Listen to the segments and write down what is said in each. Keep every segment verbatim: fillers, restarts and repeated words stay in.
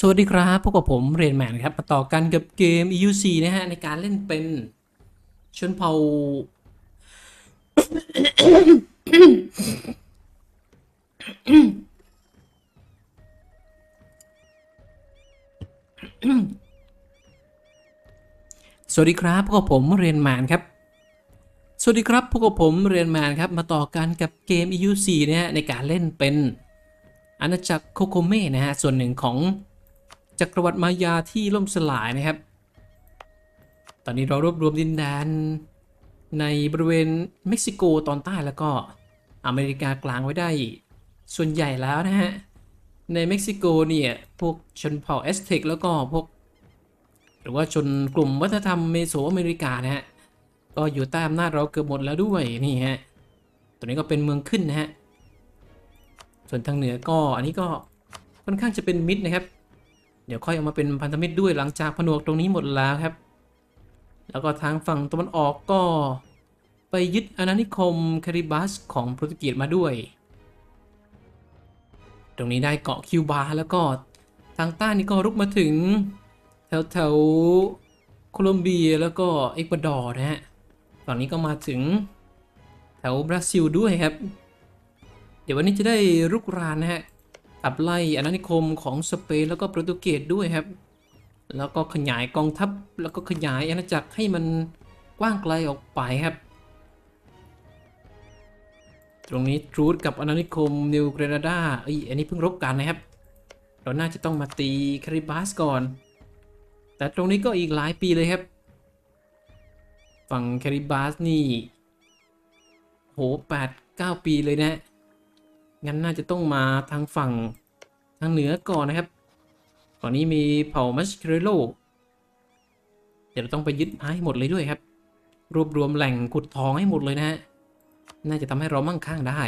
สวัสดีครับพบกับผมเรนแมนครับมาต่อกันกับเกม อี ยู ซี นะฮะในการเล่นเป็นชนเผ่า สวัสดีครับพบกับผมเรนแมนครับสวัสดีครับพบกับผมเรนแมนครับมาต่อกันกับเกม อี ยู ซี นะฮะในการเล่นเป็นอาณาจักรโคโคเม่นะฮะส่วนหนึ่งของจักรวรรดิมายาที่ล่มสลายนะครับตอนนี้เรารวบรวมดินแดนในบริเวณเม็กซิโกตอนใต้แล้วก็อเมริกากลางไว้ได้ส่วนใหญ่แล้วนะฮะในเม็กซิโกเนี่ยพวกชนเผ่าแอสเท็กแล้วก็พวกหรือว่าชนกลุ่มวัฒนธรรมเมโสอเมริกานะฮะก็อยู่ใต้อำนาจเราเกือบหมดแล้วด้วยนี่ฮะตัวนี้ก็เป็นเมืองขึ้นนะฮะส่วนทางเหนือก็อันนี้ก็ค่อนข้างจะเป็นมิตรนะครับเดี๋ยวค่อยเอามาเป็นพันธมิตรด้วยหลังจากผนวกตรงนี้หมดแล้วครับแล้วก็ทางฝั่งตะวันออกก็ไปยึดอาณานิคมคาริบัสของโปรตุเกสมาด้วยตรงนี้ได้เกาะคิวบาแล้วก็ทางใต้นี่ก็รุกมาถึงแถวแถวโคลอมเบียแล้วก็เอกวาดอร์นะฮะฝั่งนี้ก็มาถึงแถวบราซิลด้วยครับเดี๋ยววันนี้จะได้รุกรานนะฮะขับไล่อาณานิคมของสเปนแล้วก็โปรตุเกสด้วยครับแล้วก็ขยายกองทัพแล้วก็ขยายอาณาจักรให้มันกว้างไกลออกไปครับตรงนี้ทรูดกับอาณานิคมนิวเกรนาดาเอ้ยอันนี้เพิ่งรบกันนะครับเราน่าจะต้องมาตีคาริบัสก่อนแต่ตรงนี้ก็อีกหลายปีเลยครับฝั่งคาริบัสนี่โหแปดเก้าปีเลยนะงั้นน่าจะต้องมาทางฝั่งทางเหนือก่อนนะครับก่อนนี้มีเผ่ามัชเคเรโลเดี๋ยวเราต้องไปยึดให้หมดเลยด้วยครับรวบรวมแหล่งขุดทองให้หมดเลยนะฮะน่าจะทำให้เรามั่งคั่งได้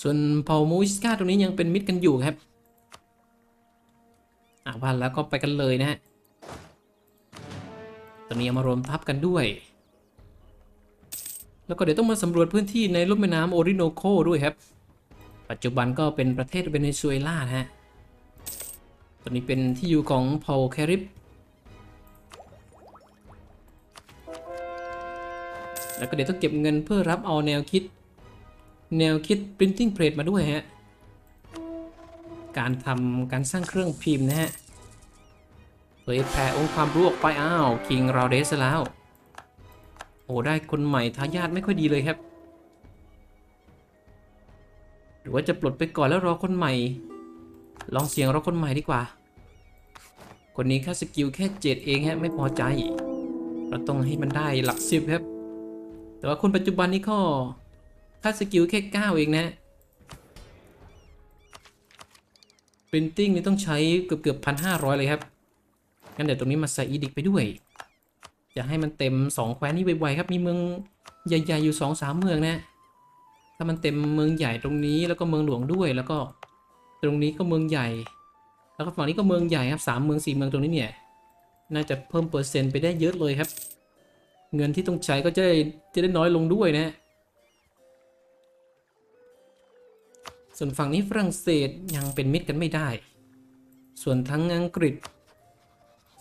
ส่วนเผ่ามูอิสกาตรงนี้ยังเป็นมิตรกันอยู่ครับอ่ะวันแล้วก็ไปกันเลยนะฮะตอนนี้มารวมทัพกันด้วยแล้วก็เดี๋ยวต้องมาสำรวจพื้นที่ในลุ่มแม่น้ำโอริโนโคด้วยครับปัจจุบันก็เป็นประเทศเวเนซุเอลาฮะตอนนี้เป็นที่อยู่ของเผ่าแคริบแล้วก็เดี๋ยวต้องเก็บเงินเพื่อรับเอาแนวคิดแนวคิด printing press มาด้วยฮะการทำการสร้างเครื่องพิมพ์นะฮะเผยแผ่องค์ความรู้ออกไปอ้าวคิงราเดสแล้วโอ้ได้คนใหม่ทายาทไม่ค่อยดีเลยครับหรือว่าจะปลดไปก่อนแล้วรอคนใหม่ลองเสียงรอคนใหม่ดีกว่าคนนี้ค่าสกิลแค่เจ็ดเองฮะไม่พอใจเราต้องให้มันได้หลักสิบครับแต่ว่าคนปัจจุบันนี้ก็ค่าสกิลแค่เก้าเองนะปรินติ้งนี่ต้องใช้เกือบเกือบพันห้าร้อยเลยครับงั้นเดี๋ยวตรงนี้มาใส่อีดิกไปด้วยจะให้มันเต็มสองแคว้นนี้ไวๆครับมีเมืองใหญ่ๆอยู่ สองสาม เมืองนะถ้ามันเต็มเมืองใหญ่ตรงนี้แล้วก็เมืองหลวงด้วยแล้วก็ตรงนี้ก็เมืองใหญ่แล้วก็ฝั่งนี้ก็เมืองใหญ่ครับสามเมืองสี่เมืองตรงนี้เนี่ยน่าจะเพิ่มเปอร์เซ็นต์ไปได้เยอะเลยครับเงินที่ต้องใช้ก็จะได้จะได้น้อยลงด้วยนะส่วนฝั่งนี้ฝรั่งเศสยังเป็นมิตรกันไม่ได้ส่วนทั้งอังกฤษ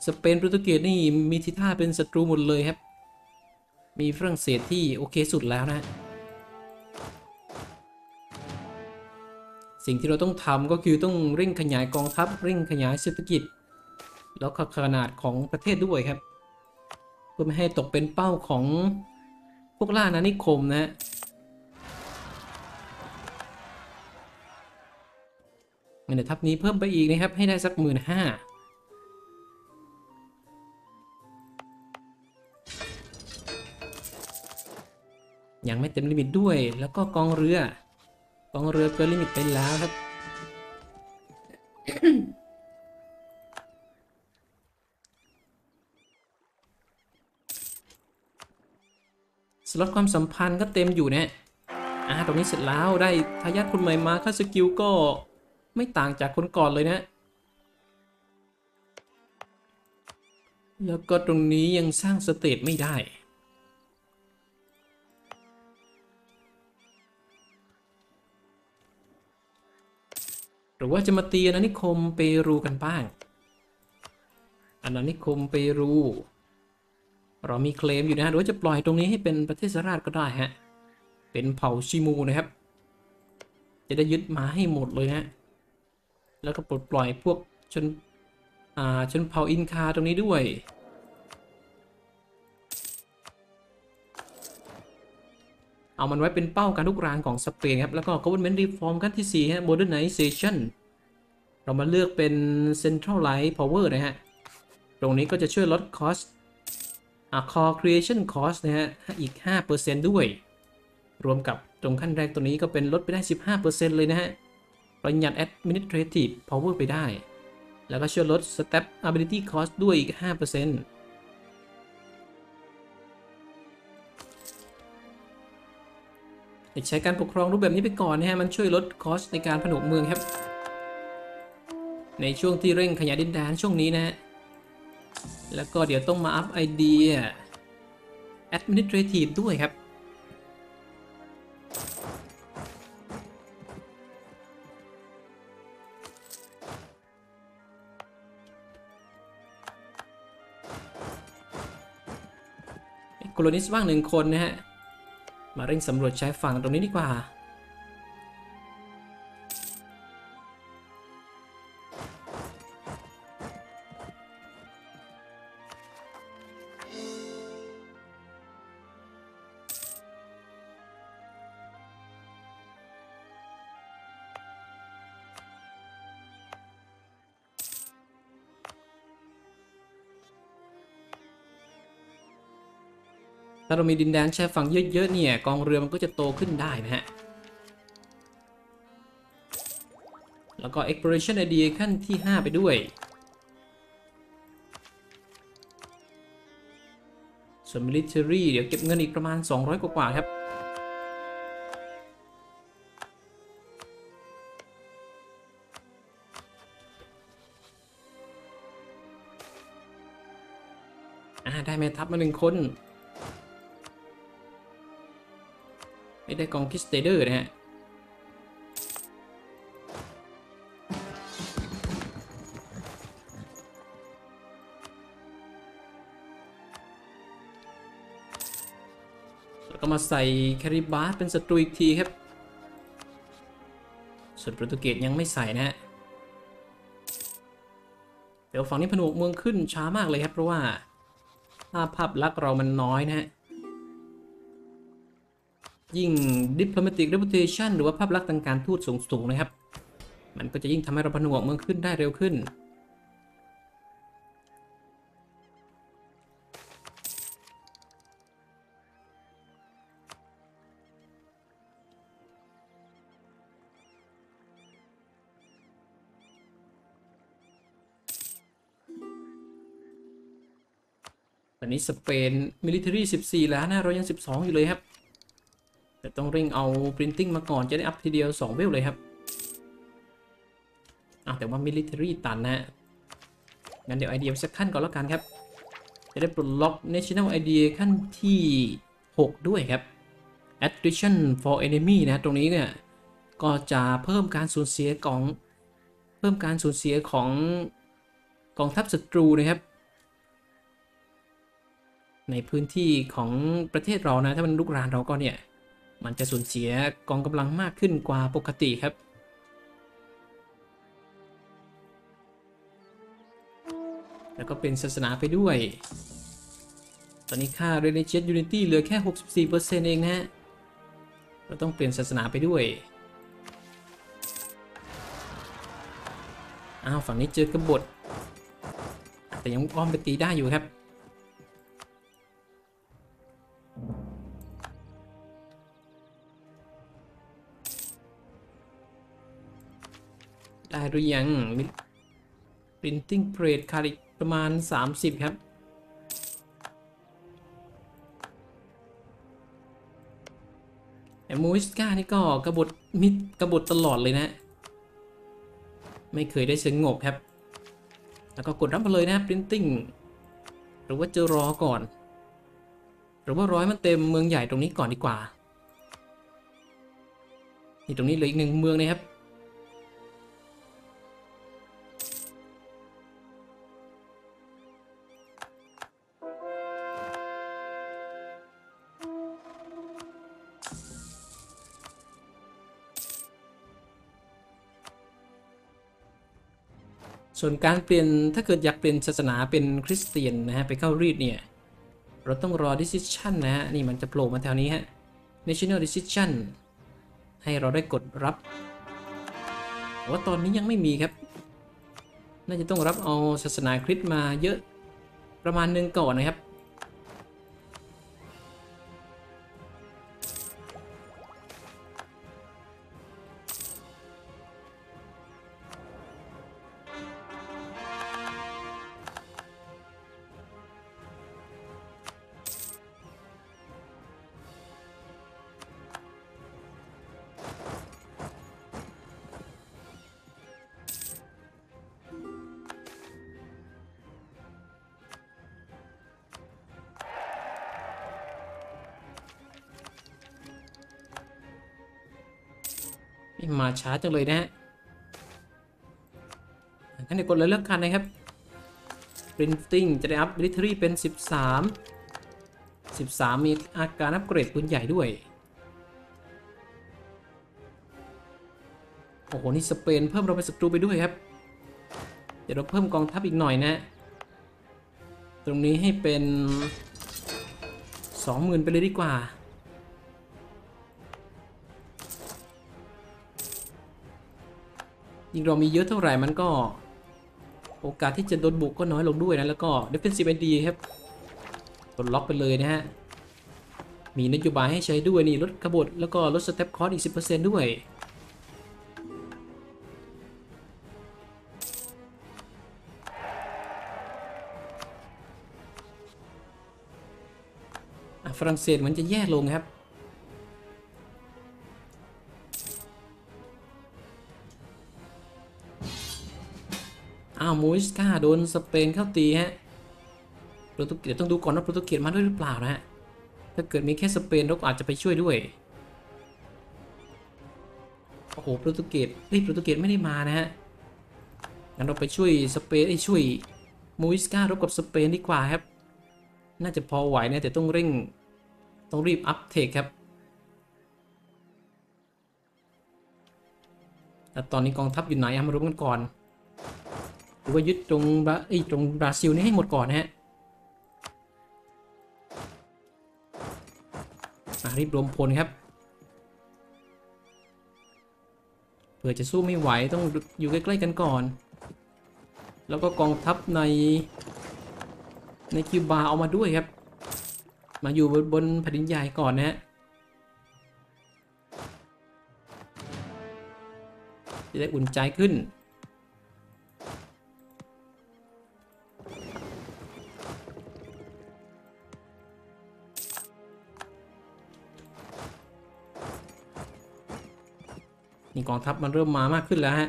สเปนโปรตุเกสนี่มีทิศท่าเป็นศัตรูหมดเลยครับมีฝรั่งเศสที่โอเคสุดแล้วนะสิ่งที่เราต้องทำก็คือต้องเร่งขยายกองทัพเร่งขยายเศรษฐกิจแล้วก็ขนาดของประเทศด้วยครับเพื่อไม่ให้ตกเป็นเป้าของพวกล่าอาณานิคมนะเงินทัพนี้เพิ่มไปอีกนะครับให้ได้สักหมื่นห้ายังไม่เต็มลิมิตด้วยแล้วก็กองเรือกองเรือเกินลิมิตไปแล้วครับ สล็อตความสัมพันธ์ก็เต็มอยู่เนี่ยอ่าตรงนี้เสร็จแล้วได้ทายาทคนใหม่มาค่าสกิลก็ไม่ต่างจากคนก่อนเลยนะแล้วก็ตรงนี้ยังสร้างสเตทไม่ได้ หรือว่าจะมาตีอาณานิคมเปรูกันบ้างอาณานิคมเปรูเรามีเคลมอยู่นะฮะหรือว่าจะปล่อยตรงนี้ให้เป็นประเทศสหราชก็ได้ฮะเป็นเผ่าชิมูนะครับจะได้ยึดมาให้หมดเลยฮนะแล้วก็ปลดปล่อยพวกชนอ่าชนเผ่าอินคาตรงนี้ด้วยเอามันไว้เป็นเป้าการลุกรานของสเปนครับแล้วก็ government reform ขั้นที่สี่ฮะ modernization เรามาเลือกเป็น centralized power นะฮะตรงนี้ก็จะช่วยลด cost อ่า core creation cost นะฮะอีก ห้าเปอร์เซ็นต์ ด้วยรวมกับตรงขั้นแรกตัวนี้ก็เป็นลดไปได้ สิบห้าเปอร์เซ็นต์ เลยนะฮะประหยัด administrative power ไปได้แล้วก็ช่วยลด step ability cost ด้วยอีก ห้าเปอร์เซ็นต์ใช้การปกครองรูปแบบนี้ไปก่อนนะฮะมันช่วยลดคอสในการผนวกเมืองครับในช่วงที่เร่งขยายดินแดนช่วงนี้นะฮะแล้วก็เดี๋ยวต้องมาอัพไอเดีย administrative ด้วยครับโคโลนิสต์ว่างหนึ่งคนนะฮะมาเร่งสำรวจชายฝั่งตรงนี้ดีกว่าถ้าเรามีดินแดนชายฝั่งเยอะๆเนี่ยกองเรือมันก็จะโตขึ้นได้นะฮะแล้วก็ exploration idea ขั้นที่ห้าไปด้วยส่วน military เดี๋ยวเก็บเงินอีกประมาณสองร้อยกว่าๆครับอ่าได้แม่ทัพมาหนึ่งคนได้กองคิสเตเดอร์นะฮะแล้วก็มาใส่แคริบาสเป็นศัตรูอีกทีครับส่วนโปรตุเกสยังไม่ใส่นะฮะเดี๋ยวฝั่งนี้ผนวกเมืองขึ้นช้ามากเลยครับเพราะว่าภาพลักษณ์เรามันน้อยนะฮะยิ่ง diplomatic reputation หรือว่าภาพลักษณ์ทางการทูตสูงๆนะครับมันก็จะยิ่งทำให้เราผนวกเมืองขึ้นได้เร็วขึ้นตอนนี้สเปน military สิบสี่แล้วนะเรายังสิบสองอยู่เลยครับแต่ต้องเร่งเอา printing มาก่อนจะได้อัพทีเดียวสองเวลเลยครับอ่ะแต่ว่า military ตันนะฮะงั้นเดี๋ยวไอเดียสักขั้นก่อนแล้วกันครับจะได้ปลดล็อก national idea ขั้นที่หกด้วยครับ attrition for enemy นะตรงนี้เนี่ยก็จะเพิ่มการสูญเสียของเพิ่มการสูญเสียของกองทัพศัตรูนะครับในพื้นที่ของประเทศเรานะถ้ามันลุกรานเราก็เนี่ยมันจะสูญเสียกองกำลังมากขึ้นกว่าปกติครับแล้วก็เป็นศาสนาไปด้วยตอนนี้ค่า Religious Unity เหลือแค่ หกสิบสี่เปอร์เซ็นต์ เองนะฮะเราต้องเปลี่ยนศาสนาไปด้วยอ้าวฝั่งนี้เจอกบฏแต่ยังอ้อมไปตีได้อยู่ครับได้หรือยัง printing press ขาดอีกประมาณสามสิบครับแต่มูอิสกานี่ก็กบฏมิดกบฏตลอดเลยนะไม่เคยได้สงบครับแล้วก็กดรับไปเลยนะ printing หรือว่าจะรอก่อนหรือว่าร้อยมันเต็มเมืองใหญ่ตรงนี้ก่อนดีกว่านี่ตรงนี้เหลืออีกหนึ่งเมืองนะครับ ส่วนการเปลี่ยนถ้าเกิดอยากเปลี่ยนศาสนาเป็นคริสเตียนนะฮะไปเข้ารีดเนี่ยเราต้องรอ decision นะฮะนี่มันจะโผล่มาแถวนี้ฮะ national decision ให้เราได้กดรับว่าตอนนี้ยังไม่มีครับน่าจะต้องรับเอาศาสนาคริสต์มาเยอะประมาณนึงก่อนนะครับมาช้าจังเลยนะฮะงั้นเดี๋ยวกดเลยเลือกกันนะครับ printing จะได้อัพ military เป็นสิบสาม สิบสามมีอาการอัพเกรดปืนใหญ่ด้วยโอ้โหนี่สเปนเพิ่มเราเป็นศัตรูไปด้วยครับเดี๋ยวเราเพิ่มกองทัพอีกหน่อยนะตรงนี้ให้เป็น สองหมื่น ไปเลยดีกว่ายิ่งเรามีเยอะเท่าไหร่มันก็โอกาสที่จะโดนบุกก็น้อยลงด้วยนะแล้วก็ได้เป็น ดี เอฟ เอ็น ดี ครับกดล็อกไปเลยนะฮะมีนโยบายให้ใช้ด้วยนี่ลดกบฏแล้วก็ลดสเต็ปคอสอีก สิบเปอร์เซ็นต์ ด้วยฝรั่งเศสมันจะแย่ลงครับมูริสกาโดนสเปนเข้าตีฮะโปรตุเกสต้องดูก่อนว่าโปรตุเกสมาด้วยหรือเปล่านะฮะถ้าเกิดมีแค่สเปนเราอาจจะไปช่วยด้วยโอ้โหโปรตุเกสเฮ้ยโปรตุเกสไม่ได้มานะฮะงั้นเราไปช่วยสเปนไอ้ช่วยมูริสการบกับสเปนดีกว่าครับน่าจะพอไหวนะแต่ต้องเร่งต้องรีบอัพเทคครับแต่ตอนนี้กองทัพอยู่ไหนมารุมกันก่อนว่ายึดตรงบราไอตรงบราซิลนี่ให้หมดก่อนฮะรีบรวมพลครับเผื่อจะสู้ไม่ไหวต้องอยู่ใกล้ๆกันก่อนแล้วก็กองทัพในในคิวบาเอามาด้วยครับมาอยู่บนแผ่นดินใหญ่ก่อนนะฮะจะได้อุ่นใจขึ้นกองทัพมันเริ่มมามากขึ้นแล้วฮะ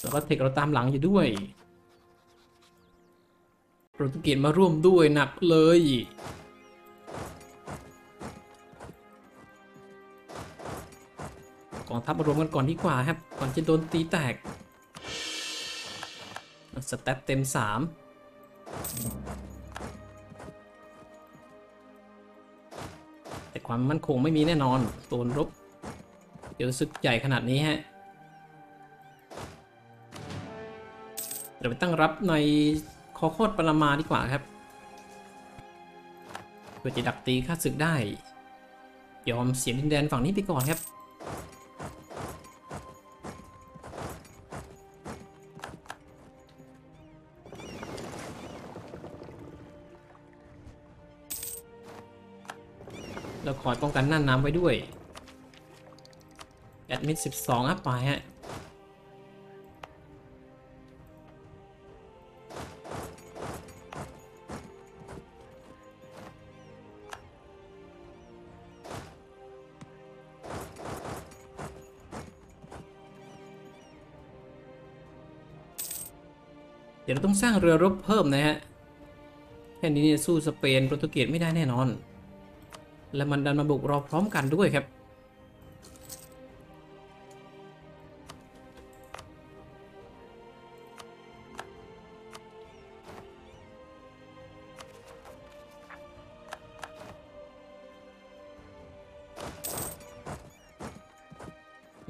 แล้วก็เทคเราตามหลังอยู่ด้วยโปรตุเกสมาร่วมด้วยหนักเลยกองทัพมารวมกันก่อนดีกว่าครับก่อนจะโดนตีแตกสเต็ปเต็มสามความมั่นคงไม่มีแน่นอนโดนรบเดี๋ยวศึกใหญ่ขนาดนี้ฮะเดี๋ยวไปตั้งรับในคอโคตรปรามาดีกว่าครับเพื่อจะดักตีข้าศึกได้ยอมเสียดินแดนฝั่งนี้ไปก่อนครับเราขอป้องกันน่านน้ำไว้ด้วยแอดมิดสิบสองอัพไปฮะเดี๋ยวเราต้องสร้างเรือรบเพิ่มนะฮะแค่นี้เนี่ยสู้สเปนโปรตุเกสไม่ได้แน่นอนและมันดันมาบุกเราพร้อมกันด้วยครับ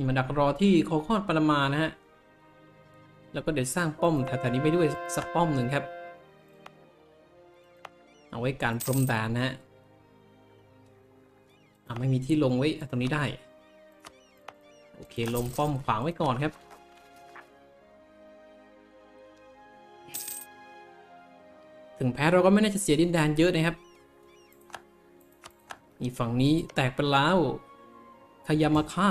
มาดักรอที่โคคอนปามานะฮะแล้วก็เดี๋ยวสร้างป้อมแถวๆนี้ไปด้วยสักป้อมหนึ่งครับเอาไว้การพรมแดนนะฮะไม่มีที่ลงไว้ตรงนี้ได้โอเคลงป้อมขวางไว้ก่อนครับถึงแพ้เราก็ไม่น่าจะเสียดินแดนเยอะนะครับมีฝั่งนี้แตกไปแล้วคายามาค่า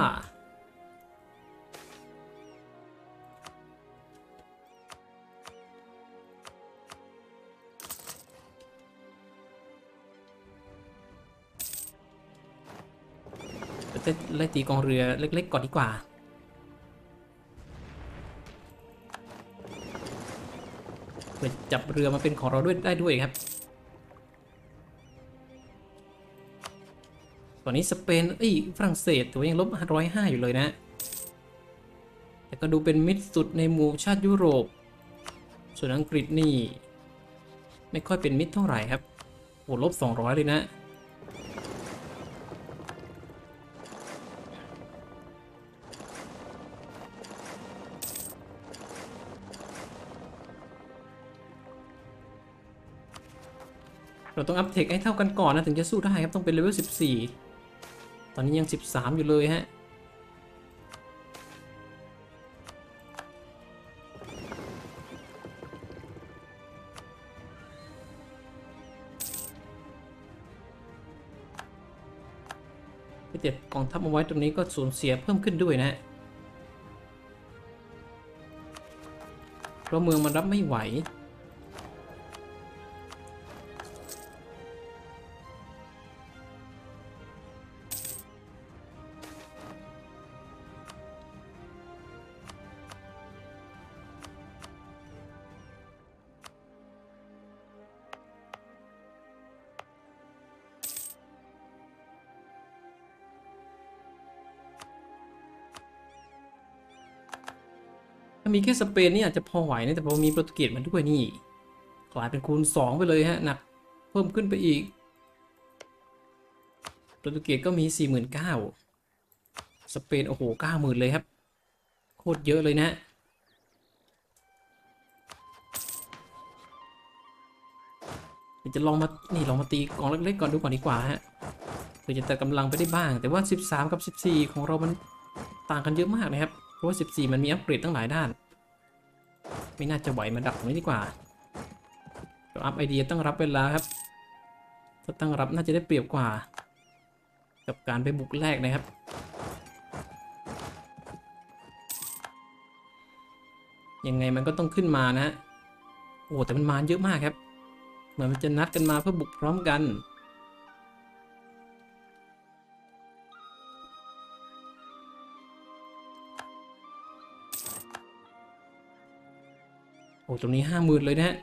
จะไล่ตีกองเรือเล็กๆก่อนดีกว่าเพื่อจับเรือมาเป็นของเราด้วยได้ด้วยครับตอนนี้สเปนเอ้ยฝรั่งเศสตัวยังลบร้อยห้าอยู่เลยนะแต่ก็ดูเป็นมิตรสุดในหมู่ชาติยุโรปส่วนอังกฤษนี่ไม่ค่อยเป็นมิตรเท่าไหร่ครับโอ้ลบสองร้อยเลยนะเราต้องอัพเทคให้เท่ากันก่อนนะถึงจะสู้ได้ครับต้องเป็นเลเวลสิบสี่ตอนนี้ยังสิบสามอยู่เลยฮะไปเด็ดกองทัพเอาไว้ตรงนี้ก็สูญเสียเพิ่มขึ้นด้วยนะฮะเพราะเมืองมันรับไม่ไหวมีแค่สเปนนี่อาจจะพอไหวนะแต่พอมีโปรตุเกสมันด้วยนี่กลายเป็นคูณสองไปเลยฮะหนักเพิ่มขึ้นไปอีกโปรตุเกสก็มี สี่หมื่นเก้าพัน สเปนโอ้โห เก้าหมื่น เลยครับโคตรเยอะเลยนะจะลองมานี่ลองมาตีกองเล็กๆก่อนดูก่อนดีกว่าฮะเพื่อจะเติมกำลังไปได้บ้างแต่ว่าสิบสามกับสิบสี่ของเรามันต่างกันเยอะมากนะครับเพราะว่าสิบสี่มันมีอัปเกรดตั้งหลายด้านไม่น่าจะไหวมาดักตรงนี้ดีกว่าเราอัพไอเดียตั้งรับเวลาครับถ้าตั้งรับน่าจะได้เปรียบกว่ากับการไปบุกแรกนะครับยังไงมันก็ต้องขึ้นมานะฮะโอ้แต่มันมาเยอะมากครับเหมือนมันจะนัดกันมาเพื่อบุกพร้อมกันโอ้ตรงนี้ห้าหมื่นเลยนะฮะ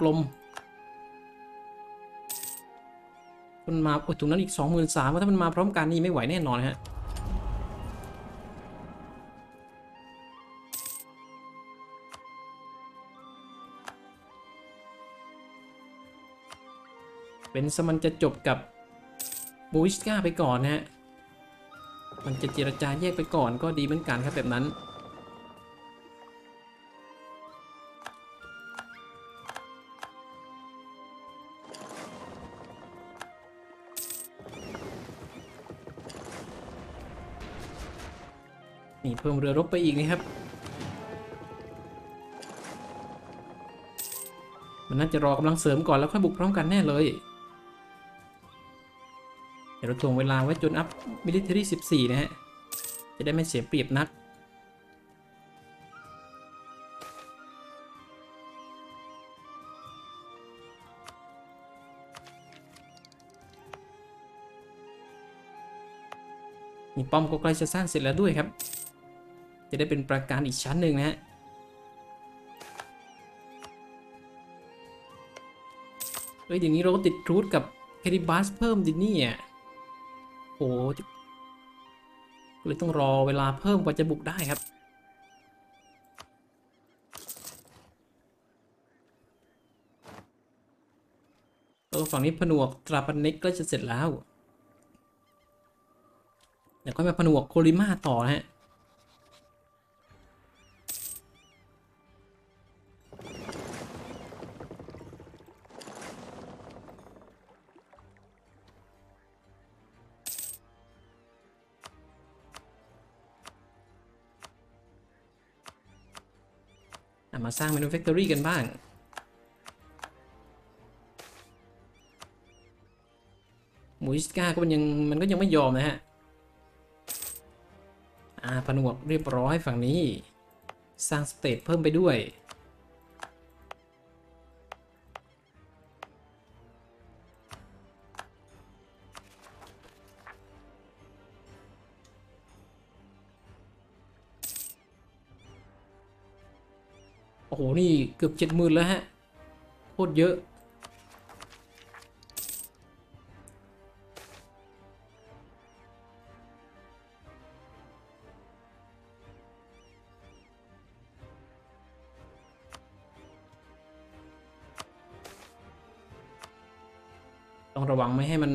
กลมๆมันมาโอ้ตรงนั้นอีกสองหมื่นสามว่าถ้ามันมาพร้อมกันนี่ไม่ไหวแน่นอนฮะเป็นสมันจะจบกับบูวิสกาไปก่อนนะฮะมันจะเจรจาแยกไปก่อนก็ดีเหมือนกันครับแบบนั้นนี่เพิ่มเรือรบไปอีกนะครับมันน่าจะรอกำลังเสริมก่อนแล้วค่อยบุกพร้อมกันแน่เลยเดี๋ยวเราถ่วงเวลาไว้จนอัพมิลิเทอรี่สิบสี่นะฮะจะได้ไม่เสียเปรียบนักนี่ป้อมก็ใกล้จะสร้างเสร็จแล้วด้วยครับจะได้เป็นประการอีกชั้นหนึ่งนะฮะเฮ้ยอย่างนี้เราก็ติดรูทกับแคริบัสเพิ่มดินี่อ่ะโอ้เลยต้องรอเวลาเพิ่มกว่าจะบุกได้ครับตัวฝั่งนี้ผนวกตราปันนิกก็จะเสร็จแล้วเดี๋ยวก็มาผนวกโคลิมาต่อนะฮะ มาสร้าง Manufactory กันบ้างมูริสกาก็มันยังมันก็ยังไม่ยอมนะฮะอ่าผนวกเรียบร้อยฝั่งนี้สร้างสเตทเพิ่มไปด้วยโอ้โหนี่เกือบเจ็ดหมื่นแล้วฮะโคตรเยอะต้องระวังไม่ให้มัน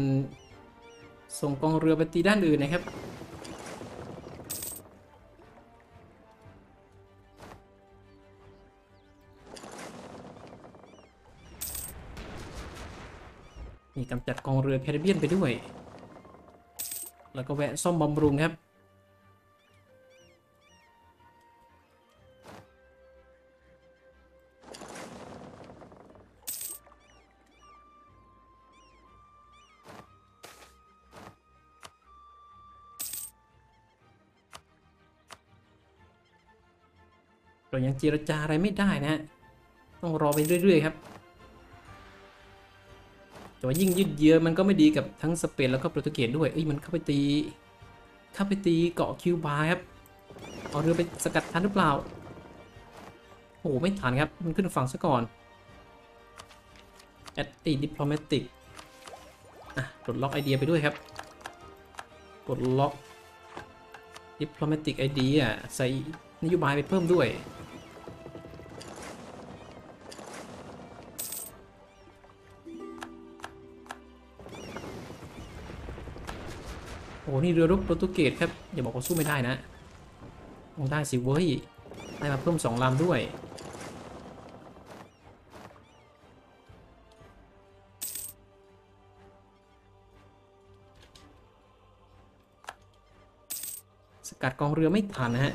ส่งกองเรือไปตีด้านอื่นนะครับมีกำจัดกองเรือแคริบเบียนไปด้วยแล้วก็แวะซ่อมบำรุงครับเรายังเจรจาอะไรไม่ได้นะต้องรอไปเรื่อยๆครับแต่ว่ายิ่งยืดเยื้อมันก็ไม่ดีกับทั้งสเปนแล้วก็โปรตุเกสด้วยเอ้ยมันเข้าไปตีเข้าไปตีเกาะคิวบาครับเอาเรือไปสกัดทันหรือเปล่าโอ้ไม่ทันครับมันขึ้นฝั่งซะก่อนแอตติดิพลอมติกอ่ะปลดล็อกไอเดียไปด้วยครับปลดล็อกดิพลอมติกไอเดียใส่นโยบายไปเพิ่มด้วยโอ้นี่เรือรบโปรตุเกสครับอย่าบอกว่าสู้ไม่ได้นะคงได้สิเว้ยได้มาเพิ่มสองลำด้วยสกัดกองเรือไม่ทันนะฮะ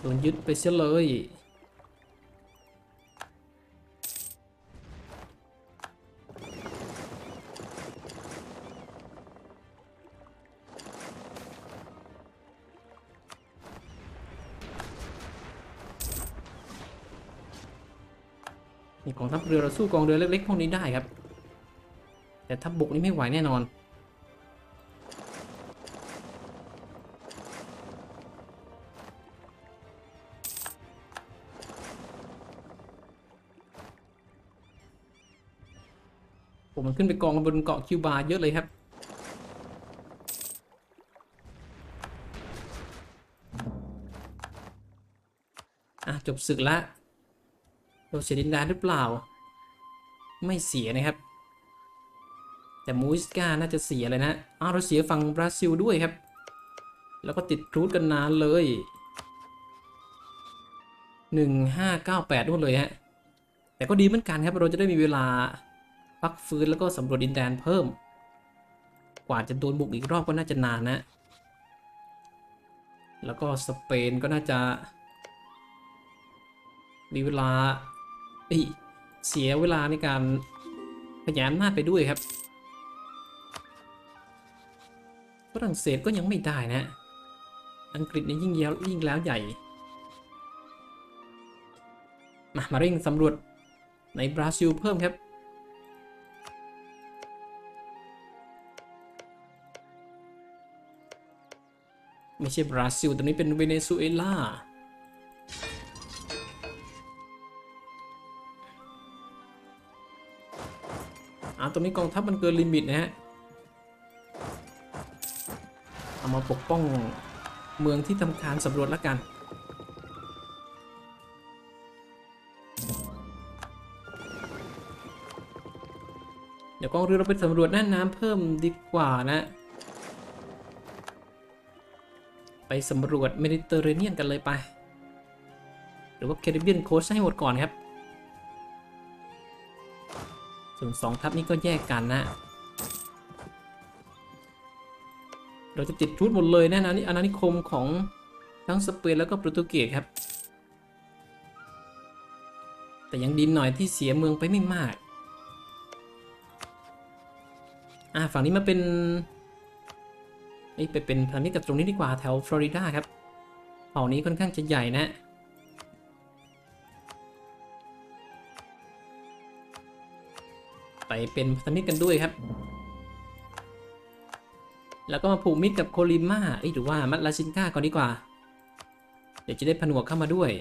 โดนยึดไปเสียเลยกองทัพเรือเราสู้กองเรือเล็กๆพวกนี้ได้ครับแต่ทัพบกนี่ไม่ไหวแน่นอนผมมันขึ้นไปกองบนเกาะคิวบาเยอะเลยครับอ่ะจบศึกละเราเสียดินแดนหรือเปล่าไม่เสียนะครับแต่มูริสกาน่าจะเสียเลยนะอ้าวเราเสียฝั่งบราซิลด้วยครับแล้วก็ติดรูทกันนานเลยหนึ่งพันห้าร้อยเก้าสิบแปดนู่นเลยฮะแต่ก็ดีเหมือนกันครับเราจะได้มีเวลาพักฟื้นแล้วก็สำรวจดินแดนเพิ่มกว่าจะโดนบุกอีกรอบก็น่าจะนานนะแล้วก็สเปนก็น่าจะมีเวลาเสียเวลาในการขยายอำนาจไปด้วยครับฝรั่งเศสก็ยังไม่ได้นะอังกฤษนี่ยิ่งแล้วยิ่งแล้วใหญ่มามาเร่งสำรวจในบราซิลเพิ่มครับไม่ใช่บราซิลตอนนี้เป็นเวเนซุเอลาอ่ะตรงนี้กองทัพมันเกินลิมิตนะฮะเอามาปกป้องเมืองที่ทำการสำรวจแล้วกันเดี๋ยวกองเรือเราไปสำรวจน่านน้ำเพิ่มดีกว่านะไปสำรวจเมดิเตอร์เรเนียนกันเลยไปหรือว่าแคริบเบียนโคสต์ให้หมดก่อนครับส่วนสองทัพนี้ก็แยกกันนะเราจะติดทุดหมดเลยแน่นะนี่อาณานิคมของทั้งสเปนแล้วก็โปรตุเกสครับ แต่ยังดีหน่อยที่เสียเมืองไปไม่มากอ่าฝั่งนี้มาเป็นไอ้ไปเป็นพันธุ์กับตรงนี้ดีกว่าแถวฟลอริดาครับเผ่านี้ค่อนข้างจะใหญ่นะไปเป็นพันธุ์กันด้วยครับแล้วก็มาผูกมิตรกับโคลิม่าเอ้ยหรือว่ามัตลาชินก้าก่อนดีกว่าเดี๋ยวจะได้ผนวกเข้ามาด้วย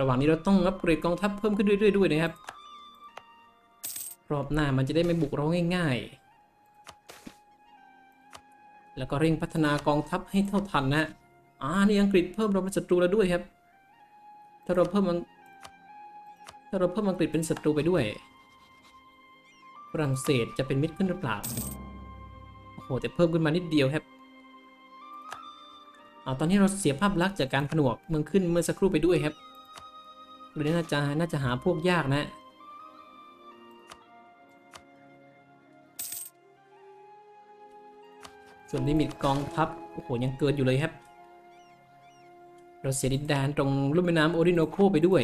ระหว่างนี้เราต้องอัปเกรดกองทัพเพิ่มขึ้นเรื่อยๆด้วยนะครับรอบหน้ามันจะได้ไม่บุกเราง่ายๆแล้วก็เร่งพัฒนากองทัพให้เท่าทันนะอ่านี่อังกฤษเพิ่มเราเป็นศัตรูแล้วด้วยครับถ้าเราเพิ่มถ้าเราเพิ่มอังกฤษเป็นศัตรูไปด้วยฝรั่งเศสจะเป็นมิตรขึ้นหรือเปล่าโอ้โหแต่เพิ่มขึ้นมานิดเดียวครับเอาตอนนี้เราเสียภาพลักษณ์จากการผนวกเมืองขึ้นเมื่อสักครู่ไปด้วยครับหรือน่าจะน่าจะหาพวกยากนะส่วนลิมิตกองทัพโอ้โหยังเกินอยู่เลยครับเราเสียดินแดนตรงลุ่มแม่น้ำโอริโนโคไปด้วย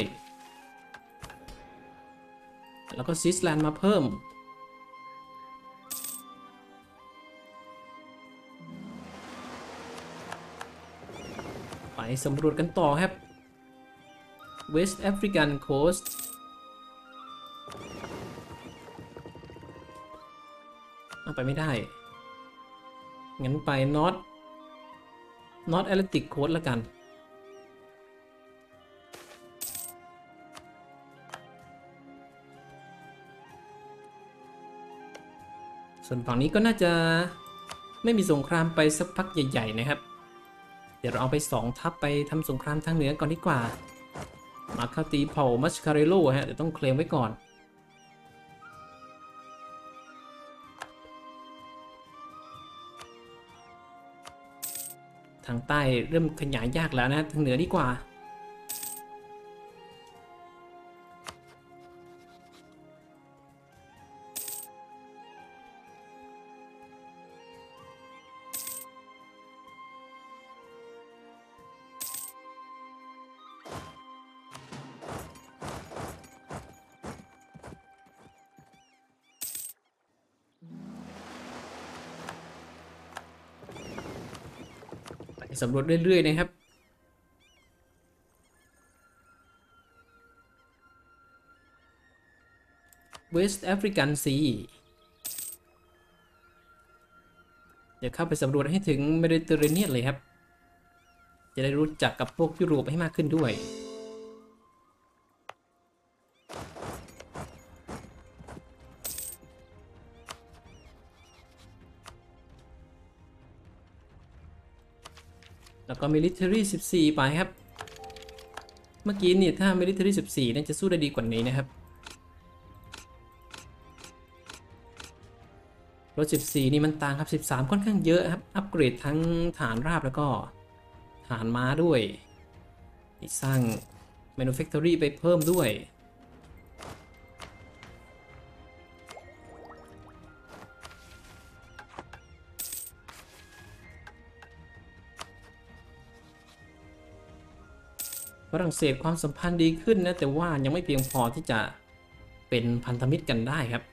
แล้วก็ซิสแลนด์มาเพิ่มไปสำรวจกันต่อครับWest African Coast เอาไปไม่ได้งั้นไป North North Atlantic Coast ละกันส่วนฝั่งนี้ก็น่าจะไม่มีสงครามไปสักพักใหญ่ๆนะครับเดี๋ยวเราเอาไปสองทัพไปทำสงครามทางเหนือก่อนดีกว่ามาเข้าตีเผ่ามัชคาเรโลฮะเดี๋ยวต้องเคลมไว้ก่อนทางใต้เริ่มขยายยากแล้วนะทางเหนือดีกว่าสำรวจเรื่อยๆนะครับเวสต์แอฟริกันซีเดี๋ยวเข้าไปสำรวจให้ถึงเมดิเตอร์เรเนียนเลยครับจะได้รู้จักกับพวกยุโรปให้มากขึ้นด้วยแล้วก็ Military สิบสี่ไปครับเมื่อกี้เนี่ยถ้า Military สิบสี่น่าจะสู้ได้ดีกว่านี้นะครับรถสิบสี่นี่มันต่างครับสิบสามค่อนข้างเยอะครับอัปเกรดทั้งฐานราบแล้วก็ฐานม้าด้วยสร้าง Manufactory ไปเพิ่มด้วยฝรั่งเศสความสัมพันธ์ดีขึ้นนะแต่ว่ายังไม่เพียงพอที่จะเป็นพันธมิตรกันได้ครับ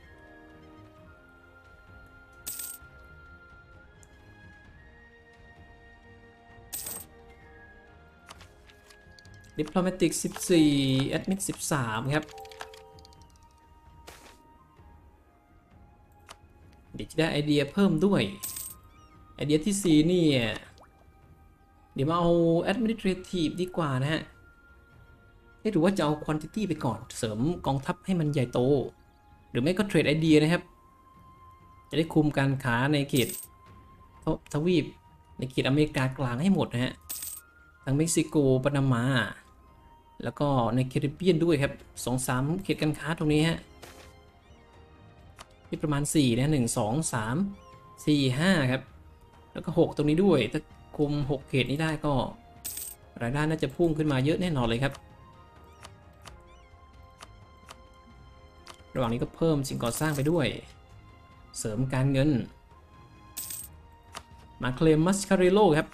ดิปโลมาติกสิบสี่แอดมิดสิบสามครับเดี๋ยวจะได้ไอเดียเพิ่มด้วยไอเดียที่สี่เนี่ยเดี๋ยวมาเอาแอดมินิสเทรทีฟดีกว่านะฮะหรือว่าจะเอาควอนติตี้ไปก่อนเสริมกองทัพให้มันใหญ่โตหรือไม่ก็เทรดไอเดียนะครับจะได้คุมการค้าในเขตทวีปในเขตอเมริกากลางให้หมดนะฮะทั้งเม็กซิโกปานามาแล้วก็ในแคริบเบียนด้วยครับ สอง สาม เขตการค้าตรงนี้ฮะที่ประมาณสี่นะ หนึ่ง สอง สาม สี่ ห้าครับแล้วก็หกตรงนี้ด้วยถ้าคุมหกเขตนี้ได้ก็รายได้น่าจะพุ่งขึ้นมาเยอะแน่นอนเลยครับ ระหว่างนี้ก็เพิ่มสิ่งก่อสร้างไปด้วยเสริมการเงินมาเคลมมัสคาริโลครับ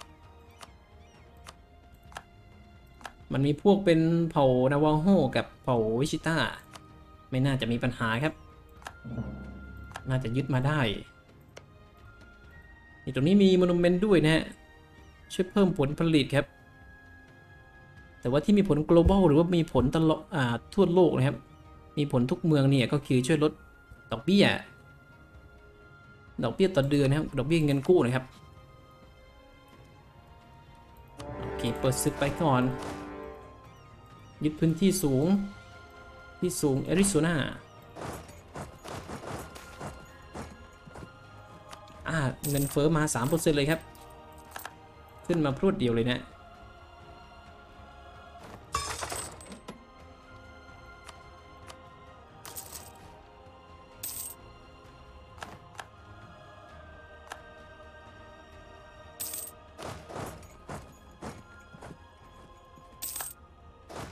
มันมีพวกเป็นเผ่านาวาโฮกับเผ่าวิชิต้าไม่น่าจะมีปัญหาครับน่าจะยึดมาได้นี่ตรงนี้มีมอนูเมนต์ด้วยนะฮะช่วยเพิ่มผลผลิตครับแต่ว่าที่มีผล global หรือว่ามีผลตลอดทั่วโลกนะครับมีผลทุกเมืองเนี่ยก็คือช่วยลดดอกเบี้ยดอกเบี้ยต่อเดือนนะครับดอกเบี้ยเงินกู้นะครับโอเคเปิดศึกไปก่อนยึดพื้นที่สูงที่สูงแอริโซนาอ่าเงินเฟ้อมา สามเปอร์เซ็นต์ เลยครับขึ้นมาพรวดเดียวเลยนะ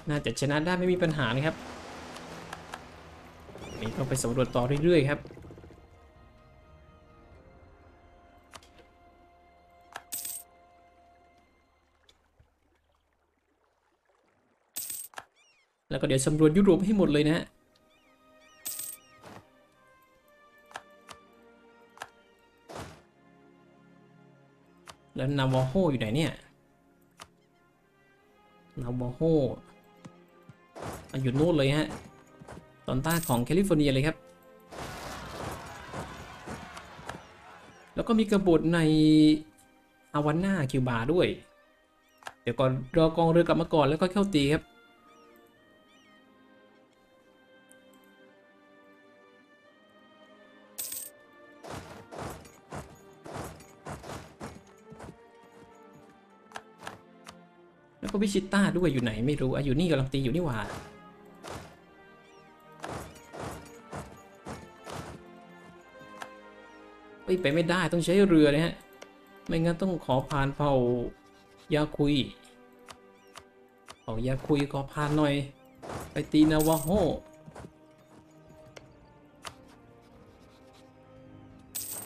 น่าจะชนะได้ไม่มีปัญหานะครับนี่ต้องไปสำรวจต่อเรื่อยๆครับแล้วก็เดี๋ยวสำรวจยุโรปให้หมดเลยนะฮะแล้วนาวาโฮอยู่ไหนเนี่ยนาวาโฮอยู่โน่นเลยฮะตอนใต้ของแคลิฟอร์เนียเลยครับแล้วก็มีกบฏในฮาวาน่าคิวบาด้วยเดี๋ยวก่อนรอกองเรือกลับมาก่อนแล้วก็เข้าตีครับแล้วก็วิชิต้าด้วยอยู่ไหนไม่รู้อ่ะอยู่นี่กำลังตีอยู่นี่หว่าไปไม่ได้ต้องใช้เรือนะฮะไม่งั้นต้องขอผ่านเผ่ายาคุยเผ่ายาคุยขอผ่านหน่อยไปตีนาวาโฮ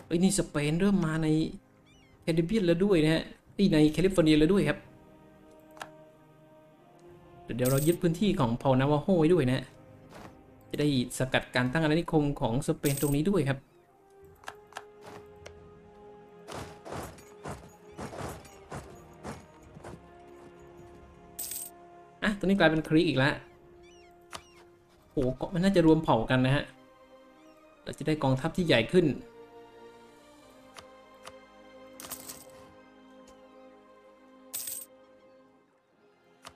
ไอ้นี่สเปนเริ่มมาในแคริบเบียนแล้วด้วยนะฮะที่ในแคลิฟอร์เนียแล้วด้วยครับเดี๋ยวเรายึดพื้นที่ของเผ่านาวาโฮไว้ด้วยนะจะได้สกัดการตั้งอาณานิคมของสเปนตรงนี้ด้วยครับตอนนี้กลายเป็นครีกอีกแล้วโอ้ก็มันน่าจะรวมเผ่ากันนะฮะเราจะได้กองทัพที่ใหญ่ขึ้น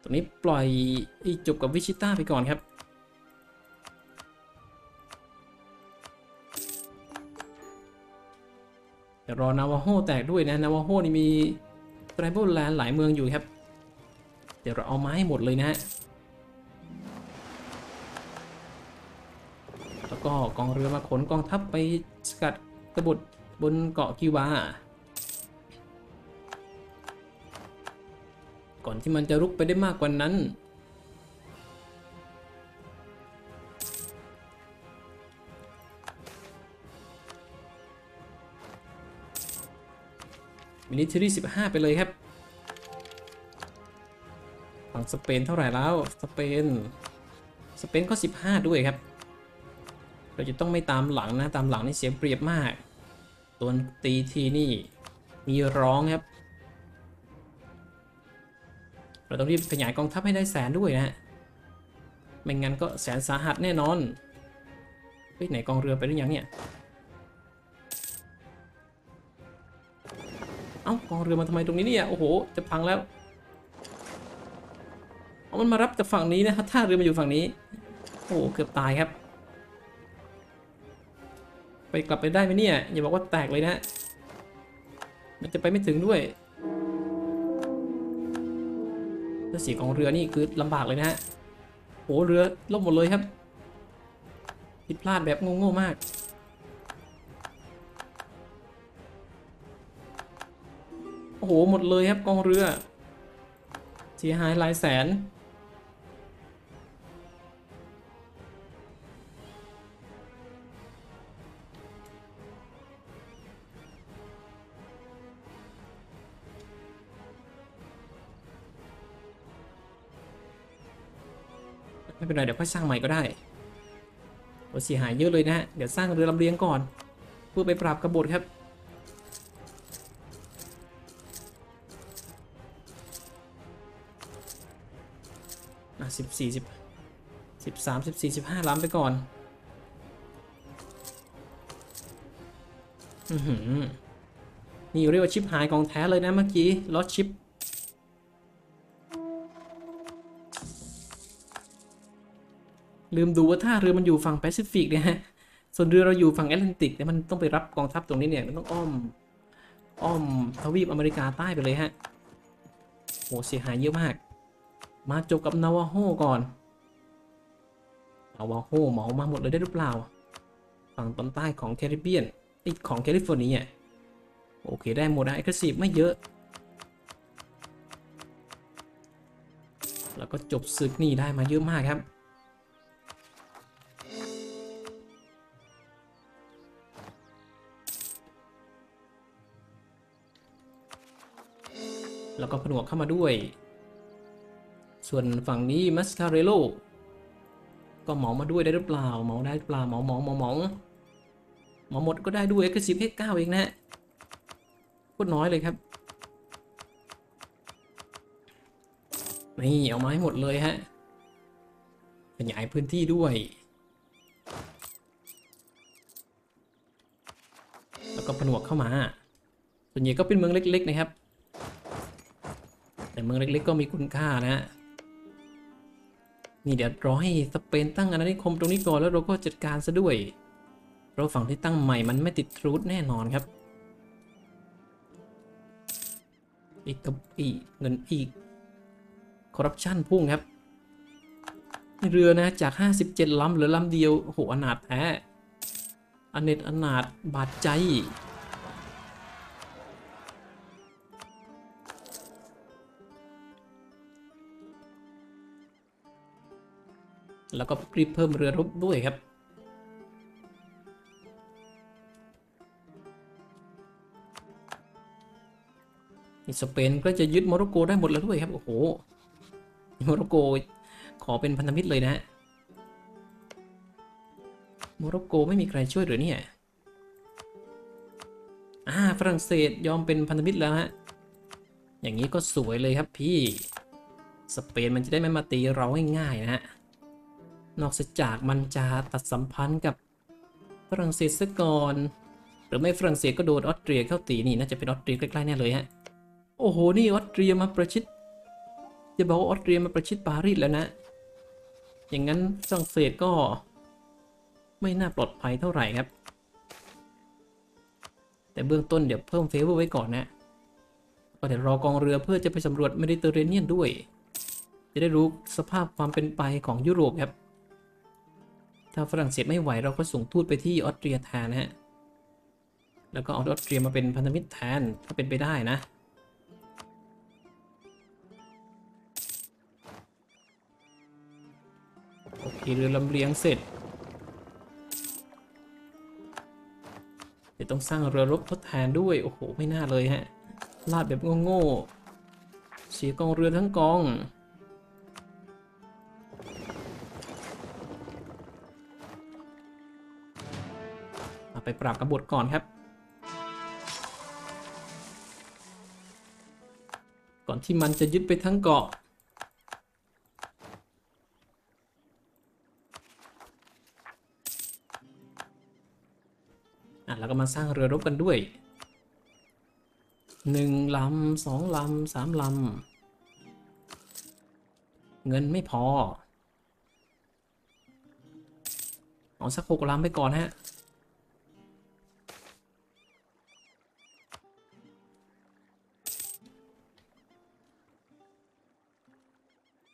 ตรงนี้ปล่อยอีจบกับวิชิต้าไปก่อนครับเดี๋ยวรอนาวาโฮแตกด้วยนะนาวาโฮนี่มีไตรโบแลนด์หลายเมืองอยู่ครับเดี๋ยวเราเอาไม้หมดเลยนะฮะแล้วก็กองเรือมาขนกองทัพไปสกัดกบฏบนเกาะคิวบาก่อนที่มันจะรุกไปได้มากกว่านั้นมินิทรีสิบห้าไปเลยครับฝั่งสเปนเท่าไหร่แล้วสเปนสเปนก็สิบห้าด้วยครับเราจะต้องไม่ตามหลังนะตามหลังนี่เสียเปรียบมากตัวตีทีนี่มีร้องครับเราต้องรีบขยายกองทัพให้ได้แสนด้วยนะไม่งั้นก็แสนสาหัสแน่นอนเฮ้ยไหนกองเรือไปหรือยังเนี่ยเอ้ากองเรือมาทำไมตรงนี้เนี่ยโอ้โหจะพังแล้วมันมารับจากฝั่งนี้นะครับท่าเรือมาอยู่ฝั่งนี้โอ้เกือบตายครับไปกลับไปได้ไหมเนี่ยอย่าบอกว่าแตกเลยนะมันจะไปไม่ถึงด้วยถ้าเสียของเรือนี่คือลำบากเลยนะฮะโอ้เรือล่มหมดเลยครับผิดพลาดแบบโง่ๆมากโอ้โหหมดเลยครับกองเรือเสียหายหลายแสน ไม่เป็นไรเดี๋ยวค่อยสร้างใหม่ก็ได้โอ้เสียหายเยอะเลยนะฮะเดี๋ยวสร้างเรือลำเลียงก่อนเพื่อไปปราบกบฏครับอ่ะสิบสี่สิบสิบสามสิบสี่สิบห้าล้ำไปก่อนอือหือนี่เรียกว่าชิปหายกองแท้เลยนะเมื่อกี้ลอสชิปลืมดูว่าถ้าเรือมันอยู่ฝั่งแปซิฟิกเนี่ยส่วนเรือเราอยู่ฝั่งแอตแลนติกแต่มันต้องไปรับกองทัพตรงนี้เนี่ยมันต้องอ้อมอ้อมทวีปอเมริกาใต้ไปเลยฮะโหเสียหายเยอะมากมาจบกับนาวาโฮก่อนนาวาโฮเหมามาหมดเลยได้หรือเปล่าฝั่งตอนใต้ของแคริบเบียนติดของแคลิฟอร์เนียโอเคได้หมดนะเอ็กซ์ซีฟไม่เยอะแล้วก็จบศึกนี่ได้มาเยอะมากครับแล้วก็ผนวกเข้ามาด้วยส่วนฝั่งนี้มัสคาเรโลก็เหมามาด้วยได้หรือเปล่าเหมาได้หรือเปล่าเหมาเหมาเหมาเหมาเหมาหมดก็ได้ด้วยเอ็กซ์ซีฟแค่เก้าเองนะก็น้อยเลยครับนี่เอาไม้หมดเลยฮะขยายพื้นที่ด้วยแล้วก็ผนวกเข้ามาส่วนใหญ่ก็เป็นเมืองเล็กๆนะครับแต่เมืองเล็กๆก็มีคุณค่านะฮะนี่เดี๋ยวรอให้สเปนตั้งอาณานิคมตรงนี้ก่อนแล้วเราก็จัดการซะด้วยเราฝั่งที่ตั้งใหม่มันไม่ติดทรูทแน่นอนครับอีกกับอีกเงินอีกคอร์รัปชันพุ่งครับเรือนะจากห้าสิบเจ็ดลำเหลือลำเดียวโหอนาถแท้อเนจอนาถบาดใจแล้วก็รีบเพิ่มเรือรบด้วยครับสเปนก็จะยึดโมร็อกโกได้หมดแล้วด้วยครับโอ้โหโมร็อกโกขอเป็นพันธมิตรเลยนะโมร็อกโกไม่มีใครช่วยหรือเนี่ยอ่าฝรั่งเศสยอมเป็นพันธมิตรแล้วฮะอย่างนี้ก็สวยเลยครับพี่สเปนมันจะได้ไม่มาตีเราง่ายๆนะฮะนอกจากมันจะตัดสัมพันธ์กับฝรั่งเศสซะก่อนหรือไม่ฝรั่งเศสก็โดนออสเตรียเข้าตีนี่น่าจะเป็นออสเตรียใกล้ๆแน่เลยฮะโอ้โหนี่ออสเตรียมาประชิดจะบอกว่าออสเตรียมาประชิดปารีสแล้วนะอย่างนั้นฝรั่งเศสก็ไม่น่าปลอดภัยเท่าไหร่ครับแต่เบื้องต้นเดี๋ยวเพิ่มเฟเวอร์ไว้ก่อนนะก็เดี๋ยวรอกองเรือเพื่อจะไปสำรวจเมดิเตอร์เรเนียนด้วยจะได้รู้สภาพความเป็นไปของยุโรปครับถ้าฝรั่งเศสไม่ไหวเราก็ส่งทูตไปที่ออสเตรียแทนฮะแล้วก็เอาออสเตรียมาเป็นพันธมิตรแทนถ้าเป็นไปได้นะโอเคเรือลำเลียงเสร็จเดี๋ยวต้องสร้างเรือรบทดแทนด้วยโอ้โหไม่น่าเลยฮะลาดแบบโง่ๆเสียกองเรือทั้งกองไปปราบกบฏก่อนครับก่อนที่มันจะยึดไปทั้งเกาะแล้วก็มาสร้างเรือรบกันด้วยหนึ่งลำสองลำสามลำเงินไม่พอเอาสักหกลำไปก่อนฮะเ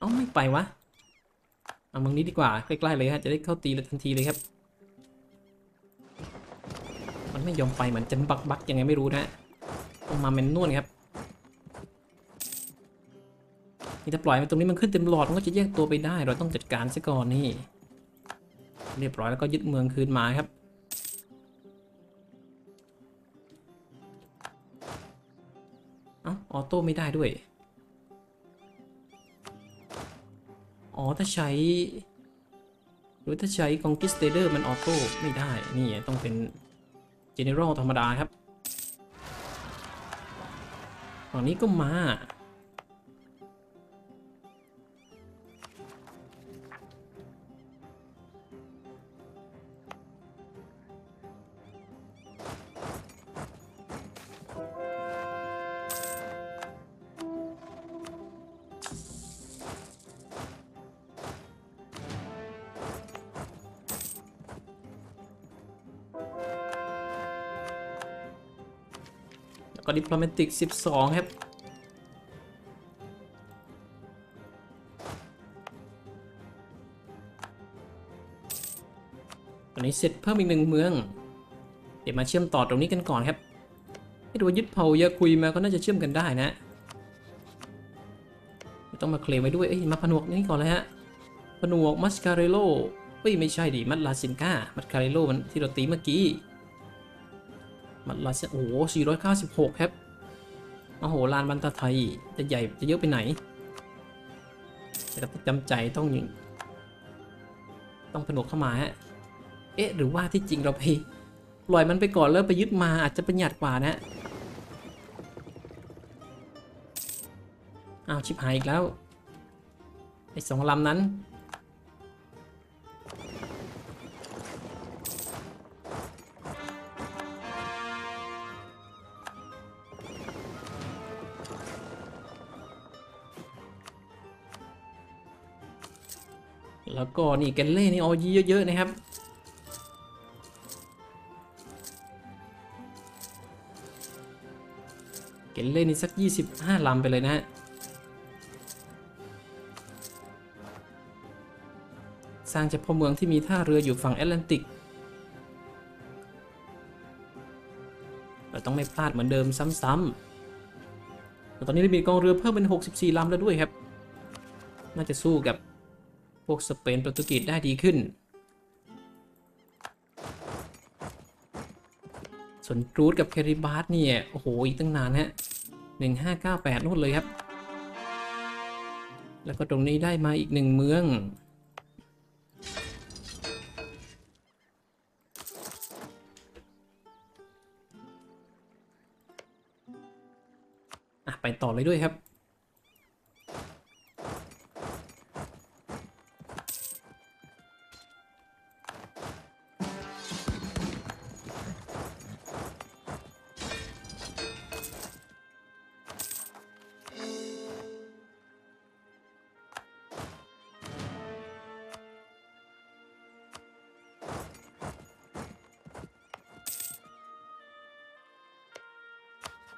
อาไม่ไปวะเอาเมืองนี้ดีกว่าใกล้ๆเลยฮะจะได้เข้าตีเลยทันทีเลยครับไม่ยอมไปเหมือนจะบักบักยังไงไม่รู้นะต้องมาเมนนวลครับนี่ถ้าปล่อยมันตรงนี้มันขึ้นเต็มหลอดมันก็จะแยกตัวไปได้เราต้องจัดการซะก่อนนี่เรียบร้อยแล้วก็ยึดเมืองคืนมาครับอ๋อออโต้ไม่ได้ด้วยอ๋อถ้าใช้ หรือถ้าใช้ Conquistator มันออโต้ไม่ได้นี่ต้องเป็น General ธรรมดาครับฝั่งนี้ก็มาก็ดิพลอแมติกสิบสองครับตอนนี้เสร็จเพิ่มอีกหนึ่งเมืองเดี๋ยวมาเชื่อมต่อตรงนี้กันก่อนครับให้ดูยึดเผาเยอะคุยมาก็น่าจะเชื่อมกันได้นะต้องมาเคลมไว้ด้วยเอ้ยมาผนวกนี่ก่อนเลยฮะผนวกมัสคาเรโลเฮ้ยไม่ใช่ดิมัดลาซินก้ามัสคาเรโลมันที่เราตีเมื่อกี้มันลาเซโอ้โหสี่ร้อยเก้าสิบหกครับโอ้โหลานบันตาไทยจะใหญ่จะเยอะไปไหนแต่ก็จำใจต้องยิงต้องผนวกเข้ามาฮะเอ๊ะหรือว่าที่จริงเราไปปล่อยมันไปก่อนแล้วไปยึดมาอาจจะประหยัดกว่านะอ้าวชิบหายอีกแล้วไอ้สองลำนั้นแล้วก็นี่แกนเล่นี่เอาเยอะๆนะครับแกนเล่นี่สักยี่สิบห้าลำไปเลยนะฮะสร้างเฉพาะเมืองที่มีท่าเรืออยู่ฝั่งแอตแลนติกเราต้องไม่พลาดเหมือนเดิมซ้ำๆตอนนี้เรามีกองเรือเพิ่มเป็นหกสิบสี่ลำแล้วด้วยครับน่าจะสู้กับพวกสเปนโปรตุเกสได้ดีขึ้นส่วนกรูซกับแคริบาสเนี่ยโอ้โหอีกตั้งนานฮะหนึ่งพันห้าร้อยเก้าสิบแปดนู่นเลยครับแล้วก็ตรงนี้ได้มาอีกหนึ่งเมืองอ่ะไปต่อเลยด้วยครับ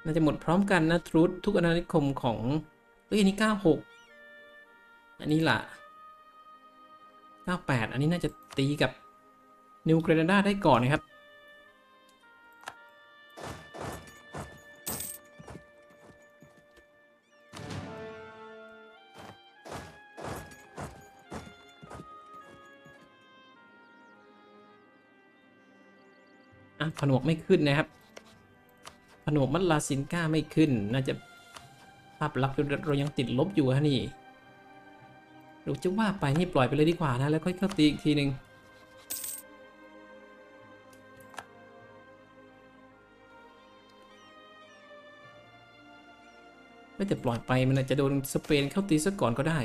น่าจะหมดพร้อมกันนะทรูททุกอาณานิคมของเอ้ยอันนี้เก้าสิบหกอันนี้ล่ะเก้าสิบแปดอันนี้น่าจะตีกับนิวเกรนาดาได้ก่อนนะครับอ่ะผนวกไม่ขึ้นนะครับผนวกมัดลาซินก้าไม่ขึ้นน่าจะภาพลักษณ์เรายังติดลบอยู่ฮะนี่หรือจะว่าไปนี่ปล่อยไปเลยดีกว่านะแล้วค่อยเข้าตีอีกทีหนึ่งไม่แต่ปล่อยไปมันอาจจะโดนสเปนเข้าตีซะก่อนก็ได้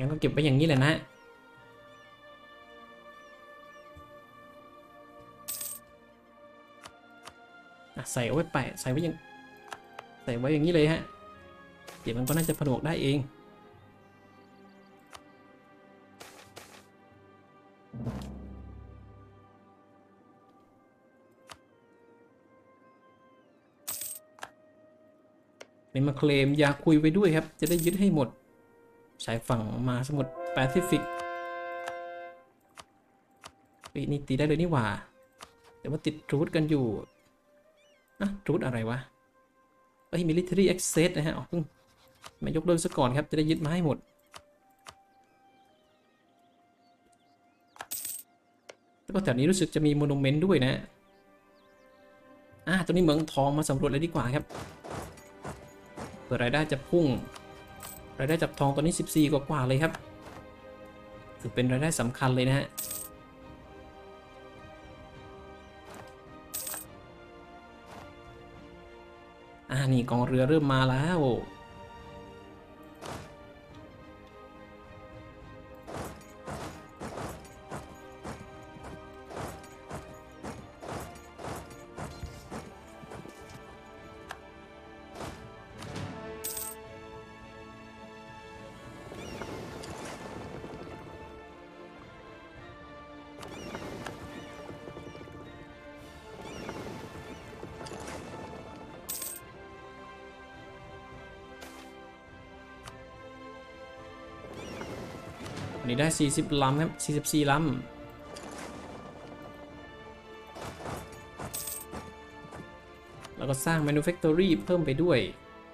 งั้นก็เก็บไว้อย่างนี้แหละนะใส่เอาไว้แปะใส่ไว้ยังใส่ไว้อย่างนี้เลยฮะเดี๋ยวมันก็น่าจะผนวกได้เองนี่มาเคลมยาคุยไปด้วยครับจะได้ยึดให้หมดสายฝั่งมาสมุทรแปซิฟิกปีนี้ตีได้เลยนี่หว่าแต่ว่าติดรูทกันอยู่นะรูทอะไรวะไอ้ military access นะฮะเพิ่งมายกเลิกซะก่อนครับจะได้ยึดมาให้หมด แล้วก็แถวนี้รู้สึกจะมีโมนูเมนต์ด้วยนะอ่าตรงนี้เหมืองทองมาสำรวจเลยดีกว่าครับเผื่อรายได้จะพุ่งรายได้จากทองตอนนี้สิบสี่กว่าๆเลยครับถือเป็นรายได้สำคัญเลยนะฮะอ่านี่กองเรือเริ่มมาแล้วนี่ได้สี่สิบลำครับสี่สิบสี่ลำแล้วก็สร้าง Manufactory เพิ่มไปด้วยมาขอแผนที่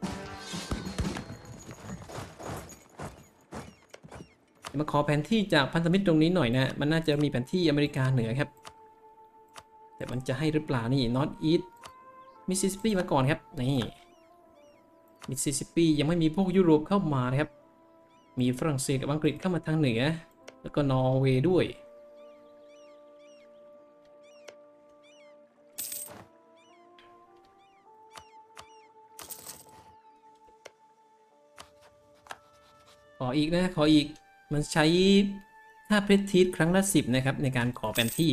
จากพันธมิตรตรงนี้หน่อยนะมันน่าจะมีแผนที่อเมริกาเหนือครับแต่มันจะให้หรือเปล่านี่ North East Mississippi มาก่อนครับนี่มิสซิสซิปปียังไม่มีพวกยุโรปเข้ามานะครับมีฝรั่งเศสกับอังกฤษเข้ามาทางเหนือแล้วก็นอร์เวย์ด้วยขออีกนะขออีกมันใช้ค่าเพชรทีทครั้งละสิบนะครับในการขอแผนที่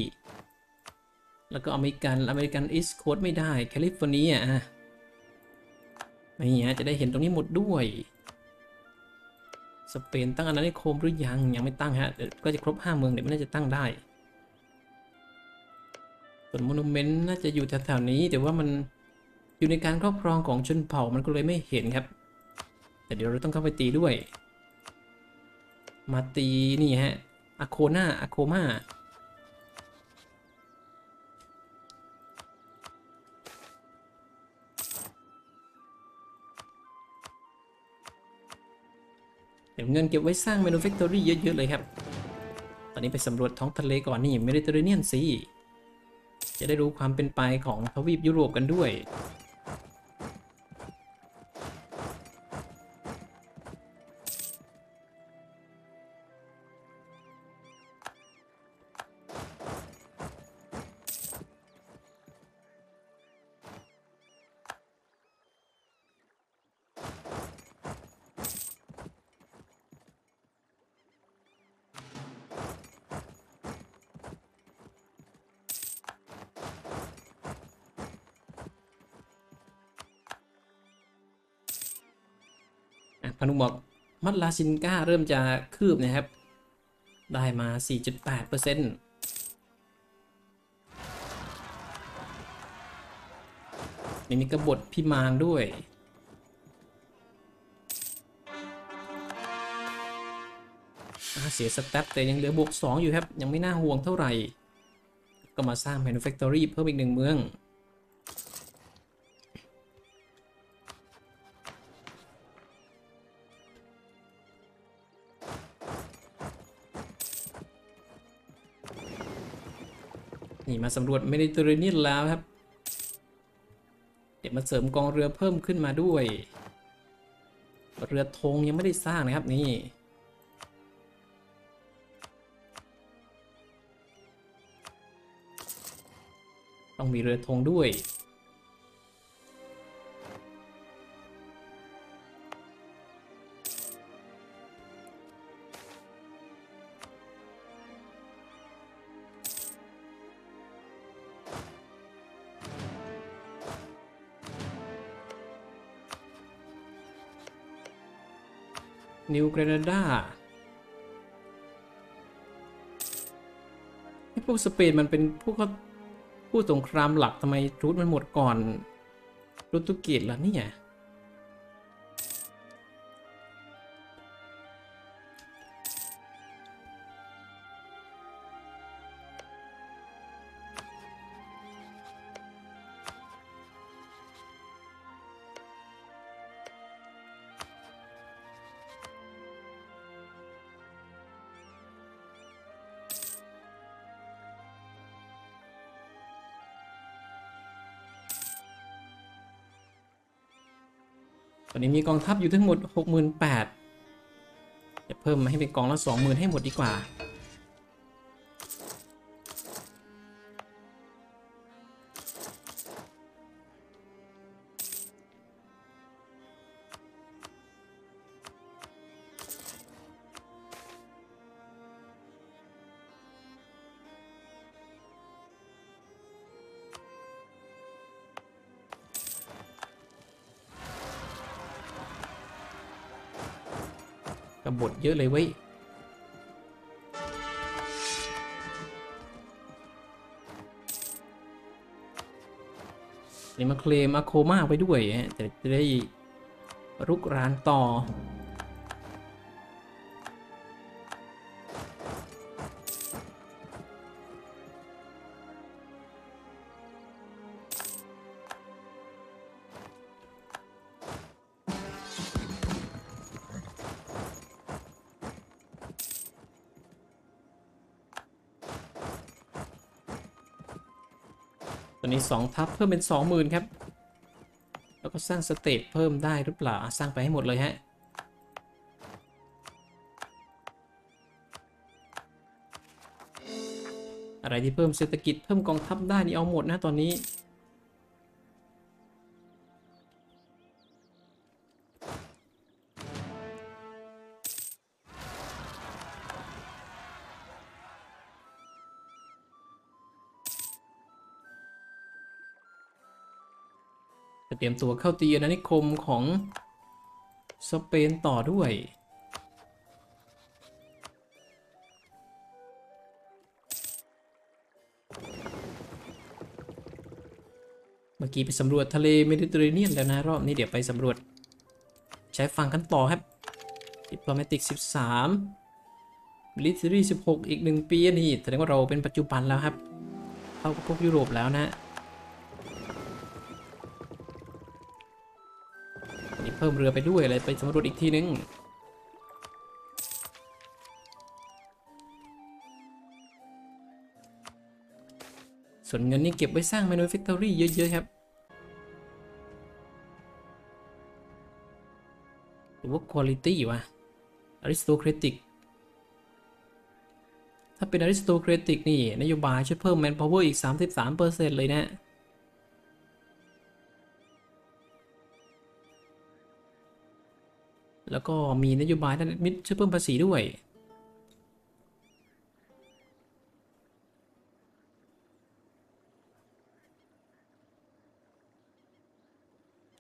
แล้วก็อเมริกันอเมริกันอีสต์โคสต์ไม่ได้แคลิฟอร์เนียอ่ะนี่ฮะจะได้เห็นตรงนี้หมดด้วยสเปนตั้งอาณานิคมหรือยังยังไม่ตั้งฮะเดี๋ยวก็จะครบห้าเมืองเดี๋ยวมันน่าจะตั้งได้ส่วนโมนูเมนต์น่าจะอยู่แถวๆนี้แต่ว่ามันอยู่ในการครอบครองของชนเผ่ามันก็เลยไม่เห็นครับแต่เดี๋ยวเราต้องเข้าไปตีด้วยมาตีนี่ฮะอโคนาอโคมาเดี๋ยวเงินเก็บไว้สร้าง Manufactory เยอะๆเลยครับตอนนี้ไปสำรวจท้องทะเลก่อนนี่เมดิเตอร์เรเนียนซีจะได้รู้ความเป็นไปของทวีปยุโรปกันด้วยพนุบอกมัดลาซินก้าเริ่มจะคืบนะครับได้มา สี่จุดแปดเปอร์เซ็นต์ นี่มีกบฏพิมานด้วยเสียสแตทแต่ยังเหลือบวกสองอยู่ครับยังไม่น่าห่วงเท่าไหร่ก็มาสร้าง Manufactory เพิ่มอีกหนึ่งเมืองนี่มาสำรวจเมดิเตอร์เรเนียนแล้วครับเดี๋ยวมาเสริมกองเรือเพิ่มขึ้นมาด้วยเรือธงยังไม่ได้สร้างนะครับนี่ต้องมีเรือธงด้วยนิวเกรนาดาพวกสเปนมันเป็นพวกเขาพูดสงครามหลักทำไมรูทมันหมดก่อนโปรตุเกสล่ะเนี่ย อนนี้มีกองทัพอยู่ทั้งหมด หกหมื่นแปดพัน จะเพิ่มมาให้เป็นกองละ สองหมื่น ให้หมดดีกว่าบทเยอะเลยเว้ยนี่มาเคลมอาโคมาไปด้วยฮะแต่จะได้รุกรานต่อนี้สองทัพเพิ่มเป็น สองหมื่น ครับแล้วก็สร้างสเตจเพิ่มได้หรือเปล่าสร้างไปให้หมดเลยฮะอะไรที่เพิ่มเศรษฐกิจเพิ่มกองทัพได้นี่เอาหมดนะตอนนี้เตรียมตัวเข้าตีอาณานิคมของสเปนต่อด้วยเมื่อกี้ไปสำรวจทะเลเมดิเตอร์เรเนียนแล้วนะรอบนี้เดี๋ยวไปสำรวจใช้ฟังกันต่อครับดิปโลมาติกสิบสามมิลิเตอรี่สิบหกอีกหนึ่งปีนี่แสดงว่าเราเป็นปัจจุบันแล้วครับเข้ากับพวกยุโรปแล้วนะเพิ่มเรือไปด้วยอะไรไปสำรวจอีกทีนึงส่วนเงินนี่เก็บไว้สร้าง Manufactory เยอะๆครับหรือว่า Quality วะ Aristocratic ถ้าเป็น Aristocratic นี่นโยบายช่วยเพิ่ม Manpower อีก สามสิบสามเปอร์เซ็นต์ เลยนะแล้วก็มีนโยบายด้านมิตรช่วยเพิ่มภาษีด้วย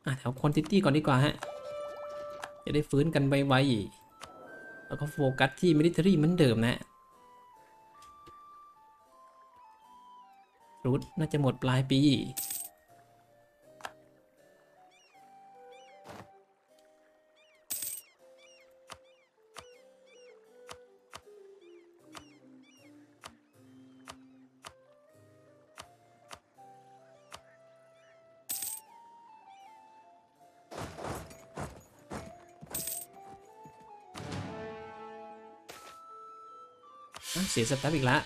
อ่ะแถวควอนติตี้ก่อนดีกว่าฮะจะได้ฟื้นกันไวๆแล้วก็โฟกัสที่มิลิเทอรี่เหมือนเดิมนะรูทน่าจะหมดปลายปีเสียสแตปอีกแล้วอ่าน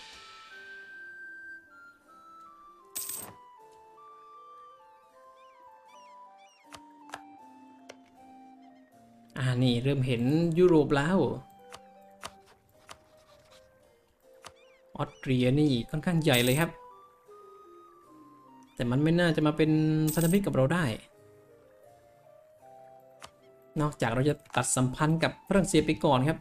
ี่เริ่มเห็นยุโรปแล้วออสเตรียนี่ค่อนข้างใหญ่เลยครับแต่มันไม่น่าจะมาเป็นพันธมิตรกับเราได้นอกจากเราจะตัดสัมพันธ์กับฝรั่งเศสไปก่อนครับ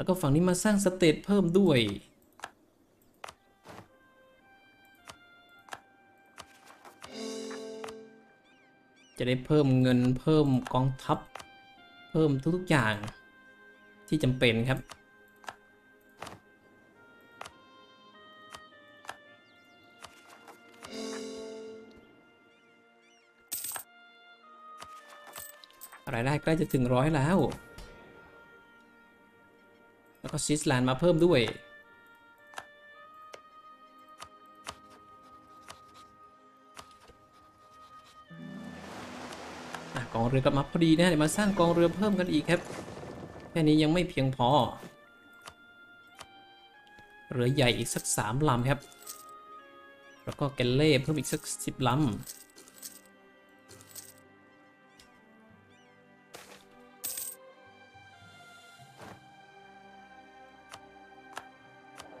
แล้วก็ฝั่งนี้มาสร้างสเตทเพิ่มด้วยจะได้เพิ่มเงินเพิ่มกองทัพเพิ่มทุกๆอย่างที่จำเป็นครับรายได้ใกล้จะถึงร้อยแล้วแล้วก็ซิสแลนด์มาเพิ่มด้วยกองเรือกลับมาพอดีนะเดี๋ยวมาสร้างกองเรือเพิ่มกันอีกครับแค่นี้ยังไม่เพียงพอเรือใหญ่อีกสักสามลำครับ แล้วก็แกลเล่เพิ่มอีกสักสิบล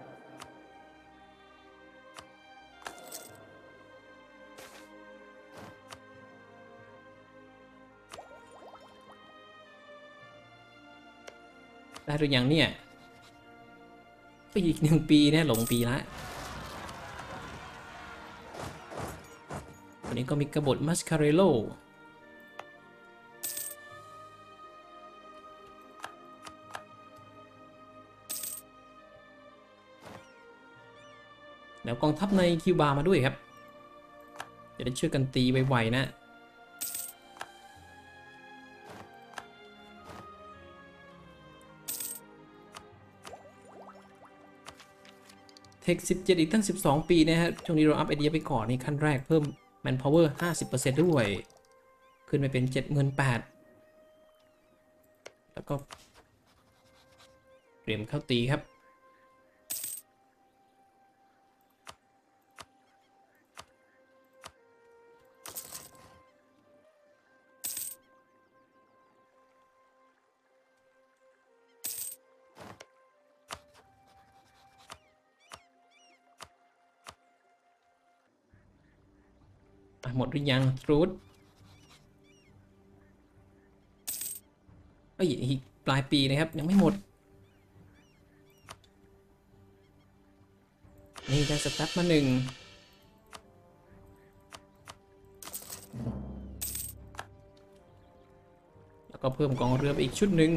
ำได้หรือยังเนี่ยไปอีกหนึ่งปีเนี่ยหลงปีละวันนี้ก็มีกบฏมัสคาเรโลแล้วกองทัพในคิวบามาด้วยครับเดี๋ยวได้ช่วยกันตีไวๆนะเทคสิบเจ็ดอีกตั้งสิบสองปีนะฮะช่วงนี้เราอัพไอเดียไปก่อนนี่ขั้นแรกเพิ่มแมนพาวเวอร์ห้าสิบเปอร์เซ็นต์ด้วยขึ้นไปเป็นเจ็ดหมื่นแปดแล้วก็เตรียมเข้าตีครับหมดหรือยังรูทเอ้ยอีกปลายปีนะครับยังไม่หมดนี่จะสตั๊บมาหนึ่งแล้วก็เพิ่มกองเรือไปอีกชุดหนึ่ง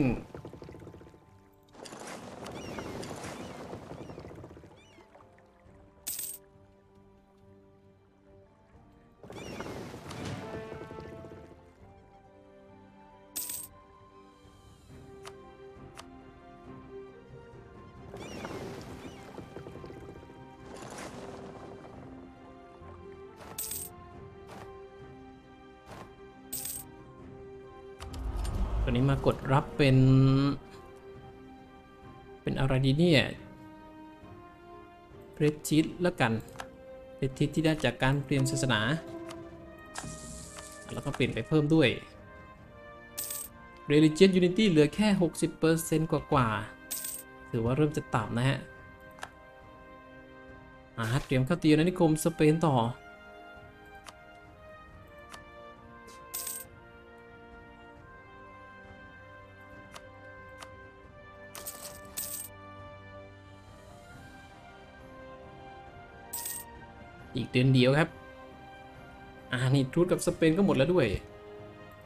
ตัวนี้มากดรับเป็นเป็นอะไรดีเนี่ยเพรสชิตแล้วกันเพรสชิตที่ได้จากการเปลี่ยนศาสนาแล้วก็เปลี่ยนไปเพิ่มด้วย Religious Unity เหลือแค่ หกสิบเปอร์เซ็นต์ กว่ากว่าถือว่าเริ่มจะต่ำนะฮะอาเตรียมเข้าตีอาณานิคมสเปนต่ออีกเดือนเดียวครับอ่านี่ทูตกับสเปนก็หมดแล้วด้วย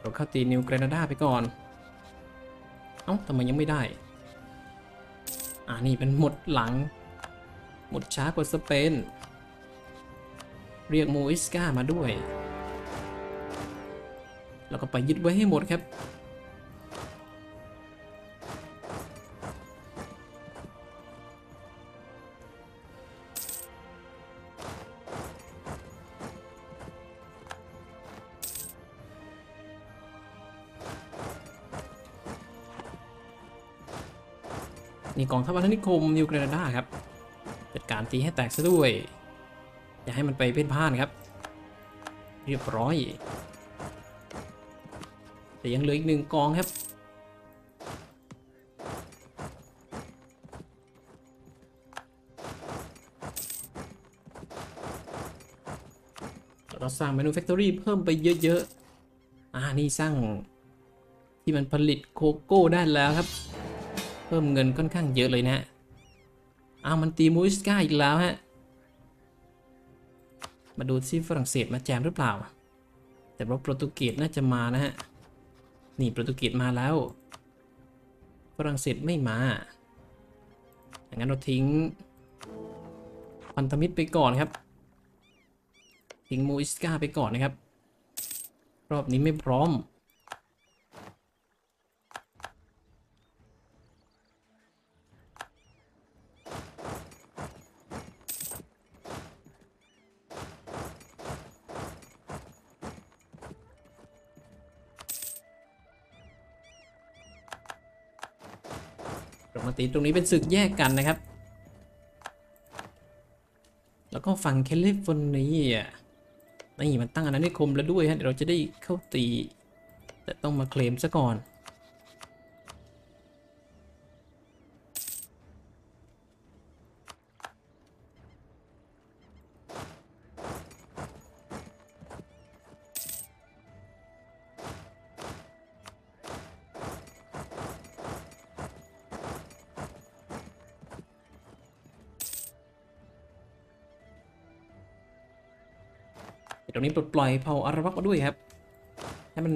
เราเข้าตีนิวแกรนาดาไปก่อนเอ้าทำไมยังไม่ได้อ่านี่เป็นหมดหลังหมดช้ากว่าสเปนเรียกโมอิสกามาด้วยแล้วก็ไปยึดไว้ให้หมดครับนี่กองทัพอาณานิคมนิวแกรนาดาครับจัดการตีให้แตกซะด้วยอย่าให้มันไปเพ่นพ่านครับเรียบร้อยแต่ยังเหลืออีกหนึ่งกองครับเราสร้างแมนูแฟคทอรี่เพิ่มไปเยอะๆอ่านี่สร้างที่มันผลิตโคโก้ได้แล้วครับเพิ่มเงินค่อนข้างเยอะเลยนะฮะเอามันตีมูสก้าอีกแล้วฮะมาดูซิฝรั่งเศสมาแจมหรือเปล่าแต่ว่าโปรตุเกสน่าจะมานะฮะนี่โปรตุเกสมาแล้วฝรั่งเศสไม่มาอย่างนั้นเราทิ้งพันธมิตรไปก่อนครับทิ้งมูสก้าไปก่อนนะครับรอบนี้ไม่พร้อมตรงนี้เป็นศึกแยกกันนะครับ แล้วก็ฝั่งแคลิฟอร์เนียนี่มันตั้งอาณานิคมแล้วด้วยฮะเดี๋ยวเราจะได้เข้าตีแต่ต้องมาเคลมซะก่อนตรงนี้ปลดปล่อยเผ่าอาราวักมาด้วยครับให้มัน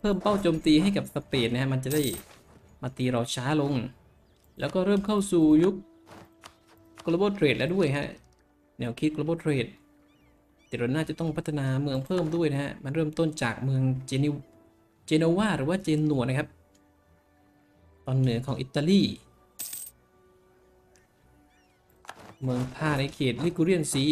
เพิ่มเป้าโจมตีให้กับสเปนนะฮะมันจะได้มาตีเราช้าลงแล้วก็เริ่มเข้าสู่ยุค global trade แล้วด้วยฮะแนวคิด global trade แต่เราน่าจะต้องพัฒนาเมืองเพิ่มด้วยนะฮะมันเริ่มต้นจากเมืองเจนิวเจนัวหรือว่าเจนัวนะครับตอนเหนือของอิตาลีเมืองท่าในเขตลิกูเรียนซี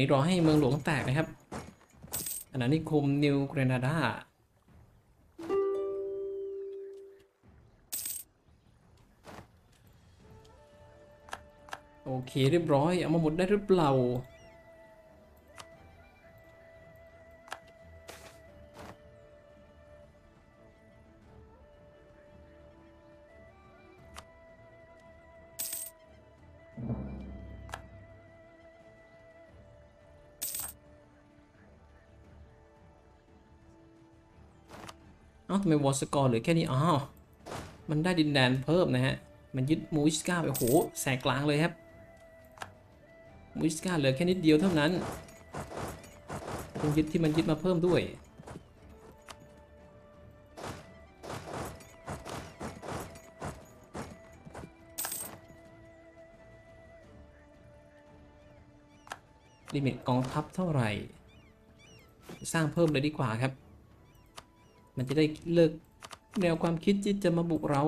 นี้รอให้เมืองหลวงแตกนะครับอาณานิคมนิวเกรนาดาโอเคเรียบร้อยเอามาหมดได้หรือเปล่าเอ้าทำไมวอร์สกอร์เหลือแค่นี้อ้าวมันได้ดินแดนเพิ่มนะฮะมันยึดมูอิสกาไปโอ้โหแสกกลางเลยครับมูอิสกาเหลือแค่นิดเดียวเท่านั้นต้องยึดที่มันยึดมาเพิ่มด้วยลิมิตกองทัพเท่าไหร่สร้างเพิ่มเลยดีกว่าครับมันจะได้เลิกแนวความคิดที่จะมาบุกเรา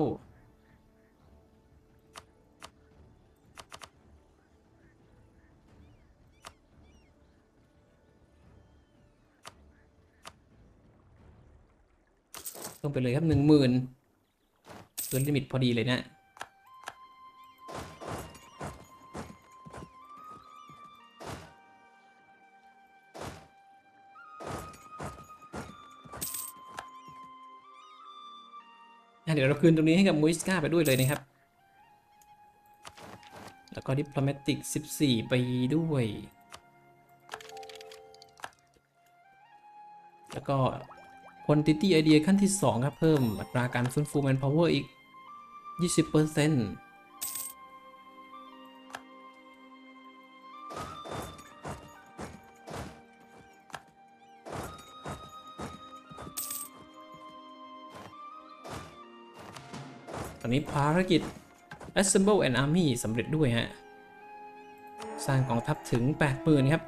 ต้องไปเลยครับหนึ่งหมื่นเกินลิมิตพอดีเลยนะเดี๋ยวเราคืนตรงนี้ให้กับมูอิสกาไปด้วยเลยนะครับแล้วก็ดิปโลแมติกสิบสี่ไปด้วยแล้วก็คอนติตี้ไอเดียขั้นที่สองครับเพิ่มอัตราการฟื้นฟูแมนพาวเวอร์อีก ยี่สิบเปอร์เซ็นต์ตอนนี้ภารกิจ Assemble an Army สำเร็จด้วยฮะสร้างกองทัพถึง แปดหมื่น ครับ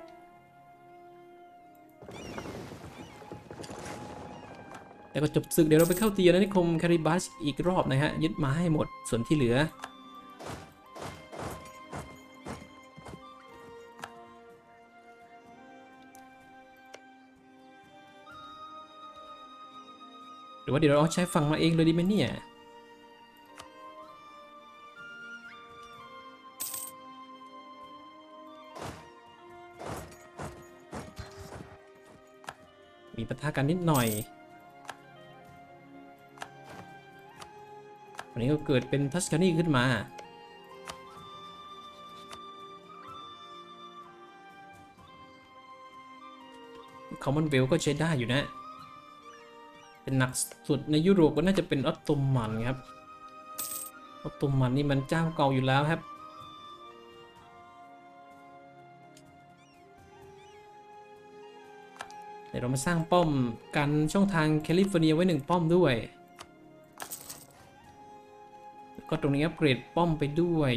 แล้วก็จบศึกเดี๋ยวเราไปเข้าตีอาณานิคมคาริบัสอีกรอบนะฮะยึดมาให้หมดส่วนที่เหลือหรือว่าเดี๋ยวเราใช้ฝั่งมาเองเลยดีไหมเนี่ยมีปะทะกันนิดหน่อยวันนี้ก็เกิดเป็นทัสคานีขึ้นมาคอมมอนเวลก็ใช้ได้อยู่นะเป็นหนักสุดในยุโรปก็น่าจะเป็นออตโตมันครับออตโตมันนี่มันเจ้าเก่าอยู่แล้วครับเดี๋ยวเรามาสร้างป้อมกันช่องทางแคลิฟอร์เนียไว้หนึ่งป้อมด้วยแล้วก็ตรงนี้อัปเกรดป้อมไปด้วย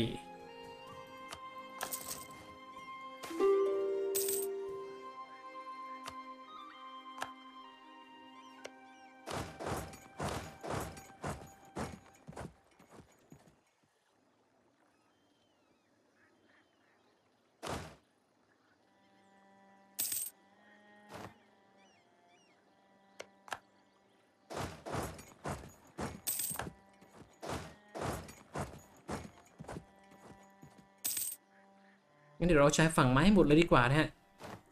งั้นเดี๋ยวเราใช้ฝั่งไม้หมดเลยดีกว่านะฮะ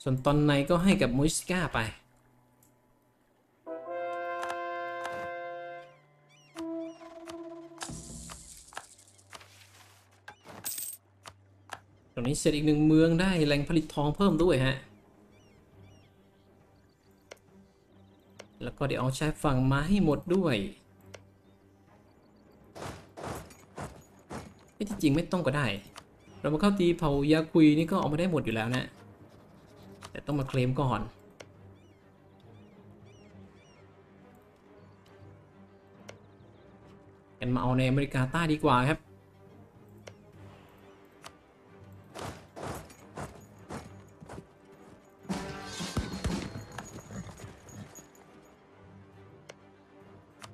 ส่วนตอนในก็ให้กับมูสก้าไปตรงนี้เสร็จอีกหนึ่งเมืองได้แหล่งผลิตทองเพิ่มด้วยฮะแล้วก็เดี๋ยวเอาใช้ฝั่งมาให้หมดด้วยที่จริงไม่ต้องก็ได้เรามาเข้าตีเผายาคุยนี่ก็เอามาได้หมดอยู่แล้วนะแต่ต้องมาเคลมก่อนกันมาเอาในอเมริกาใต้ดีกว่าครับ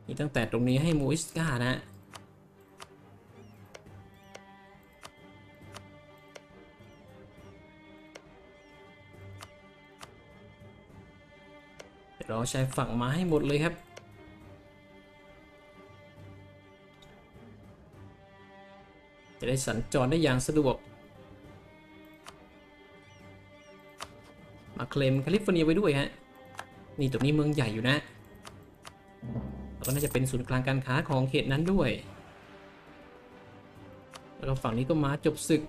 นี่ตั้งแต่ตรงนี้ให้มูอิสก้านะเราใช้ฝั่งมาให้หมดเลยครับจะได้สัญจรได้อย่างสะดวกมาเคลมแคลิฟอร์เนียไว้ด้วยฮะนี่ตรงนี้เมืองใหญ่อยู่นะแล้วก็น่าจะเป็นศูนย์กลางการค้าของเขตนั้นด้วยแล้วฝั่งนี้ก็มาจบศึก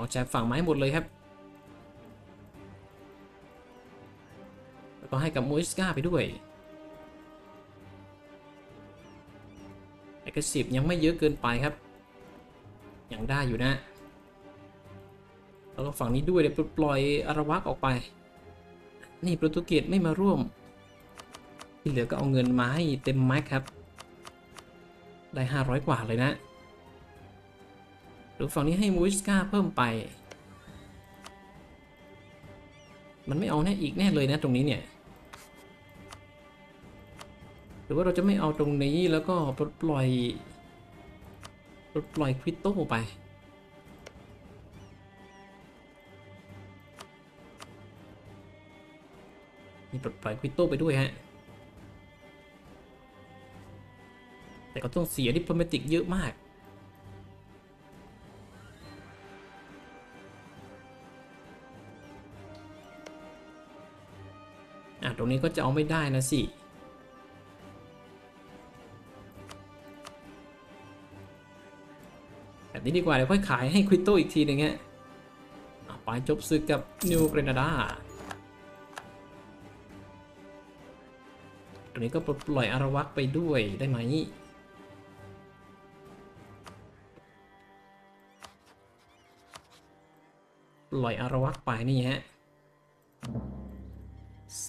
เราจะฝั่งไม้หมดเลยครับแล้วก็ให้กับมูสก้าไปด้วยไอ้กระสิบยังไม่เยอะเกินไปครับยังได้อยู่นะแล้วก็ฝั่งนี้ด้วยเดี๋ยวปล่อยอาราวักออกไปนี่โปรตุเกสไม่มาร่วมที่เหลือก็เอาเงินมาให้เต็มแม็กครับได้ห้าร้อยกว่าเลยนะหรือฝั่งนี้ให้มูสก้าเพิ่มไปมันไม่เอาแน่อีกแน่เลยนะตรงนี้เนี่ยหรือว่าเราจะไม่เอาตรงนี้แล้วก็ปลดปล่อยปลดปล่อยควิตโต้ไปนี่ปลดปล่อยควิตโต้ไปด้วยฮะแต่ก็ต้องเสียดิปโลมาติกเยอะมากตรงนี้ก็จะเอาไม่ได้นะสิแบบนี้ดีกว่าเดี๋ยวค่อยขายให้ควิตโต้อีกทีหนึ่งฮะไปจบซื้อกับนิวเกรนาดาตรงนี้ก็ปล่อยอาราวักไปด้วยได้ไหมปล่อยอาราวักไปนี่ฮะ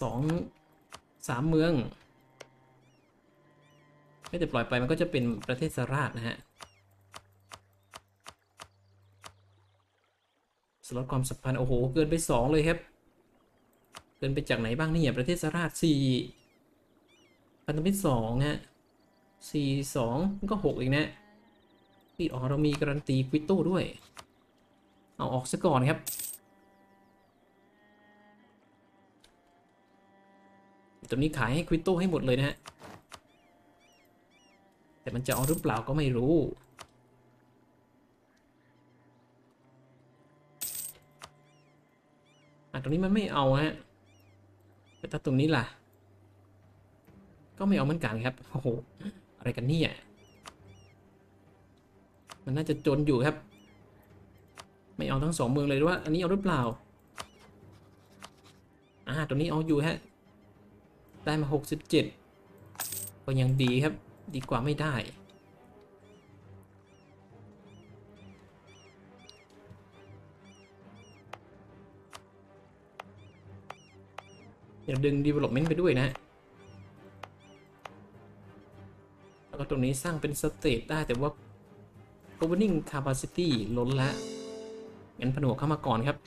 สองสามเมืองไม่แต่ปล่อยไปมันก็จะเป็นประเทศสหราชนะฮะสลดความสัมพันธ์โอ้โหเกินไปสองเลยครับเกินไปจากไหนบ้างนี่เนี่ยประเทศสหราชสี่พันธมิตรสองฮะสี่สองก็หกอีกนะที่อ๋อเรามีการันตีควิตโต้ด้วยเอาออกซะก่อนครับตรงนี้ขายให้ควิตโต้ให้หมดเลยนะฮะแต่มันจะเอาหรือเปล่าก็ไม่รู้อ่ะตรงนี้มันไม่เอาฮะแต่ถ้าตรงนี้ล่ะก็ไม่เอาเหมือนกันครับโอ้โหอะไรกันเนี่ยมันน่าจะจนอยู่ครับไม่เอาทั้งสองเมืองเลยว่าอันนี้เอาหรือเปล่าอ่ะตรงนี้เอาอยู่ฮะได้มาหกสิบเจ็ดก็ยังดีครับดีกว่าไม่ได้เดี๋ยวดึง development ไปด้วยนะแล้วก็ตรงนี้สร้างเป็น state ได้แต่ว่า governing capacity ล้นแล้วงั้นผนวกเข้ามาก่อนครับ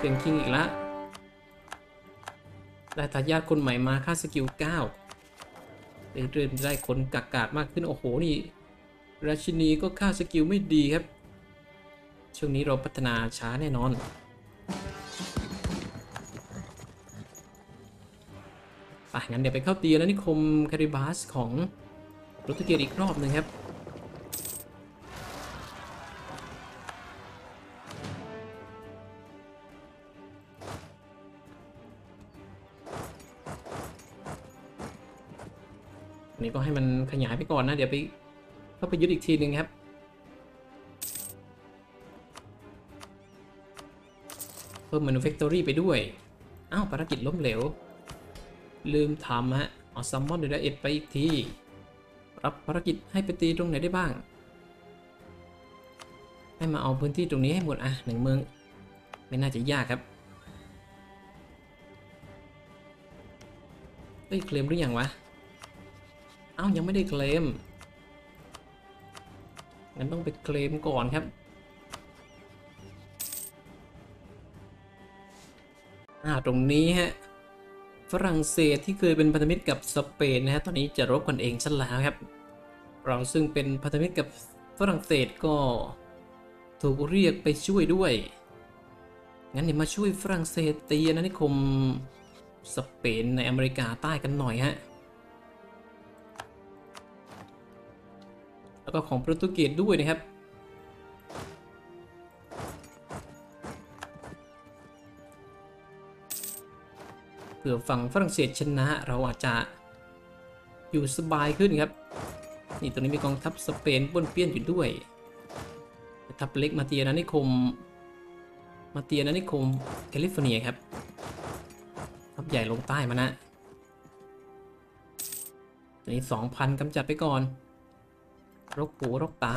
เปลี่ยนคิงอีกละได้ทายาทคนใหม่มาค่าสกิลเก้าเรื่อยๆได้คนกากาดมากขึ้นโอ้โหนี่ ราชินีก็ค่าสกิลไม่ดีครับช่วงนี้เราพัฒนาช้าแน่นอนไปงั้นเดี๋ยวไปเข้าตีแล้วนิคมคาริบัสของโปรตุเกสอีกรอบหนึ่งครับนี่ก็ให้มันขยายไปก่อนนะเดี๋ยวไปก็ไปยึดอีกทีหนึ่งครับเพิ่ม manufactory ไปด้วยอ้าวภารกิจล้มเหลวลืมทำฮะเอาซัมมอนเดลเอ็ดไปอีกทีรับภารกิจให้ไปตีตรงไหนได้บ้างให้มาเอาพื้นที่ตรงนี้ให้หมดอ่ะหนึ่งเมืองไม่น่าจะยากครับเฮ้ยเคลมหรือยังวะอ้าวยังไม่ได้เคลมงั้นต้องไปเคลมก่อนครับอ่าตรงนี้ฮะฝรั่งเศสที่เคยเป็นพันธมิตรกับสเปนนะฮะตอนนี้จะรบกันเองซะแล้วครับเราซึ่งเป็นพันธมิตรกับฝรั่งเศสก็ถูกเรียกไปช่วยด้วยงั้นเดี๋ยวมาช่วยฝรั่งเศสตีนะนิคมสเปนในอเมริกาใต้กันหน่อยฮะแล้วก็ของโปรตุเกสด้วยนะครับเผื่อฝั่งฝรั่งเศสชนะเราอาจจะอยู่สบายขึ้นครับนี่ตรงนี้มีกองทัพสเปนป้วนเปี้ยนอยู่ด้วยทัพเล็กมาเตียนานิคมมาเตียนานิคมแคลิฟอร์เนียครับทัพใหญ่ลงใต้มานะตรงนี้ สองพัน กำจัดไปก่อนรกปูรกตา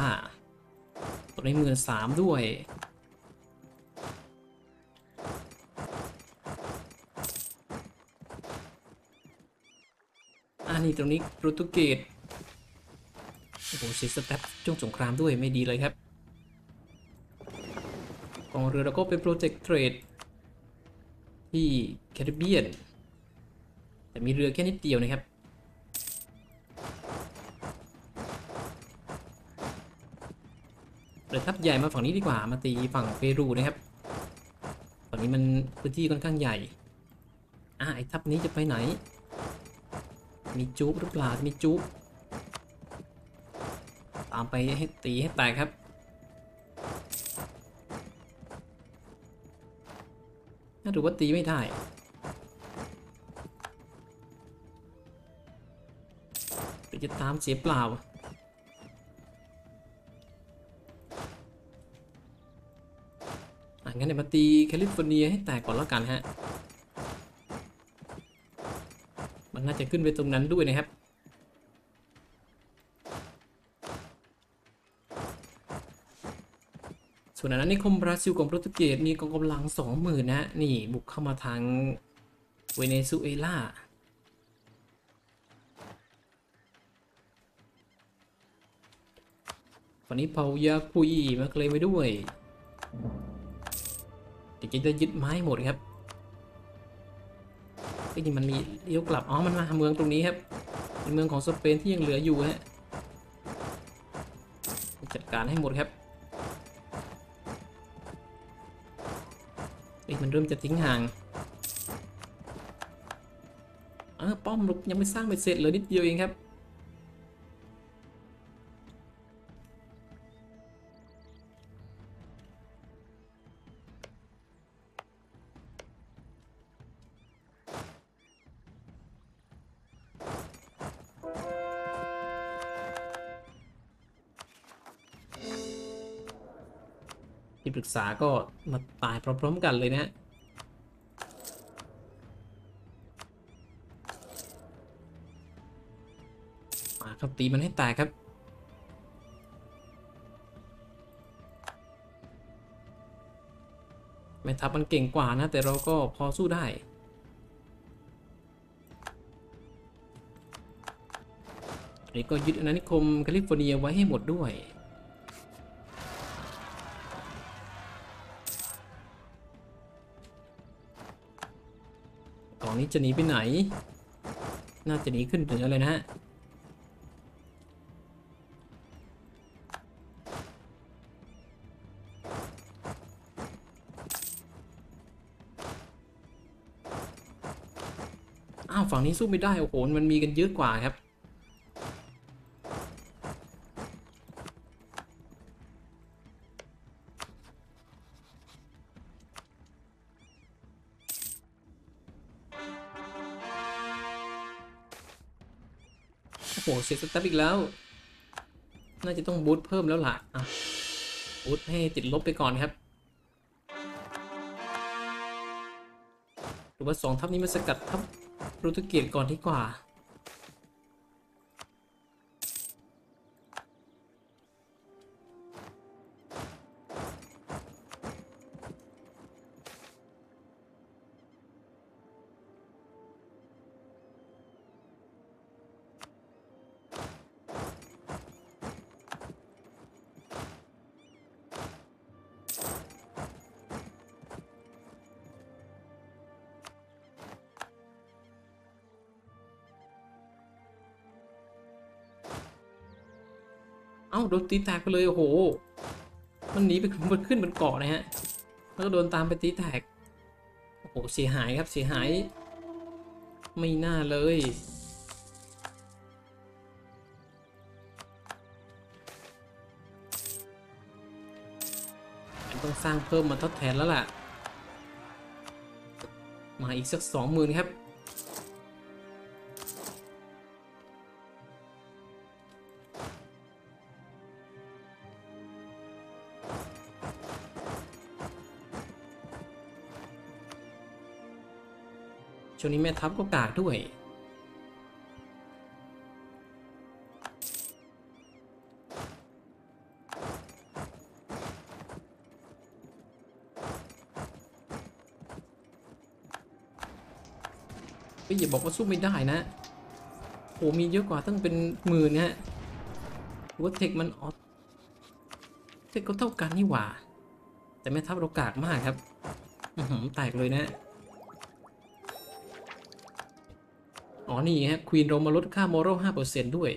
ตัวนี้หมื่นสามด้วยอันนี้ตรงนี้โปรตุเกสโอ้โหเสียสแตปช่วงสงครามด้วยไม่ดีเลยครับกองเรือเราก็เป็นโปรเจกต์เทรดที่แคริบเบียนแต่มีเรือแค่นิดเดียวนะครับเรือทัพใหญ่มาฝั่งนี้ดีกว่ามาตีฝั่งเปรูนะครับฝั่งนี้มันพื้นที่ค่อนข้างใหญ่อ่ะไอ้ทัพนี้จะไปไหนมีจุ๊บหรือเปล่ามีจุ๊บตามไปให้ตีให้แตกครับน่าดูว่าตีไม่ได้ไปจะตามเสียเปล่างั้นเดี๋ยวมาตีแคลิฟอร์เนียให้แตกก่อนแล้วกันฮะมันน่าจะขึ้นไปตรงนั้นด้วยนะครับส่วนอันนั้นนิคมบราซิลของโปรตุเกสมีกองกำลังสองหมื่นนะนี่บุกเข้ามาทางเวเนซุเอลาวันนี้เปายาคุยมาเคลมไว้ด้วยเดี๋ยวจะยึดไม้หมดครับไอ้นี่มันมีเลี้ยวกลับอ๋อมันมาเมืองตรงนี้ครับเป็นเมืองของสเปนที่ยังเหลืออยู่ฮะจัดการให้หมดครับไอ้มันเริ่มจะทิ้งห่างเออป้อมลุกยังไม่สร้างไปเสร็จเลยนิดเดียวเองครับปรึกษาก็มาตายพร้อมๆกันเลยนะมาครับตีมันให้ตายครับแม่ทัพมันเก่งกว่านะแต่เราก็พอสู้ได้อันนี้ก็ยึดอาณานิคมแคลิฟอร์เนียไว้ให้หมดด้วยนี้จะหนีไปไหนน่าจะหนีขึ้นเหนือเลยนะฮะ ฝั่งนี้สู้ไม่ได้โอ้โหมันมีกันเยอะกว่าครับโอ้โหเสียสเต็ปอีกแล้วน่าจะต้องบูทเพิ่มแล้วล่ะอ่ะบูทให้ติดลบไปก่อนครับหรือว่าสองทัพนี้มาสกัดทัพโปรตุเกสก่อนดีกว่าเอ้าโดนตีแตกไปเลยโอ้โหมันหนีไปมันขึ้นบนเกาะนะฮะแล้วก็โดนตามไปตีแตกโอ้โหเสียหายครับเสียหายไม่น่าเลยต้องสร้างเพิ่มมาทดแทนแล้วล่ะมาอีกสักสองหมื่นครับช่วงนี้แม่ทัพก็กากด้วยพี่อย่าบอกว่าสู้ไม่ได้นะโอ้มีเยอะกว่าตั้งเป็นหมื่นฮะวัวเทคมันออดเทคก็เท่ากันนี่หว่าแต่แม่ทัพเรากากมากครับแตกเลยนะอ๋อนี่ฮะควีนเรามาลดค่ามอรัล ห้าเปอร์เซ็นต์ ด้วย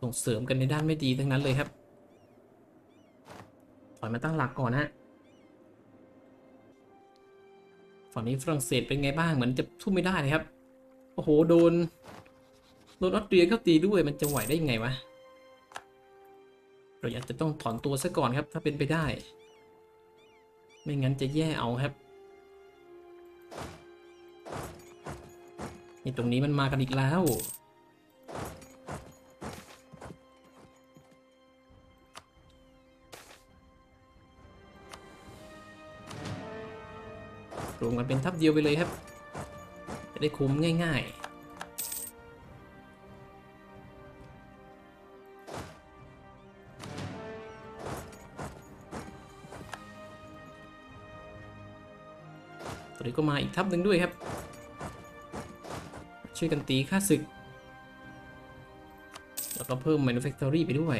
ส่งเสริมกันในด้านไม่ดีทั้งนั้นเลยครับถอยมาตั้งหลักก่อนฮะฝั่งนี้ฝรั่งเศสเป็นไงบ้างเหมือนจะสู้ไม่ได้เลยครับโอ้โหโดนโดนออสเตรียเข้าตีด้วยมันจะไหวได้ยังไงวะเราอยากจะต้องถอนตัวซะก่อนครับถ้าเป็นไปได้ไม่งั้นจะแย่เอาครับตรงนี้มันมากันอีกแล้วรวมกันเป็นทัพเดียวไปเลยครับจะได้คุ้มง่ายๆตอนนี้ก็มาอีกทัพหนึ่งด้วยครับช่วยกันตีค่าศึกแล้วก็เพิ่ม Manufactory ไปด้วย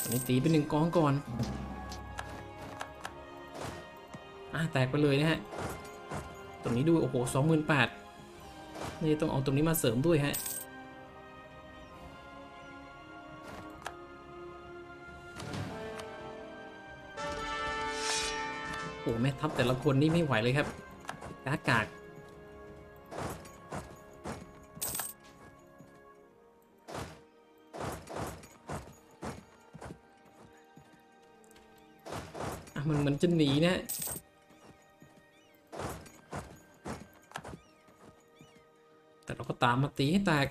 อันนี้ตีเป็นหนึ่งกองก่อนอ่ะแตกไปเลยนะฮะตรงนี้ด้วยโอ้โห สองหมื่นแปดพัน นี่ต้องเอาตรงนี้มาเสริมด้วยฮะโอ้แม่ทัพแต่ละคนนี่ไม่ไหวเลยครับกากากอ่ะมันเหมือนจะหนีนะแต่เราก็ตามมาตีให้แตก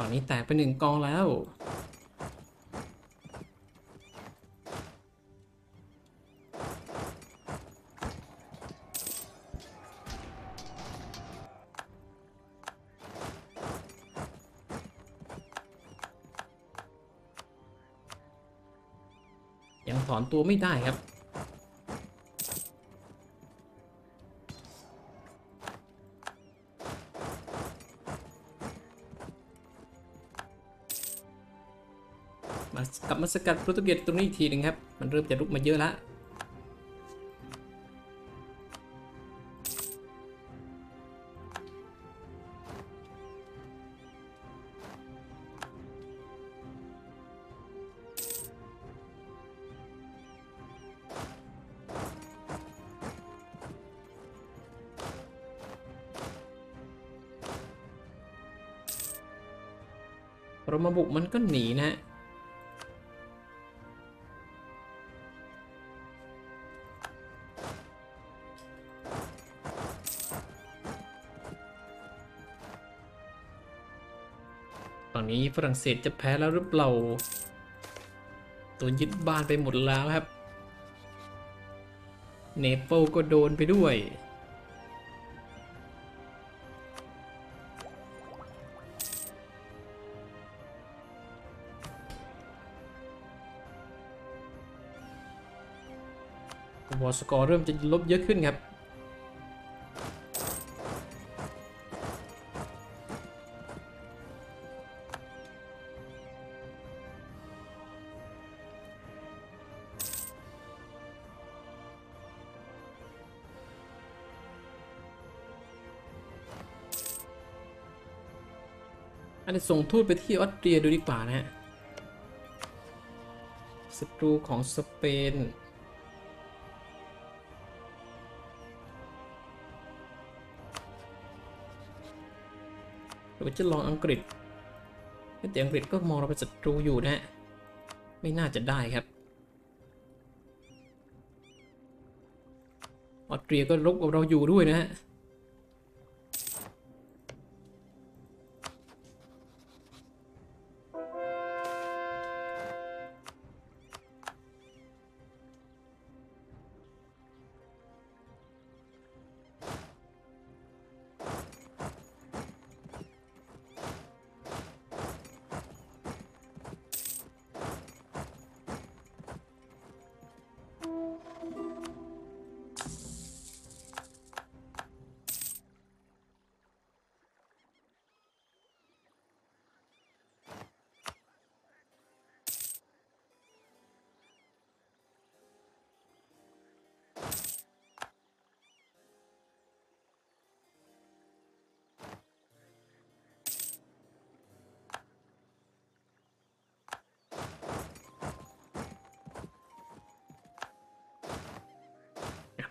ฝั่งนี้แตกไปหนึ่งกองแล้วยังถอนตัวไม่ได้ครับ กลับมาสกัดโปรตุเกสตรงนี้อีกทีหนึ่งครับมันเริ่มจะลุกมาเยอะละเรามาบุกมันก็หนีนะตอนนี้ฝรั่งเศสจะแพ้แล้วหรือเปล่าตัวยึดบ้านไปหมดแล้วครับเนเปิลก็โดนไปด้วยวอร์สกอร์เริ่มจะลบเยอะขึ้นครับอันนี้ส่งทูตไปที่ออสเตรียดูดีกว่านะฮะศัตรูของสเปนเราจะลองอังกฤษแต่อังกฤษก็มองเราเป็นศัตรูอยู่นะฮะไม่น่าจะได้ครับออสเตรียก็รบกับเราอยู่ด้วยนะฮะ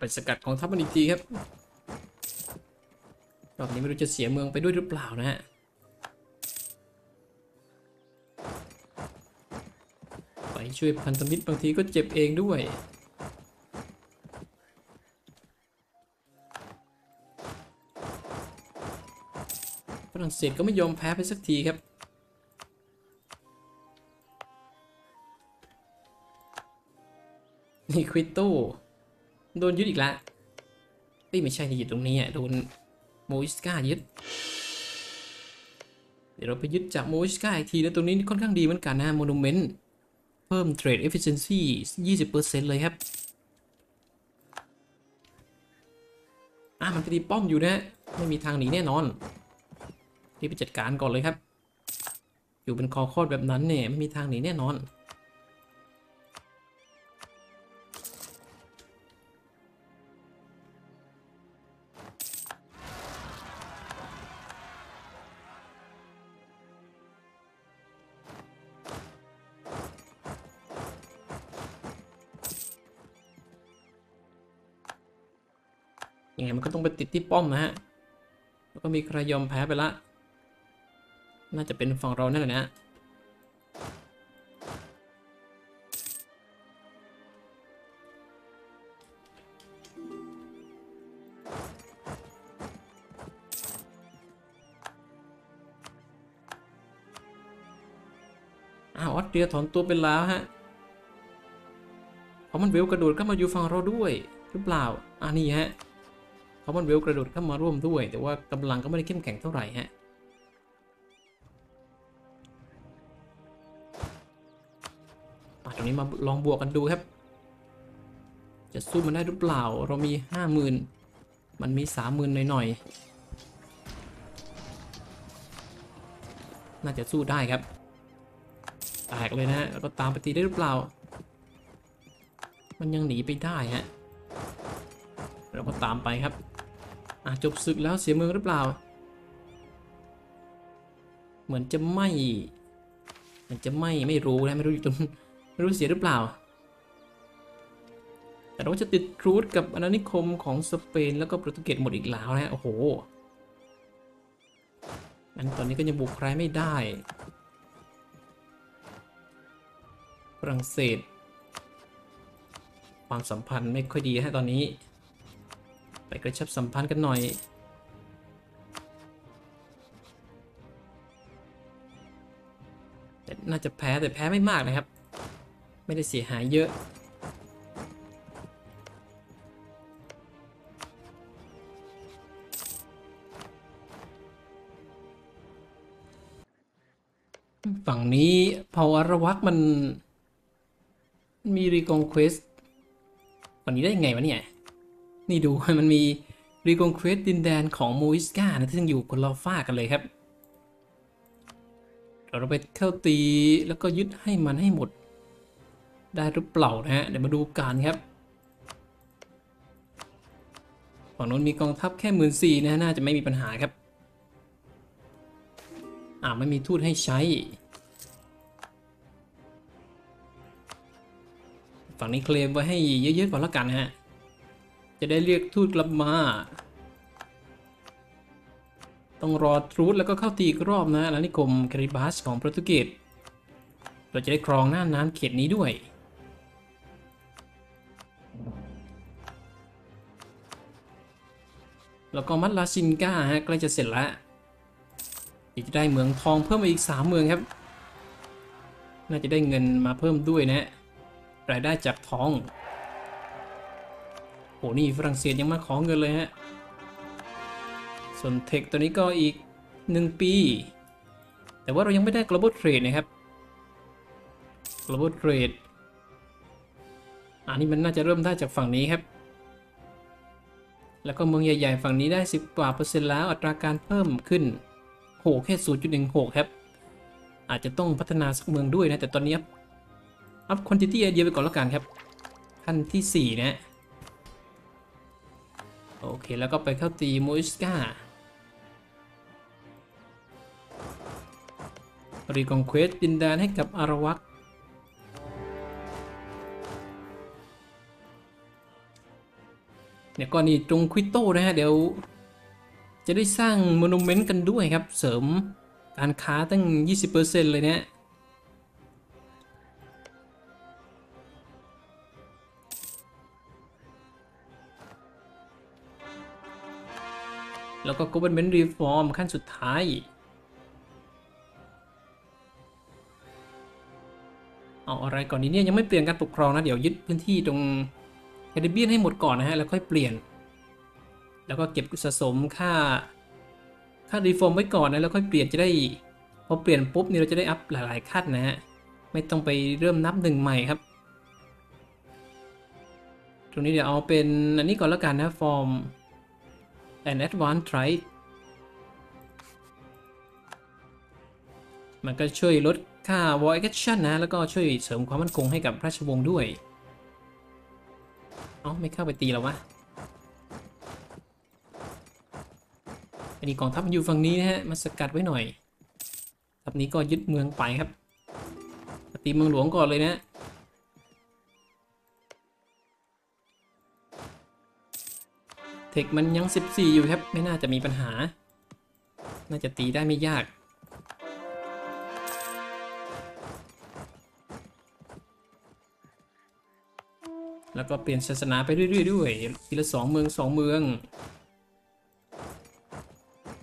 เป็นสกัดของทัพมันอีกทีครับรอบนี้ไม่รู้จะเสียเมืองไปด้วยหรือเปล่านะฮะไปช่วยพันธมิตรบางทีก็เจ็บเองด้วยฝรั่งเศสก็ไม่ยอมแพ้ไปสักทีครับนี่ควิตโตโดนยึดอีกแล้วไม่ใช่ยึดตรงนี้อ่ะโดนโมอิสกายึดเดี๋ยวเราไปยึดจากโมอิสกาอีกทีแล้วตรงนี้ค่อนข้างดีเหมือนกันนะโมนูเมนต์เพิ่มเทรดเอฟฟิเชนซี่ยี่สิบเปอร์เซ็นต์เลยครับอ่ะมันจะดีป้อมอยู่นะไม่มีทางหนีแน่นอนที่ไปจัดการก่อนเลยครับอยู่เป็นคอคอดแบบนั้นเนี่ยไม่มีทางหนีแน่นอนยังไงมันก็ต้องไปติดที่ป้อมนะฮะแล้วก็มีใครยอมแพ้ไปละน่าจะเป็นฝั่งเราแน่เลยนะอ้าวออสเตรียถอนตัวไปแล้วฮะเพราะมันเวลกระโดดเข้ามาอยู่ฝั่งเราด้วยหรือเปล่าอ่านี่ฮะเพราะมันเวลกระโดดเข้ามาร่วมด้วยแต่ว่ากำลังก็ไม่ได้เข้มแข็งเท่าไหร่ฮะตรงนี้มาลองบวกกันดูครับจะสู้มันได้หรือเปล่าเรามี ห้าหมื่น มันมี สามหมื่น หน่อยๆน่าจะสู้ได้ครับ แตกเลยนะฮะเราตามไปตีได้หรือเปล่ามันยังหนีไปได้ฮะเราก็ตามไปครับอ่ะจบศึกแล้วเสียเมืองหรือเปล่าเหมือนจะไม่เหมือนจะไม่ไม่รู้นะไม่รู้อยู่ตรงไม่รู้เสียหรือเปล่าแต่เราจะติดรูทกับอาณานิคมของสเปนแล้วก็โปรตุเกสหมดอีกแล้วนะโอ้โหอันตอนนี้ก็ยังบุกใครไม่ได้ฝรั่งเศสความสัมพันธ์ไม่ค่อยดีฮะตอนนี้ไปกระชับสัมพันธ์กันหน่อยแต่น่าจะแพ้แต่แพ้ไม่มากนะครับไม่ได้เสียหายเยอะฝั่งนี้พาวอรวักมันมีรีคอนเควสต์ฝั่งนี้ได้ยังไงวะเนี่ยนี่ดูมันมีรีคอนเควสต์ดินแดนของโมอิสกานะที่ยังอยู่คนละฝ้ากันเลยครับเราไปเข้าตีแล้วก็ยึดให้มันให้หมดได้หรือเปล่านะฮะเดี๋ยวมาดูกันครับฝั่งนู้นมีกองทัพแค่หมื่นสี่นะน่าจะไม่มีปัญหาครับอ่าไม่มีทูตให้ใช้ฝั่งนี้เคลมไว้ให้เยอะๆก่อนละกันฮะจะได้เรียกทูตกลับมาต้องรอทูตแล้วก็เข้าตีอีกรอบนะอาณานิคมคาริบัสของโปรตุเกสเราจะได้ครองหน้าน้ำเขตนี้ด้วยแล้วก็มัดลาซินกาฮะใกล้จะเสร็จแล้วจะได้เมืองทองเพิ่มมาอีกสามเมืองครับน่าจะได้เงินมาเพิ่มด้วยนะรายได้จากทองโหนี่ฝรั่งเศสยังมาขอเงินเลยฮะส่วนเทคตัวนี้ก็อีกหนึ่งปีแต่ว่าเรายังไม่ได้ global trade นะครับ global trade อันนี้มันน่าจะเริ่มได้จากฝั่งนี้ครับแล้วก็เมืองใหญ่ๆฝั่งนี้ได้สิบกว่าเปอร์เซ็นต์แล้วอัตราการเพิ่มขึ้นโหแค่ ศูนย์จุดหนึ่งหก ครับอาจจะต้องพัฒนาสักเมืองด้วยนะแต่ตอนนี้อัพควอนติตี้ไอเดียไปก่อนแล้วกันครับขั้นที่สี่นะโอเคแล้วก็ไปเข้าตีโมอิสการีคอนเควสต์ดินแดนให้กับอารวักเนี่ยก็นี่ตรงควิโต้นะฮะเดี๋ยวจะได้สร้างโมนูเมนต์กันด้วยครับเสริมการค้าตั้ง ยี่สิบเปอร์เซ็นต์ เลยเนี่ยแล้วก็ government reform ขั้นสุดท้ายเอาอะไรก่อนนี้เนี่ยยังไม่เปลี่ยนการปกครองนะเดี๋ยวยึดพื้นที่ตรงแคริบเบียนให้หมดก่อนนะฮะแล้วค่อยเปลี่ยนแล้วก็เก็บสะสมค่าค่ารีฟอร์มไว้ก่อนนะแล้วค่อยเปลี่ยนจะได้พอเปลี่ยนปุ๊บนี่เราจะได้อัพหลายๆขั้นนะฮะไม่ต้องไปเริ่มนับหนึ่งใหม่ครับตรงนี้เดี๋ยวเอาเป็นอันนี้ก่อนแล้วกันนะฟอร์ม an advanced trade มันก็ช่วยลดค่า war aggression นะแล้วก็ช่วยเสริมความมั่นคงให้กับราชวงศ์ด้วยอ๋อไม่เข้าไปตีเราวะนี่กองทัพอยู่ฝั่งนี้นะฮะมาสกัดไว้หน่อยทัพนี้ก็ยึดเมืองไปครับตีเมืองหลวงก่อนเลยนะเทคมันยังสิบสี่อยู่ครับไม่น่าจะมีปัญหาน่าจะตีได้ไม่ยากแล้วก็เปลี่ยนศาสนาไปเรื่อยๆด้วยทีละสองเมืองสองเมือง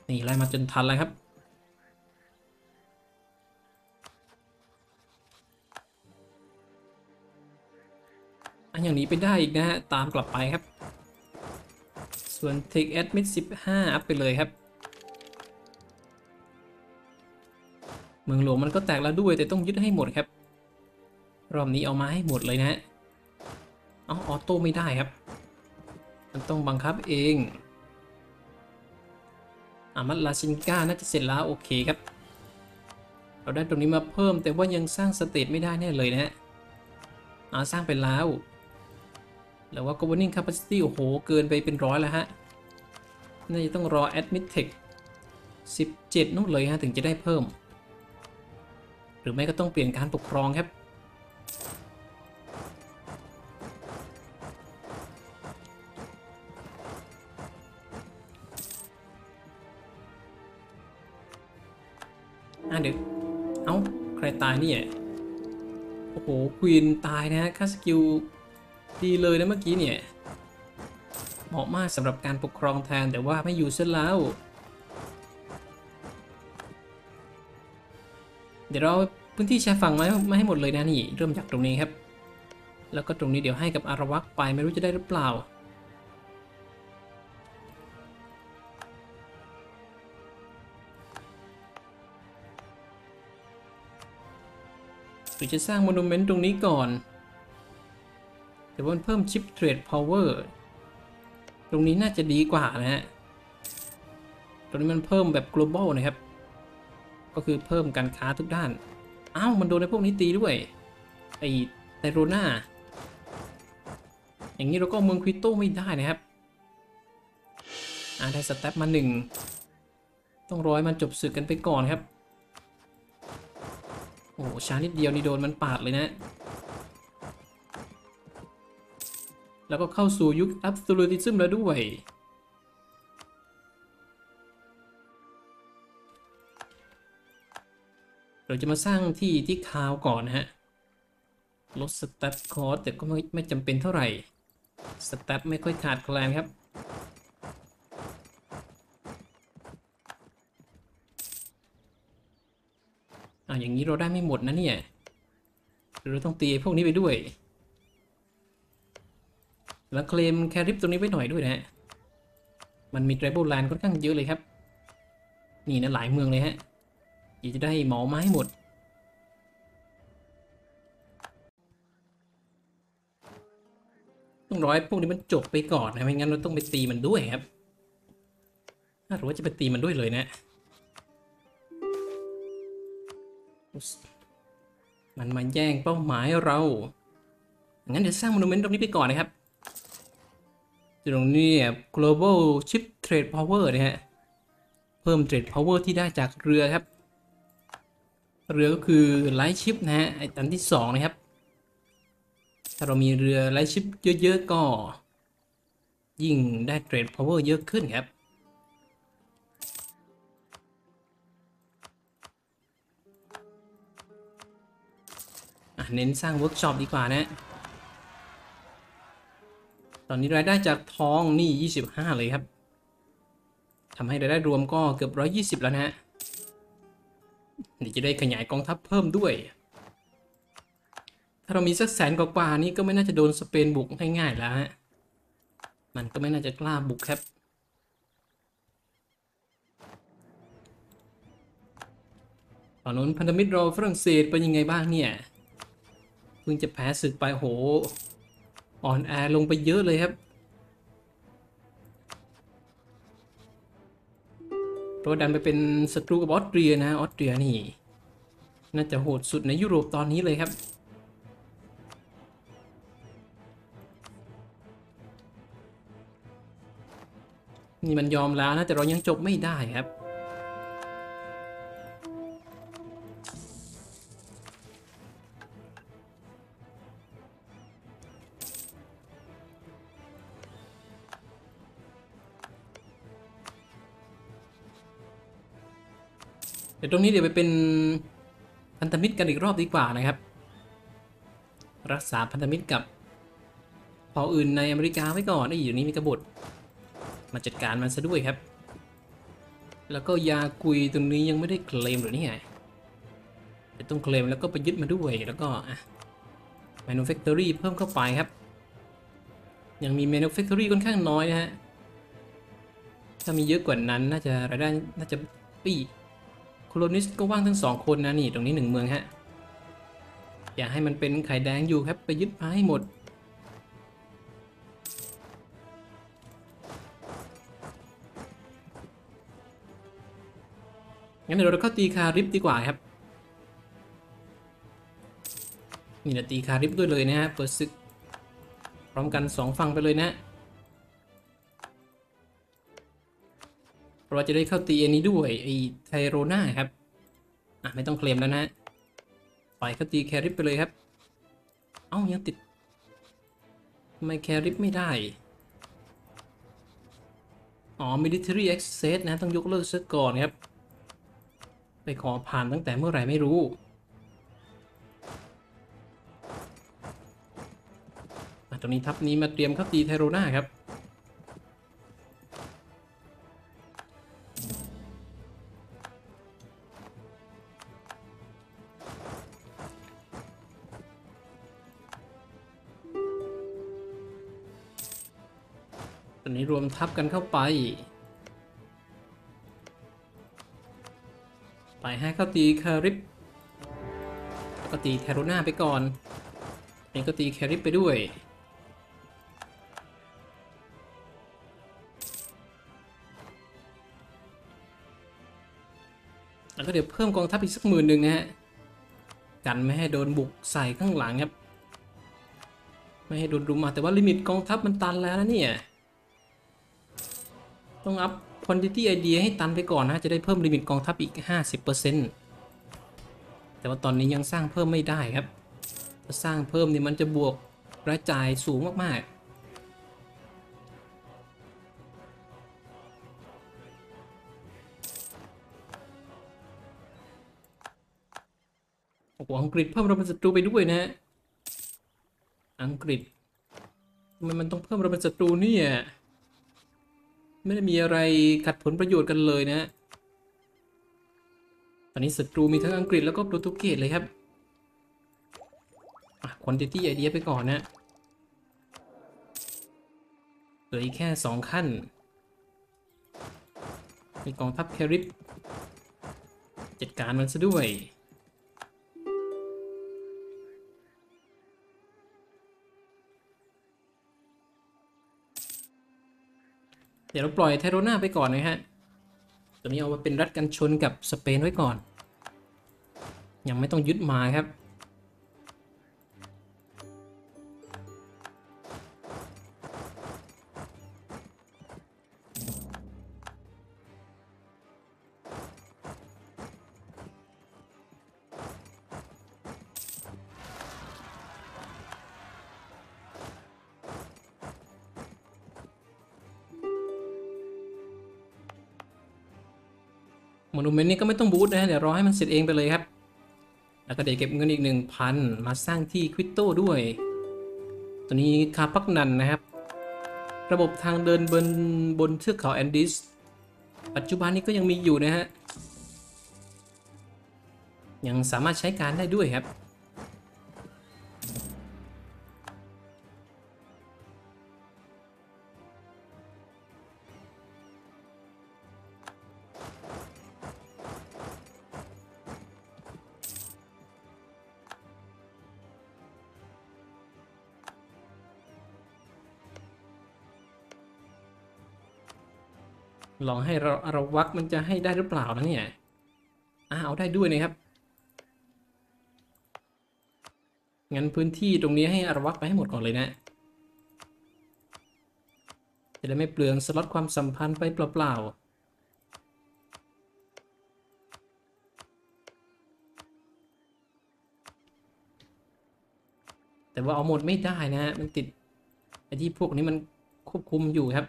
นี่ไล่มาจนทันแล้วครับอันอย่างนี้ไปได้อีกนะฮะตามกลับไปครับส่วน Take Admit สิบห้าอัพไปเลยครับเมืองหลวงมันก็แตกแล้วด้วยแต่ต้องยึดให้หมดครับรอบนี้เอามาให้หมดเลยนะฮะเอาออโต้ไม่ได้ครับมันต้องบังคับเองอามัดลาชินกาน่าจะเสร็จแล้วโอเคครับ เราได้ตรงนี้มาเพิ่มแต่ว่ายังสร้างสเตทไม่ได้แน่เลยนะฮะอ่าสร้างไปแล้วแล้วว่า governing capacity โอ้โหเกินไปเป็นร้อยแล้วฮะน่าจะต้องรอ admit tech สิบเจ็ดนู่นเลยฮะถึงจะได้เพิ่มหรือไม่ก็ต้องเปลี่ยนการปกครองครับอ่ะเดี๋ยวเอ้าใครตายเนี่ยโอ้โหควีนตายนะฮะค่าสกิลดีเลยนะเมื่อกี้เนี่ยเหมาะมากสำหรับการปกครองแทนแต่ว่าไม่อยู่เส้นแล้วเดี๋ยวเราพื้นที่ชายฝั่งมาให้หมดเลยนะนี่เริ่มจากตรงนี้ครับแล้วก็ตรงนี้เดี๋ยวให้กับอารวักไปไม่รู้จะได้หรือเปล่าหรือจะสร้างโมนูเมนต์ตรงนี้ก่อนแต่ว่าเพิ่มชิปเทรดพาวเวอร์ตรงนี้น่าจะดีกว่านะฮะตรงนี้มันเพิ่มแบบ global นะครับก็คือเพิ่มการค้าทุกด้านอ้าวมันโดนในพวกนี้ตีด้วยไอไทโรน่าอย่างนี้เราก็เมืองควิโตไม่ได้นะครับอ่าได้สเต็ปมาหนึ่งต้องร้อยมันจบศึกกันไปก่อนครับโอ้ช้านิดเดียวนี่โดนมันปาดเลยนะแล้วก็เข้าสู่ยุคอับซูลูติซึมแล้วด้วยเราจะมาสร้างที่ที่คาวก่อนนะฮะลดสเต็ปคอร์สแต่ก็ไม่ไม่จำเป็นเท่าไหร่สเต็ปไม่ค่อยขาดแคลนครับอ่ะอย่างนี้เราได้ไม่หมดนะเนี่ยเราต้องตีพวกนี้ไปด้วยแล้วเคลมแคริบตรงนี้ไว้หน่อยด้วยนะฮะมันมีไทรโบแลนด์ค่อนข้างเยอะเลยครับนี่นะหลายเมืองเลยฮะอยากจะได้หมอไม้หมดต้องร้อยพวกนี้มันจบไปก่อนนะไม่งั้นเราต้องไปตีมันด้วยครับหรือว่าจะไปตีมันด้วยเลยนะมันมาแย่งเป้าหมายเรางั้นเดี๋ยวสร้างโมนูเมนต์ตรงนี้ไปก่อนนะครับตรงนี้ global chip trade power นะฮะเพิ่ม trade power ที่ได้จากเรือครับเรือก็คือไลท์ชิปนะฮะไอ้อันที่สองนะครับถ้าเรามีเรือไลท์ชิปเยอะๆก็ยิ่งได้ trade power เยอะขึ้นครับเน้นสร้างเวิร์กช็อปดีกว่านะตอนนี้รายได้จากทองนี่ยี่สิบห้าเลยครับทำให้รายได้รวมก็เกือบหนึ่งร้อยยี่สิบแล้วนะฮะเดี๋ยวจะได้ขยายกองทัพเพิ่มด้วยถ้าเรามีสักแสนกว่านี้ก็ไม่น่าจะโดนสเปนบุกง่ายๆแล้วฮะมันก็ไม่น่าจะกล้าบุกครับตอนนู้นพันธมิตรเราฝรั่งเศสเป็นยังไงบ้างเนี่ยเพิ่งจะแพ้ศึกไปโหอ่อนแอลงไปเยอะเลยครับเพราะดันไปเป็นศัตรูกับออสเตรียนะออสเตรียนี่น่าจะโหดสุดในยุโรปตอนนี้เลยครับนี่มันยอมแล้วนะแต่เรายังจบไม่ได้ครับแต่ตรงนี้เดี๋ยวไปเป็นพันธมิตรกันอีกรอบดีกว่านะครับรักษาพันธมิตรกับเผ่าอื่นในอเมริกาไว้ก่อนไอ้อยู่นี้มีกบฏมาจัดการมันซะด้วยครับแล้วก็ยากุยตรงนี้ยังไม่ได้เคลมหรือนี่ไงแต่ต้องเคลมแล้วก็ไปยึดมาด้วยแล้วก็ manufactory เพิ่มเข้าไปครับยังมี manufactory ค่อนข้างน้อยนะฮะถ้ามีเยอะกว่านั้นน่าจะรายได้น่าจะปีโคลนิสต์ก็ว่างทั้งสองคนนะนี่ตรงนี้หนึ่งเมืองฮะอย่าให้มันเป็นไข่แดงอยู่ครับไปยึดมาให้หมดงั้นเดี๋ยวเราเข้าตีคาริบดีกว่าครับ นี่นะตีคาริบด้วยเลยนะฮะเปิดศึกพร้อมกันสองฝั่งไปเลยนะเพราะว่าจะได้เข้าตีอันนี้ด้วยไอ้ไทโรน่าครับอ่ะไม่ต้องเคลมแล้วนะปล่อยเข้าตีแคริบไปเลยครับเอ้ายังติดทำไมแคริบไม่ได้อ๋อ military access นะต้องยกเลิกซะก่อนครับไปขอผ่านตั้งแต่เมื่อไหร่ไม่รู้ตรงนี้ทัพนี้มาเตรียมเข้าตีไทโรน่าครับตอนนี้รวมทัพกันเข้าไปไปให้เข้าตีคาริบก็ตีไทโรน่าไปก่อนนี่ก็ตีแคริบไปด้วยแล้วก็เดี๋ยวเพิ่มกองทัพอีกสักหมื่นหนึ่งนะฮะกันไม่ให้โดนบุกใส่ข้างหลังครับไม่ให้โดนรุมมาแต่ว่าลิมิตกองทัพมันตันแล้วนะเนี่ยต้องอัพ quantity idea ให้ตันไปก่อนนะจะได้เพิ่มลิมิตกองทัพอีก ห้าสิบเปอร์เซ็นต์ แต่ว่าตอนนี้ยังสร้างเพิ่มไม่ได้ครับถ้าสร้างเพิ่มนี่มันจะบวกรายจ่ายสูงมากๆอังกฤษเพิ่มระเบิดศัตรูไปด้วยนะอังกฤษทำไมมันต้องเพิ่มระเบิดศัตรูเนี่ยไม่ได้มีอะไรขัดผลประโยชน์กันเลยนะตอนนี้ศัตรูมีทั้งอังกฤษแล้วก็โปรตุเกสเลยครับอ่ะ quantity idea ไปก่อนนะเหลืออีกแค่สองขั้นมีกองทัพแคริบจัดการมันซะด้วยเดี๋ยวเราปล่อยไทโรน่าไปก่อนนะฮะตัวนี้เอามาเป็นรัฐกันชนกับสเปนไว้ก่อนยังไม่ต้องยึดมาครับโมนูเมนต์นี้ก็ไม่ต้องบูทนะเดี๋ยวรอให้มันเสร็จเองไปเลยครับแล้วก็เดี๋ยวเก็บเงินอีก หนึ่งพัน มาสร้างที่ควิตโต้ด้วยตัวนี้คาปักนันนะครับระบบทางเดินบนบนเทือกเขาแอนดิสปัจจุบันนี้ก็ยังมีอยู่นะฮะยังสามารถใช้การได้ด้วยครับลองให้เราระวักมันจะให้ได้หรือเปล่านะเนี่ยอ้าวได้ด้วยนะครับงั้นพื้นที่ตรงนี้ให้อระวักไปให้หมดก่อนเลยนะจะได้ไม่เปลืองสล็อตความสัมพันธ์ไปเปล่าๆแต่ว่าเอาหมดไม่ได้นะฮะมันติดไอ้ที่พวกนี้มันควบคุมอยู่ครับ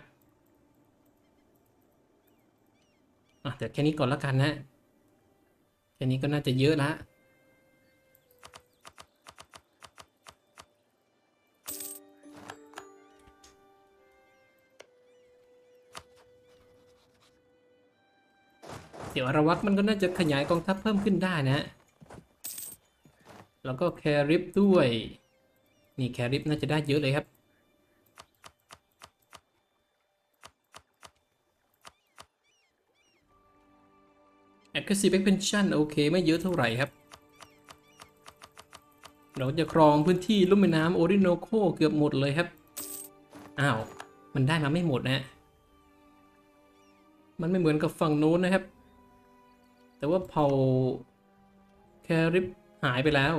อ่ะเดี๋ยวแค่นี้ก่อนละกันนะแค่นี้ก็น่าจะเยอะละเดี๋ยวอระวักมันก็น่าจะขยายกองทัพเพิ่มขึ้นได้นะแล้วก็แคริบด้วยนี่แคริบน่าจะได้เยอะเลยครับAccuracy Expansion โอเคไม่เยอะเท่าไหร่ครับเราจะครองพื้นที่ลุ่มแม่น้ำโอริโนโคเกือบหมดเลยครับอ้าวมันได้มาไม่หมดนะมันไม่เหมือนกับฝั่งโน้นนะครับแต่ว่าเผ่าแคริบหายไปแล้ว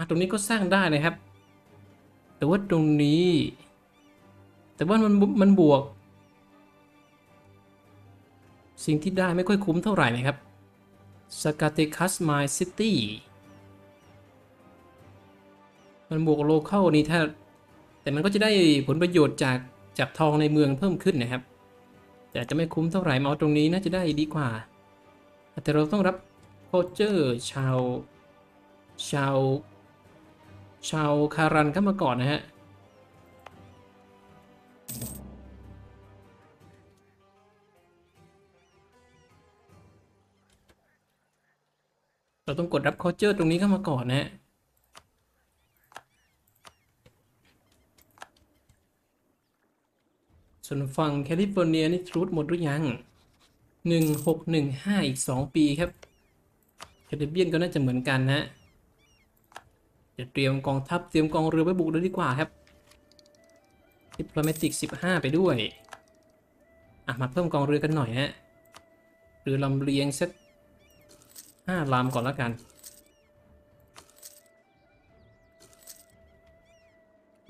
อ่ะตรงนี้ก็สร้างได้นะครับแต่ว่าตรงนี้แต่ว่ามันมันบวกสิ่งที่ได้ไม่ค่อยคุ้มเท่าไหร่นะครับสกาติคัสไมซิตี้มันบวกโลเคอลนี้ถ้าแต่มันก็จะได้ผลประโยชน์จากจับทองในเมืองเพิ่มขึ้นนะครับแต่จะไม่คุ้มเท่าไหร่มาตรงนี้น่าจะได้ดีกว่าแต่เราต้องรับโคเจอร์ชาวชาวชาวคารันเข้ามาก่อนนะฮะเราต้องกดรับโคเจอร์ตรงนี้เข้ามาก่อนนะฮะส่วนฝั่งแคลิฟอร์เนียนี่ทรูทหมดหรือยังหนึ่งหกหนึ่งห้าอีกสองปีครับแคริบเบียนก็น่าจะเหมือนกันนะจะเตรียมกองทัพเตรียมกองเรือไปบุกเลยดีกว่าครับดิปโลแมติกสิบห้าไปด้วยอ่ะมาเพิ่มกองเรือกันหน่อยนะเรือลำเลียงสักห้าลำก่อนแล้วกัน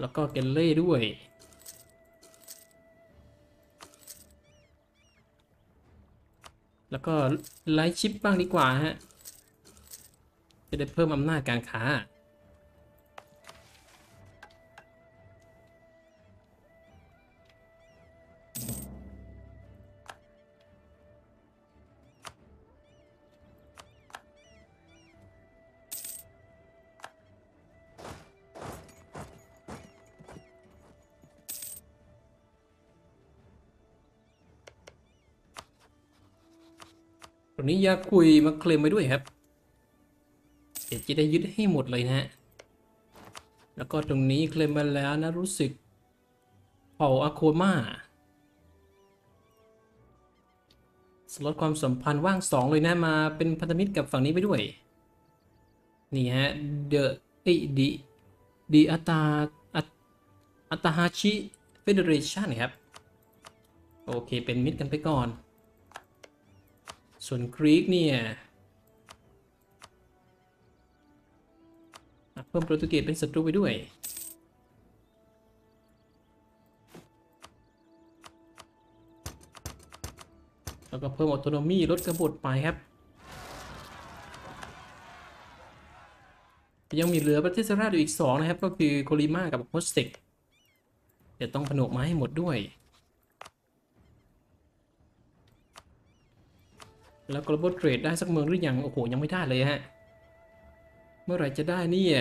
แล้วก็เกลเล่ด้วยแล้วก็ไลท์ชิปบ้างดีกว่าฮะจะได้เพิ่มอำนาจการค้าตรงนี้ยาคุยมาเคลมไปด้วยครับเดี๋ยวจะได้ยึดให้หมดเลยนะฮะแล้วก็ตรงนี้เคลมมาแล้วนะรู้สึกเผ่าอะโคมาสล็อตความสัมพันธ์ว่างสองเลยนะมาเป็นพันธมิตรกับฝั่งนี้ไปด้วยนี่ฮะเดอะไอดีดีอัตาอัตาฮาชิเฟเดเรชันครับโอเคเป็นมิตรกันไปก่อนส่วนกรีกเนี่ยเพิ่มโปรตุเกสเป็นศัตรูไปด้วยแล้วก็เพิ่มออโตโนมีลดกบฏไปครับยังมีเหลือประเทศสหรัฐอยู่อีกสองนะครับก็คือโคลิมากับโคสติกเดี๋ยวต้องผนวกมาให้หมดด้วยแล้ว global trade ได้สักเมืองหรือยังโอ้โหยังไม่ได้เลยฮะเมื่อไหร่จะได้เนี่ย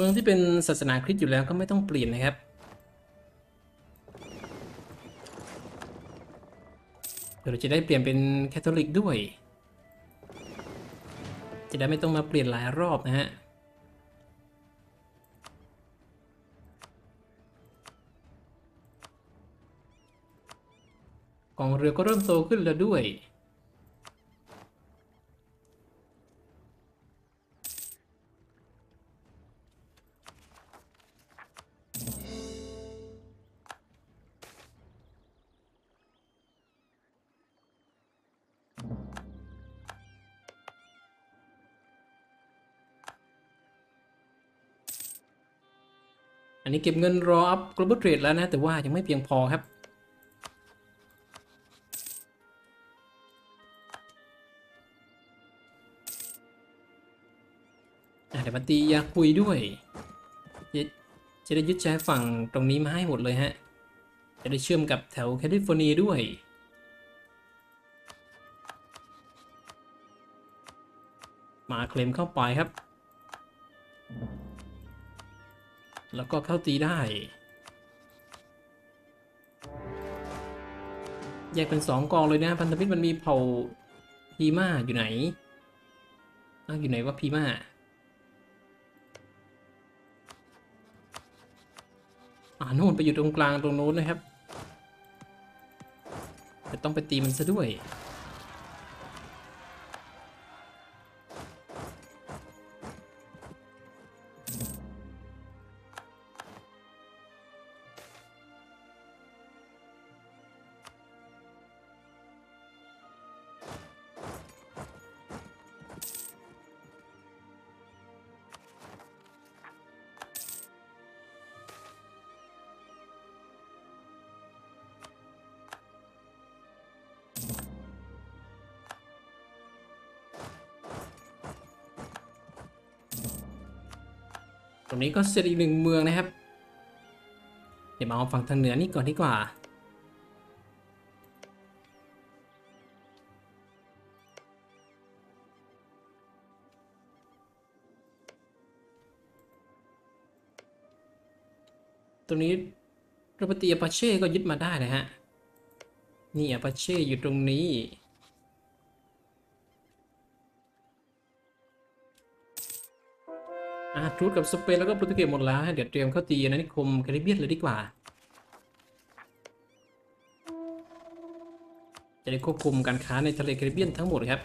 เมืองที่เป็นศาสนาคริสต์อยู่แล้วก็ไม่ต้องเปลี่ยนนะครับเดี๋ยวเราจะได้เปลี่ยนเป็นแคทอลิกด้วยจะได้ไม่ต้องมาเปลี่ยนหลายรอบนะฮะกองเรือก็เริ่มโตขึ้นแล้วด้วยอันนี้เก็บเงินรออัพ global trade แล้วนะแต่ว่ายังไม่เพียงพอครับเดี๋ยวมาตียาคุยด้วยจะได้ยึดใช้ฝั่งตรงนี้มาให้หมดเลยฮะจะได้เชื่อมกับแถวแคลิฟอร์เนียด้วยมาเคลมเข้าไปครับแล้วก็เข้าตีได้แยกเป็นสองกองเลยนะพันธมิตรมันมีเผ่าพีม่าอยู่ไหนอยู่ไหนว่าพีม่า อ่านู่นไปอยู่ตรงกลางตรงโน้นนะครับจะต้องไปตีมันซะด้วยตรงนี้ก็เสร็จอีกหนึ่งเมืองนะครับเดี๋ยวมาเอาฝั่งทางเหนือนี่ก่อนดีกว่าตรงนี้โรบอติอาปาเช่ก็ยึดมาได้นะฮะนี่อาปาเช่อยู่ตรงนี้ทูตกับสเปนแล้วก็โปรตุเกสหมดแล้วเดี๋ยวเตรียมเข้าตีอาณานิคมแคริบเบียนเลยดีกว่าจะได้ควบคุมการค้าในทะเลแคริบเบียนทั้งหมดครับ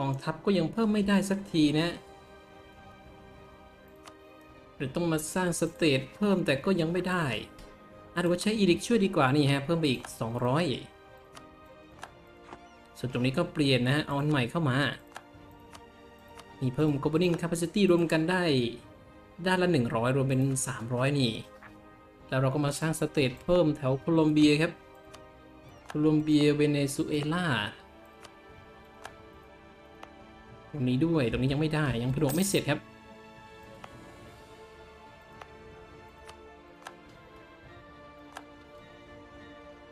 กองทัพก็ยังเพิ่มไม่ได้สักทีนะหรือต้องมาสร้างสเตทเพิ่มแต่ก็ยังไม่ได้อาจจะใช้อีลิกช่วยดีกว่านี่ฮะเพิ่มไปอีกสองร้อยส่วนตรงนี้ก็เปลี่ยนนะฮะเอาอันใหม่เข้ามามีเพิ่ม governing capacity รวมกันได้ด้านละหนึ่งร้อยรวมเป็นสามร้อยนี่แล้วเราก็มาสร้างสเตทเพิ่มแถวโคลอมเบียครับโคลอมเบียเวเนซุเอลาตรงนี้ด้วยตรงนี้ยังไม่ได้ยังผนวกไม่เสร็จครับ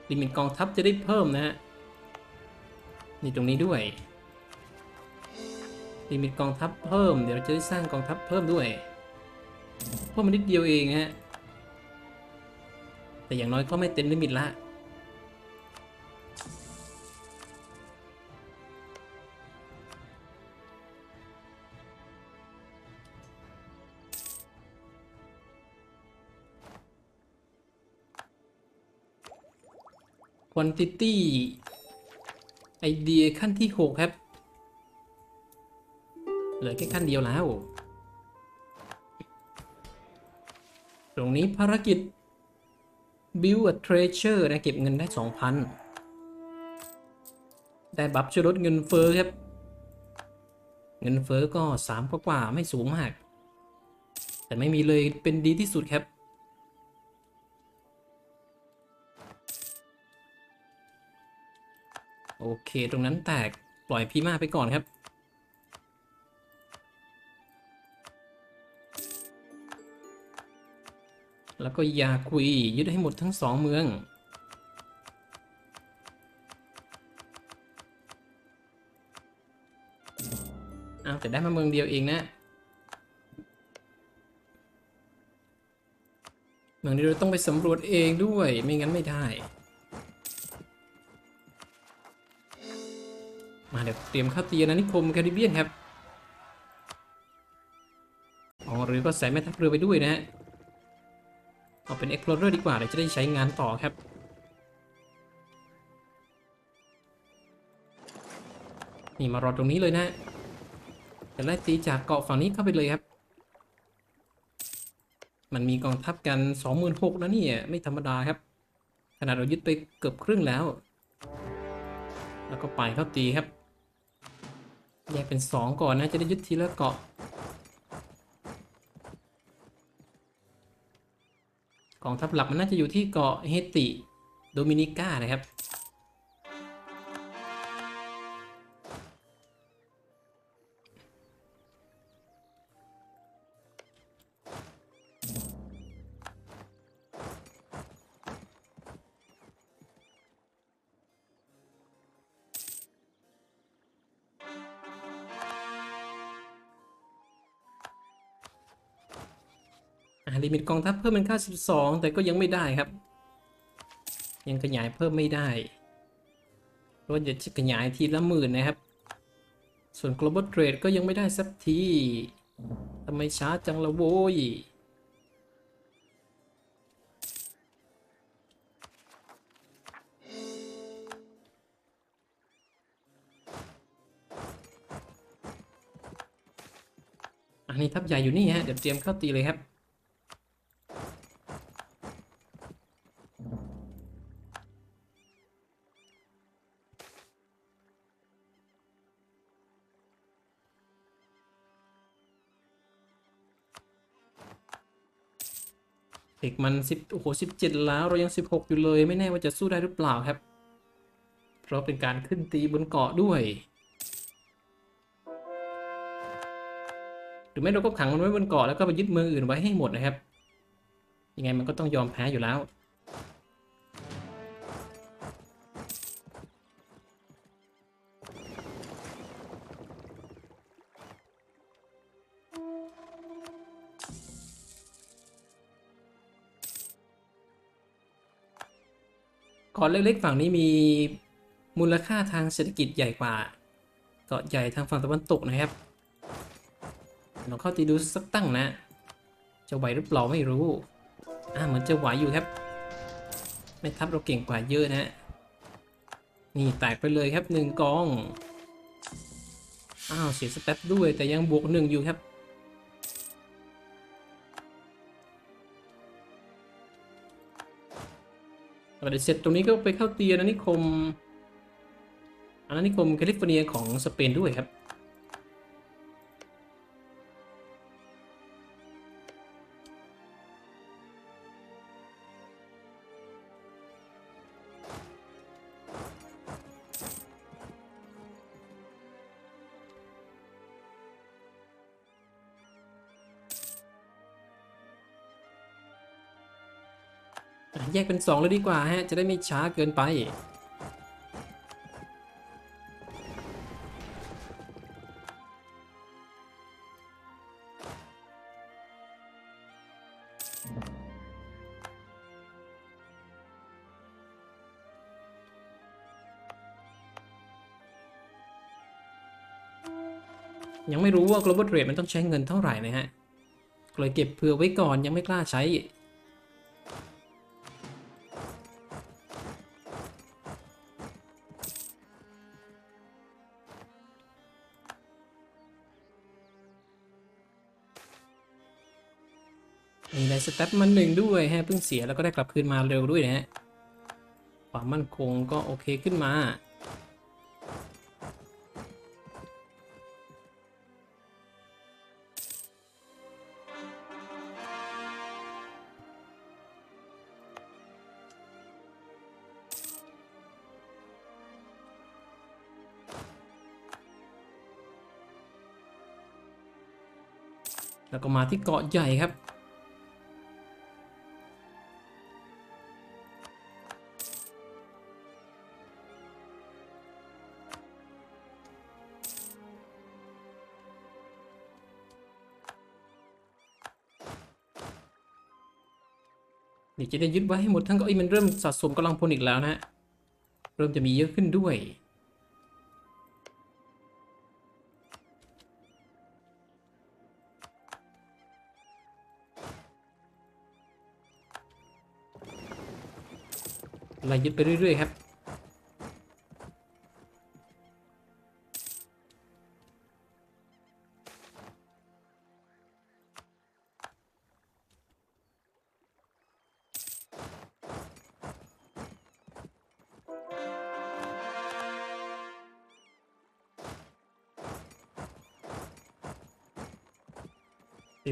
ลิมิตกองทัพจะได้เพิ่มนะฮะนี่ตรงนี้ด้วยลิมิตกองทัพเพิ่มเดี๋ยวจะได้สร้างกองทัพเพิ่มด้วยเพิ่มมานิดเดียวเองฮะแต่อย่างน้อยก็ไม่เต็มลิมิตละquantityไอเดียขั้นที่หกครับเหลือแค่ขั้นเดียวแล้วตรงนี้ภารกิจ Build a Treasure นะเก็บเงินได้ สองพัน ได้บัฟช่วยลดเงินเฟ้อครับเงินเฟ้อก็สามกว่าๆไม่สูงมากแต่ไม่มีเลยเป็นดีที่สุดครับโอเคตรงนั้นแตกปล่อยพีม่าไปก่อนครับแล้วก็ยาคุยยึดให้หมดทั้งสองเมืองเอาแต่ได้มาเมืองเดียวเองนะเมืองนี้เราต้องไปสำรวจเองด้วยไม่งั้นไม่ได้มาเดี๋ยวเตรียมเข้าตีอาณานิคมแคริบเบียนครับอ๋อหรือก็ใส่แม่ทัพเรือไปด้วยนะฮะเอาเป็น explorer ดีกว่าเดี๋ยวจะได้ใช้งานต่อครับนี่มารอตรงนี้เลยนะจะไล่ตีจากเกาะฝั่งนี้เข้าไปเลยครับมันมีกองทัพกัน สองหมื่นหกพัน นะเนี่ยไม่ธรรมดาครับขนาดเรายึดไปเกือบครึ่งแล้วแล้วก็ไปเข้าตีครับแยกเป็นสองก่อนนะจะได้ยึดทีละเกาะกองทัพหลักมันน่าจะอยู่ที่เกาะเฮติโดมินิกานะครับลิมิตกองทัพเพิ่มเป็นค่าสิบสองแต่ก็ยังไม่ได้ครับยังขยายเพิ่มไม่ได้เพราะจะขยายทีละหมื่นนะครับ ส่วน global trade ก็ยังไม่ได้สักทีทำไมช้าจังละโว้ยอันนี้ทัพใหญ่อยู่นี่ฮะเดี๋ยวเตรียมเข้าตีเลยครับเด็กมันสิบโอ้โหสิบเจ็ดแล้วเรายังสิบหกอยู่เลยไม่แน่ว่าจะสู้ได้หรือเปล่าครับเพราะเป็นการขึ้นตีบนเกาะด้วยหรือไม่เราก็ขังมันไว้บนเกาะแล้วก็ไปยึดเมืองอื่นไว้ให้หมดนะครับยังไงมันก็ต้องยอมแพ้อยู่แล้วเกาะเล็กๆฝั่งนี้มีมูลค่าทางเศรษฐกิจใหญ่กว่าเกาะใหญ่ทางฝั่งตะวันตกนะครับลองเข้าตีดูสักตั้งนะจะไหวหรือเปล่าไม่รู้อ่าเหมือนจะไหวอยู่ครับแม่ทัพเราเก่งกว่าเยอะนะนี่แตกไปเลยครับหนึ่งกองอ้าวเสียสเต็ปด้วยแต่ยังบวกหนึ่งอยู่ครับเดี๋ยวเสร็จตรงนี้ก็ไปเข้าตีอาณานิคมอาณานิคมแคลิฟอร์เนียของสเปนด้วยครับแยกเป็นสองเลยดีกว่าฮะจะได้ไม่ช้าเกินไปยังไม่รู้ว่า global trade มันต้องใช้เงินเท่าไหร่นะฮะเลยเก็บเผื่อไว้ก่อนยังไม่กล้าใช้มีได้สเต็ปมันหนึ่งด้วยฮะเพิ่งเสียแล้วก็ได้กลับคืนมาเร็วด้วยนะฮะความมั่นคงก็โอเคขึ้นมาแล้วก็มาที่เกาะใหญ่ครับจะได้ยึดไว้ให้หมดทั้งก็ไอ้มันเริ่มสะสมกำลังพลอีกแล้วนะเริ่มจะมีเยอะขึ้นด้วยไล่ยึดไปเรื่อยๆครับ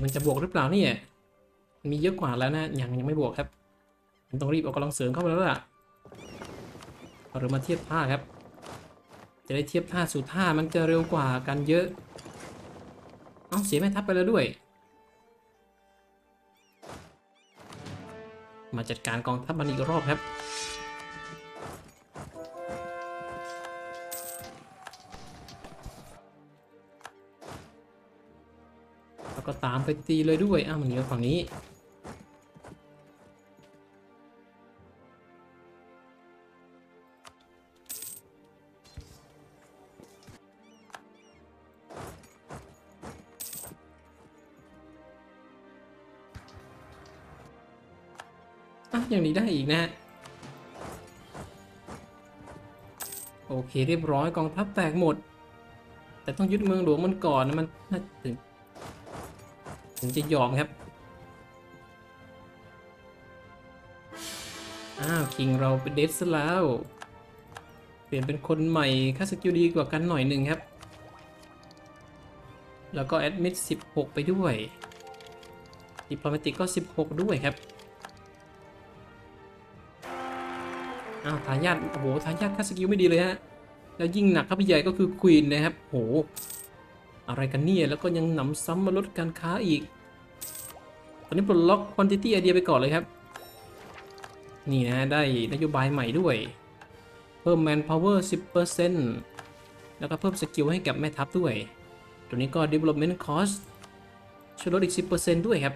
มันจะบวกหรือเปล่าเนี่ยมีเยอะกว่าแล้วนะยังยังไม่บวกครับมันต้องรีบเอากำลังเสริมเข้ามาแล้วล่ะหรือมาเทียบท่าครับจะได้เทียบท่าสู่ท่ามันจะเร็วกว่ากันเยอะเอาเสียแม่ทัพไปแล้วด้วยมาจัดการกองทัพมันอีกรอบครับก็ตามไปตีเลยด้วยอ้าวมันเหนือฝั่งนี้ อ่ะอย่างนี้ได้อีกนะฮะโอเคเรียบร้อยกองทัพแตกหมดแต่ต้องยึดเมืองหลวงมันก่อนนะมันน่าถึงถึงจะยอมครับอ้าวคิงเราเป็นเดฟซะแล้วเปลี่ยนเป็นคนใหม่ค่าสกิลดีกว่ากันหน่อยหนึ่งครับแล้วก็แอดมิดสิบหกไปด้วยดิปโลมาติกก็สิบหกด้วยครับอ้าวทายาทโอ้โหทายาทค่าสกิลไม่ดีเลยฮะแล้วยิ่งหนักครับพี่ใหญ่ก็คือควีนนะครับโหอะไรกันเนี่ยแล้วก็ยังหนำซ้ำมาลดการค้าอีกตอนนี้ปลดล็อกควอนติตี้ไอเดียไปก่อนเลยครับนี่นะได้นโยบายใหม่ด้วยเพิ่มแมนพาวเวอร์ สิบเปอร์เซ็นต์ แล้วก็เพิ่มสกิลให้กับแม่ทัพด้วยตัวนี้ก็ Development Cost ช่วยลดอีก สิบเปอร์เซ็นต์ ด้วยครับ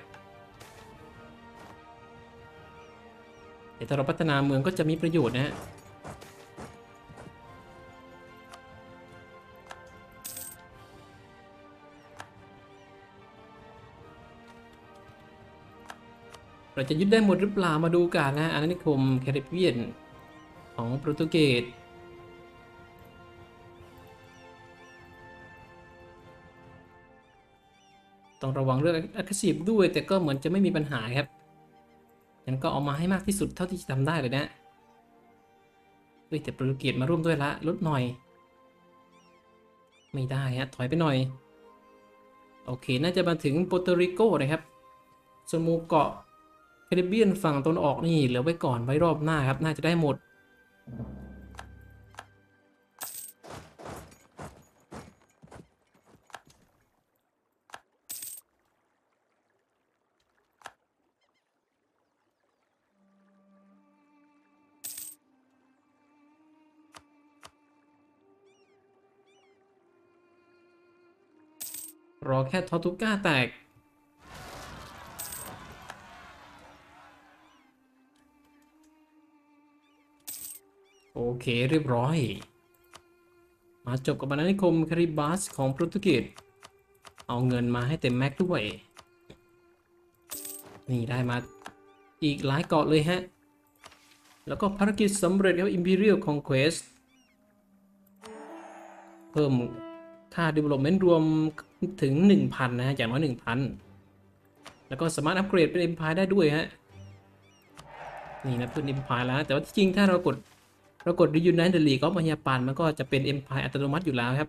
แต่ถ้าเราพัฒนาเมืองก็จะมีประโยชน์นะฮะเราจะยึดได้หมดหรือเปล่ามาดูกันนะอาณานิคมแคริบเบียนของโปรตุเกสต้องระวังเรื่องอักษรด้วยแต่ก็เหมือนจะไม่มีปัญหาครับงั้นก็เอามาให้มากที่สุดเท่าที่จะทำได้เลยนะเฮ้ยแต่โปรตุเกสมาร่วมด้วยละลดหน่อยไม่ได้ฮะถอยไปหน่อยโอเคน่าจะมาถึงโปรตุริโกนะครับส่วนหมู่เกาะแคริบเบียนฝั่งตะวันออกนี่เหลือไว้ก่อนไว้รอบหน้าครับน่าจะได้หมดรอแค่ทอร์ตูก้าแตกโอเคเรียบร้อยมาจบกับอาณานิคมคาริบัสของโปรตุเกสเอาเงินมาให้เต็มแม็กด้วยนี่ได้มาอีกหลายเกาะเลยฮะแล้วก็ภารกิจสำเร็จครับ Imperial Conquest เพิ่มค่า Development รวมถึง หนึ่งพัน นะฮะอย่างน้อย หนึ่งพัน แล้วก็สามารถอัปเกรดเป็น Empire ได้ด้วยฮะนี่นะเพื่อน Empire แล้วแต่ว่าที่จริงถ้าเรากดปรากฏรียูไนเต็ดลีกของญี่ปุ่นมันก็จะเป็น Empire อัตโนมัติอยู่แล้วครับ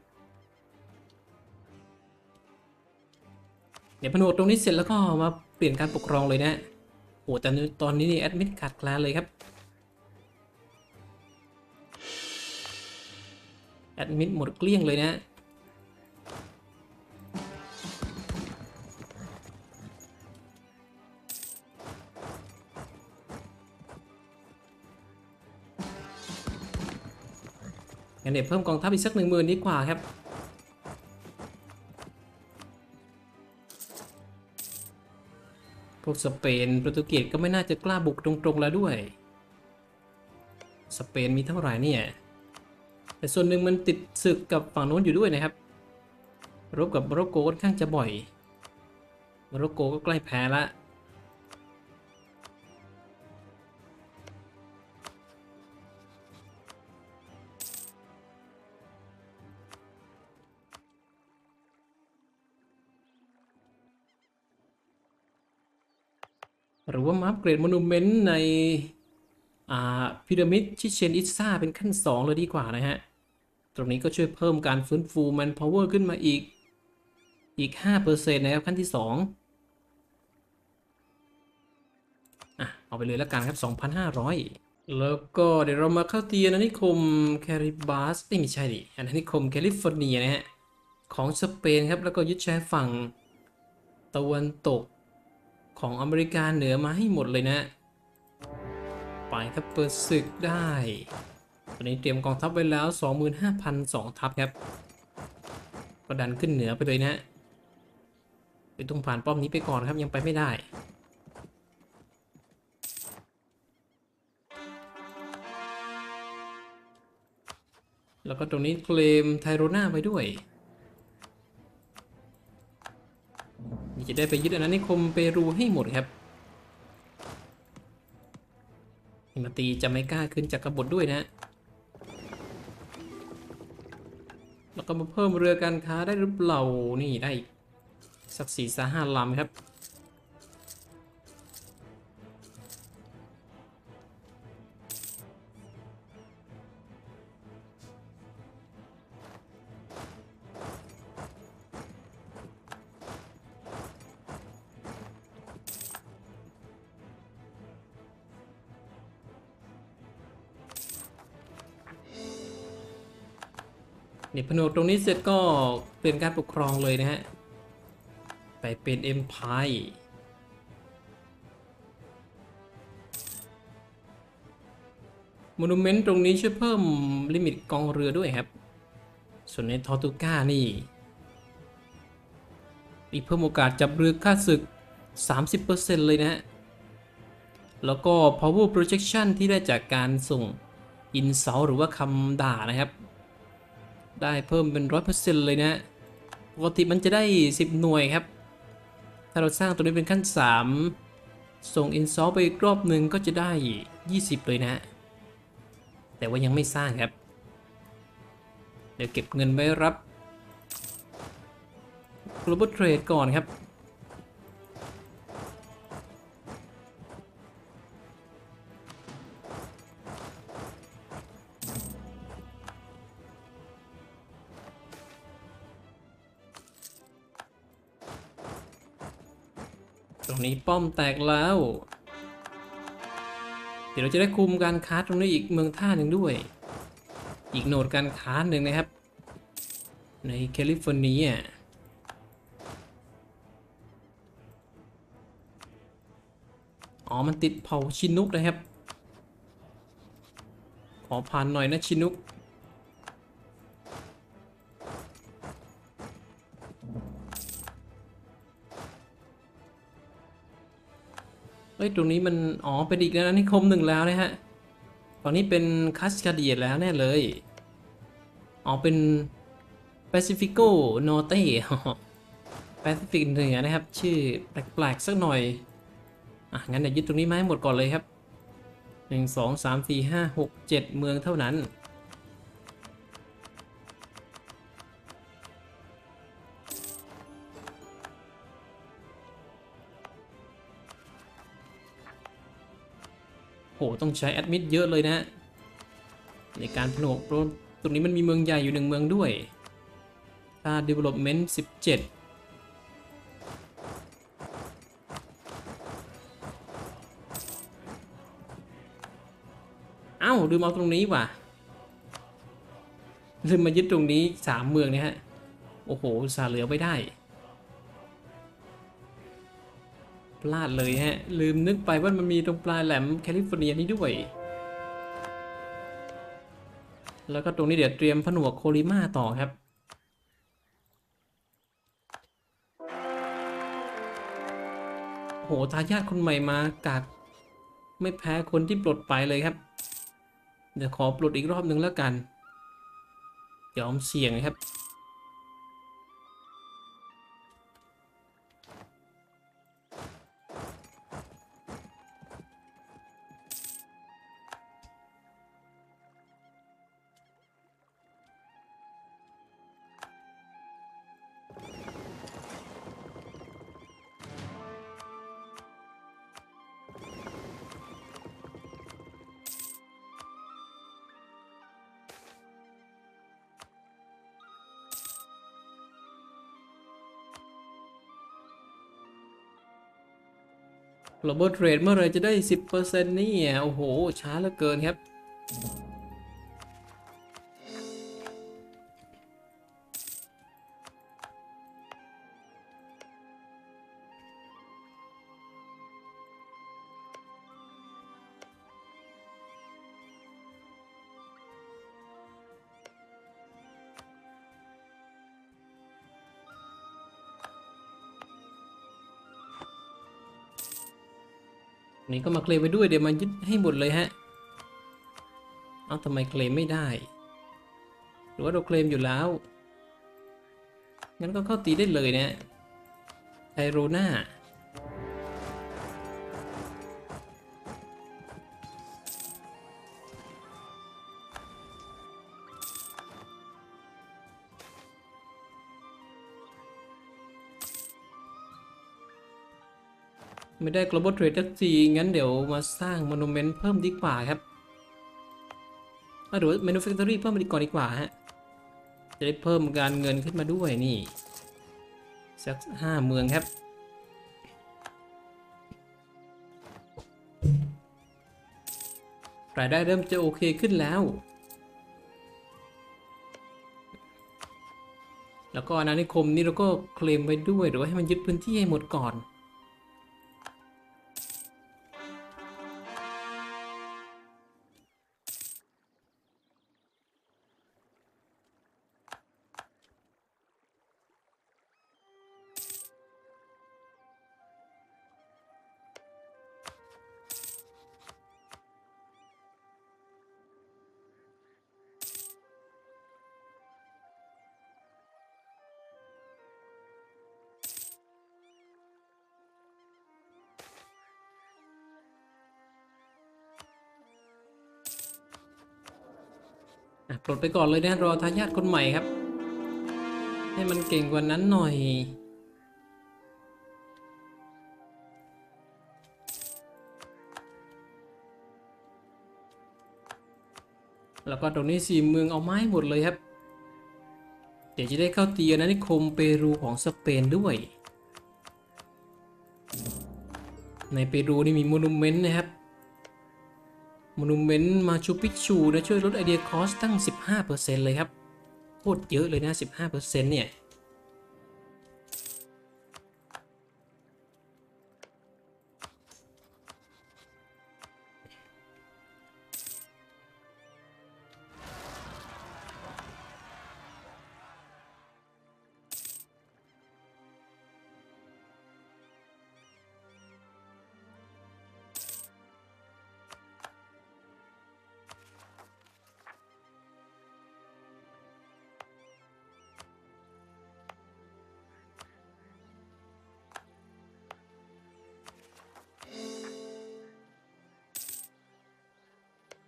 เดี๋ยวผนวกตรงนี้เสร็จแล้วก็มาเปลี่ยนการปกครองเลยนะโอ้แต่ตอนนี้นี่แอดมิดขาดแคลนเลยครับแอดมิดหมดเกลี้ยงเลยนะงั้นเดี๋ยวเพิ่มกองทัพอีกสักหนึ่งหมื่นดีกว่าครับพวกสเปนโปรตุเกสก็ไม่น่าจะกล้าบุกตรงๆแล้วด้วยสเปนมีเท่าไหร่เนี่ยแต่ส่วนหนึ่งมันติดศึกกับฝั่งโน้นอยู่ด้วยนะครับรบกับโมร็อกโกค่อนข้างจะบ่อยโมร็อกโกก็ใกล้แพ้ละหรือว่ามาอัปเกรดมอนูเมนต์ในพีระมิดชิเชนอิตซาเป็นขั้นสองเลยดีกว่านะฮะตรงนี้ก็ช่วยเพิ่มการฟื้นฟูแมนพาวเวอร์ขึ้นมาอีกอีก ห้าเปอร์เซ็นต์ นะครับขั้นที่สองอ่ะเอาไปเลยละกันครับ สองพันห้าร้อย แล้วก็เดี๋ยวเรามาเข้าตีอาณานิคมแคริบัสไม่ใช่ดิอาณานิคมแคลิฟอร์เนียนะฮะของสเปนครับแล้วก็ยึดชายฝั่งตะวันตกของอเมริกาเหนือมาให้หมดเลยนะไปครับเปิดศึกได้ตอนนี้เตรียมกองทัพไว้แล้ว สองหมื่นห้าพันสอง ทัพครับก็ดันขึ้นเหนือไปเลยนะไปต้องผ่านป้อมนี้ไปก่อนครับยังไปไม่ได้แล้วก็ตรงนี้เคลมไทโรน่าไปด้วยจะได้ไปยึดอาณานิคมเปรูให้หมดครับ มาตีจะไม่กล้าขึ้นจากกบฏด้วยนะแล้วก็มาเพิ่มเรือการค้าได้หรือเปล่านี่ได้สักสี่สาห้าลำครับนี่ผนวกตรงนี้เสร็จก็เปลี่ยนการปกครองเลยนะฮะไปเป็น Empire มอนูเมนต์ตรงนี้ช่วยเพิ่มลิมิตกองเรือด้วยครับส่วนในทอตูก้านี่อีกเพิ่มโอกาสจับเรือฆ่าศึก สามสิบเปอร์เซ็นต์ เลยนะฮะแล้วก็ Power Projection ที่ได้จากการส่ง Insult หรือว่าคำด่านะครับได้เพิ่มเป็น หนึ่งร้อยเปอร์เซ็นต์ เลยนะปกติมันจะได้สิบหน่วยครับถ้าเราสร้างตัวนี้เป็นขั้นสามส่ง Insult ไปอีกรอบหนึ่งก็จะได้ยี่สิบเลยนะแต่ว่ายังไม่สร้างครับเดี๋ยวเก็บเงินไว้รับ Global Trade ก่อนครับตรงนี้ป้อมแตกแล้วเดี๋ยวเราจะได้คุมการค้าตรงนี้อีกเมืองท่าหนึ่งด้วยอีกโหนดการค้าหนึ่งนะครับในแคลิฟอร์เนียอ๋อมันติดเผ่าชินุกนะครับขอผ่านหน่อยนะชินุกตรงนี้มันอ๋อเป็นอีกแล้วนะนิคมหนึ่งแล้วนะฮะตอนนี้เป็นคัสคาเดียแล้วแน่เลยอ๋อเป็นแปซิฟิโกโนเต้แปซิฟิกเหนือนะครับชื่อแปลกๆสักหน่อยอ่ะงั้นเดี๋ยวยึดตรงนี้มาให้หมดก่อนเลยครับหนึ่ง สอง สาม สี่ ห้า หก เจ็ดเมืองเท่านั้นต้องใช้แอดมิดเยอะเลยนะในการผนวกตรงนี้มันมีเมืองใหญ่อยู่หนึ่งเมืองด้วยถ้า development สิบเจ็ดเอ้าลืมเอาตรงนี้ว่ะลืมมายึดตรงนี้สามเมืองนะฮะโอ้โหสาเหลือไม่ได้พลาดเลยฮะลืมนึกไปว่ามันมีตรงปลายแหลมแคลิฟอร์เนียนี่ด้วยแล้วก็ตรงนี้เดี๋ยวเตรียมผนวกโคลิมาต่อครับโหทายาทคนใหม่มากากไม่แพ้คนที่ปลดไปเลยครับเดี๋ยวขอปลดอีกรอบหนึ่งแล้วกันยอมเสี่ยงครับGlobal Trade เมื่อไรจะได้ สิบเปอร์เซ็นต์ นี่โอ้โหช้าเหลือเกินครับนี่ก็มาเคลมไปด้วยเดี๋ยวมายึดให้หมดเลยฮะเอ้าทำไมเคลมไม่ได้หรือว่าเราเคลมอยู่แล้วงั้นก็เข้าตีได้เลยเนี่ยไทโรน่า ไม่ได้ global trade สักทีงั้นเดี๋ยวมาสร้าง monument เพิ่มดีกว่าครับหรือ manufacturing เพิ่มมาดีก่อนดีกว่าฮะจะได้เพิ่มการเงินขึ้นมาด้วยนี่สักห้าเมืองครับรายได้เริ่มจะโอเคขึ้นแล้วแล้วก็อาณานิคมนี่เราก็เคลมไปด้วยหรือว่าให้มันยึดพื้นที่ให้หมดก่อนปลดไปก่อนเลยนะรอทายาทคนใหม่ครับให้มันเก่งกว่านั้นหน่อยแล้วก็ตรงนี้สี่เมืองเอาไม้หมดเลยครับเดี๋ยวจะได้เข้าตีอาณานิคมเปรูของสเปนด้วยในเปรูนี่มีมอนูเมนต์นะครับมอนูเมนต์มาชูปิชูนะช่วยลดไอเดียคอสตั้ง สิบห้าเปอร์เซ็นต์ เลยครับโคตรเยอะเลยนะ สิบห้าเปอร์เซ็นต์ เนี่ย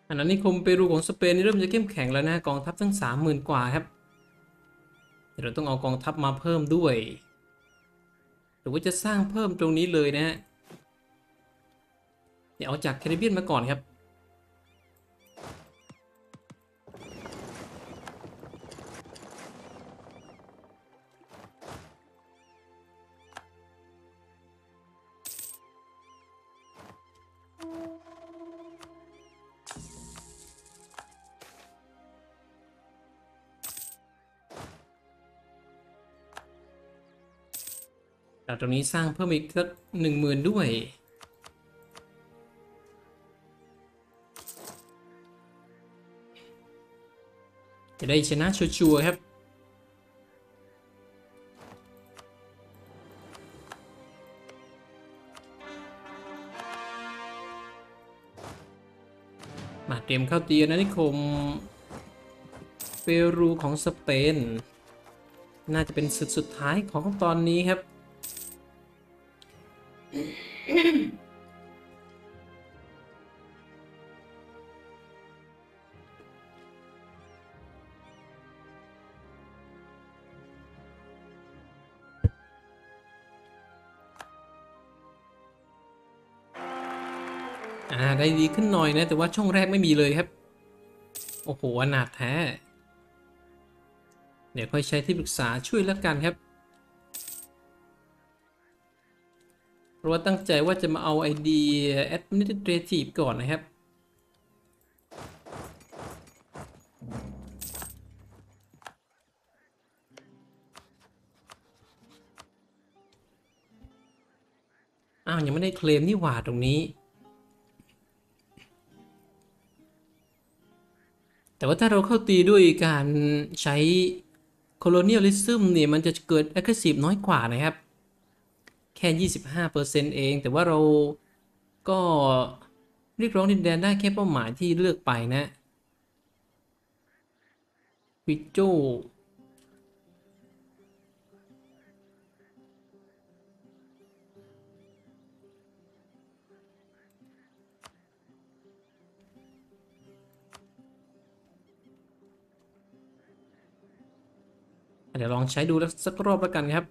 อันนั้นนิคมเปรูของสเปนเริ่มจะเข้มแข็งแล้วนะกองทัพตั้ง สามหมื่น กว่าครับเดี๋ยวเราต้องเอากองทัพมาเพิ่มด้วยหรือว่าจะสร้างเพิ่มตรงนี้เลยนะเดี๋ยวเอาจากแคริบเบียนมาก่อนครับตรงนี้สร้างเพิ่มอีกสักหนึ่งหมื่นด้วยจะได้ชนะชัวร์ๆครับมาเตรียมเข้าตีอาณานิคมเปรูของสเปนน่าจะเป็นสุดสุดท้ายของตอนนี้ครับอ่าได้ดีขึ้นหน่อยนะแต่ว่าช่องแรกไม่มีเลยครับโอ้โหอนาถแท้เดี๋ยวค่อยใช้ที่ปรึกษาช่วยแล้วกันครับเพราะว่าตั้งใจว่าจะมาเอาไอเดีย administrative ก่อนนะครับอ้าวยังไม่ได้เคลมนี่หว่าตรงนี้แต่ว่าถ้าเราเข้าตีด้วยการใช้ colonialism เนี่ยมันจะเกิด aggressive น้อยกว่านะครับแค่ ยี่สิบห้าเปอร์เซ็นต์ เองแต่ว่าเราก็เรียกร้องดินแดนได้แค่เป้าหมายที่เลือกไปนะวิโจเดี๋ยวลองใช้ดูสักรอบแล้วกันครับ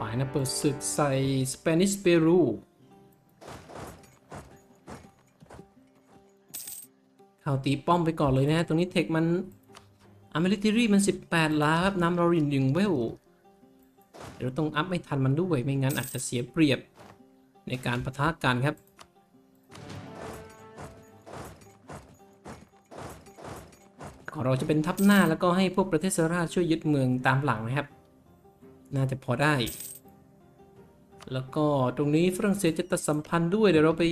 ไป ายนะเปิดศึกใส่สเปนิชเปรูข่าวตีป้อมไปก่อนเลยนะฮะตรงนี้เทคมันอเมริทิรี่มันสิบแปดล้าครับน้ำเรารินหนึ่งเวลเดี๋ยวต้องอัพไม่ทันมันด้วยไม่งั้นอาจจะเสียเปรียบในการปะทะกันครับเราจะเป็นทัพหน้าแล้วก็ให้พวกประเทศเซราช่วยยึดเมืองตามหลังนะครับน่าจะพอได้แล้วก็ตรงนี้ฝรั่งเศสจะตัดสัมพันธ์ด้วยเดี๋ยวเราไป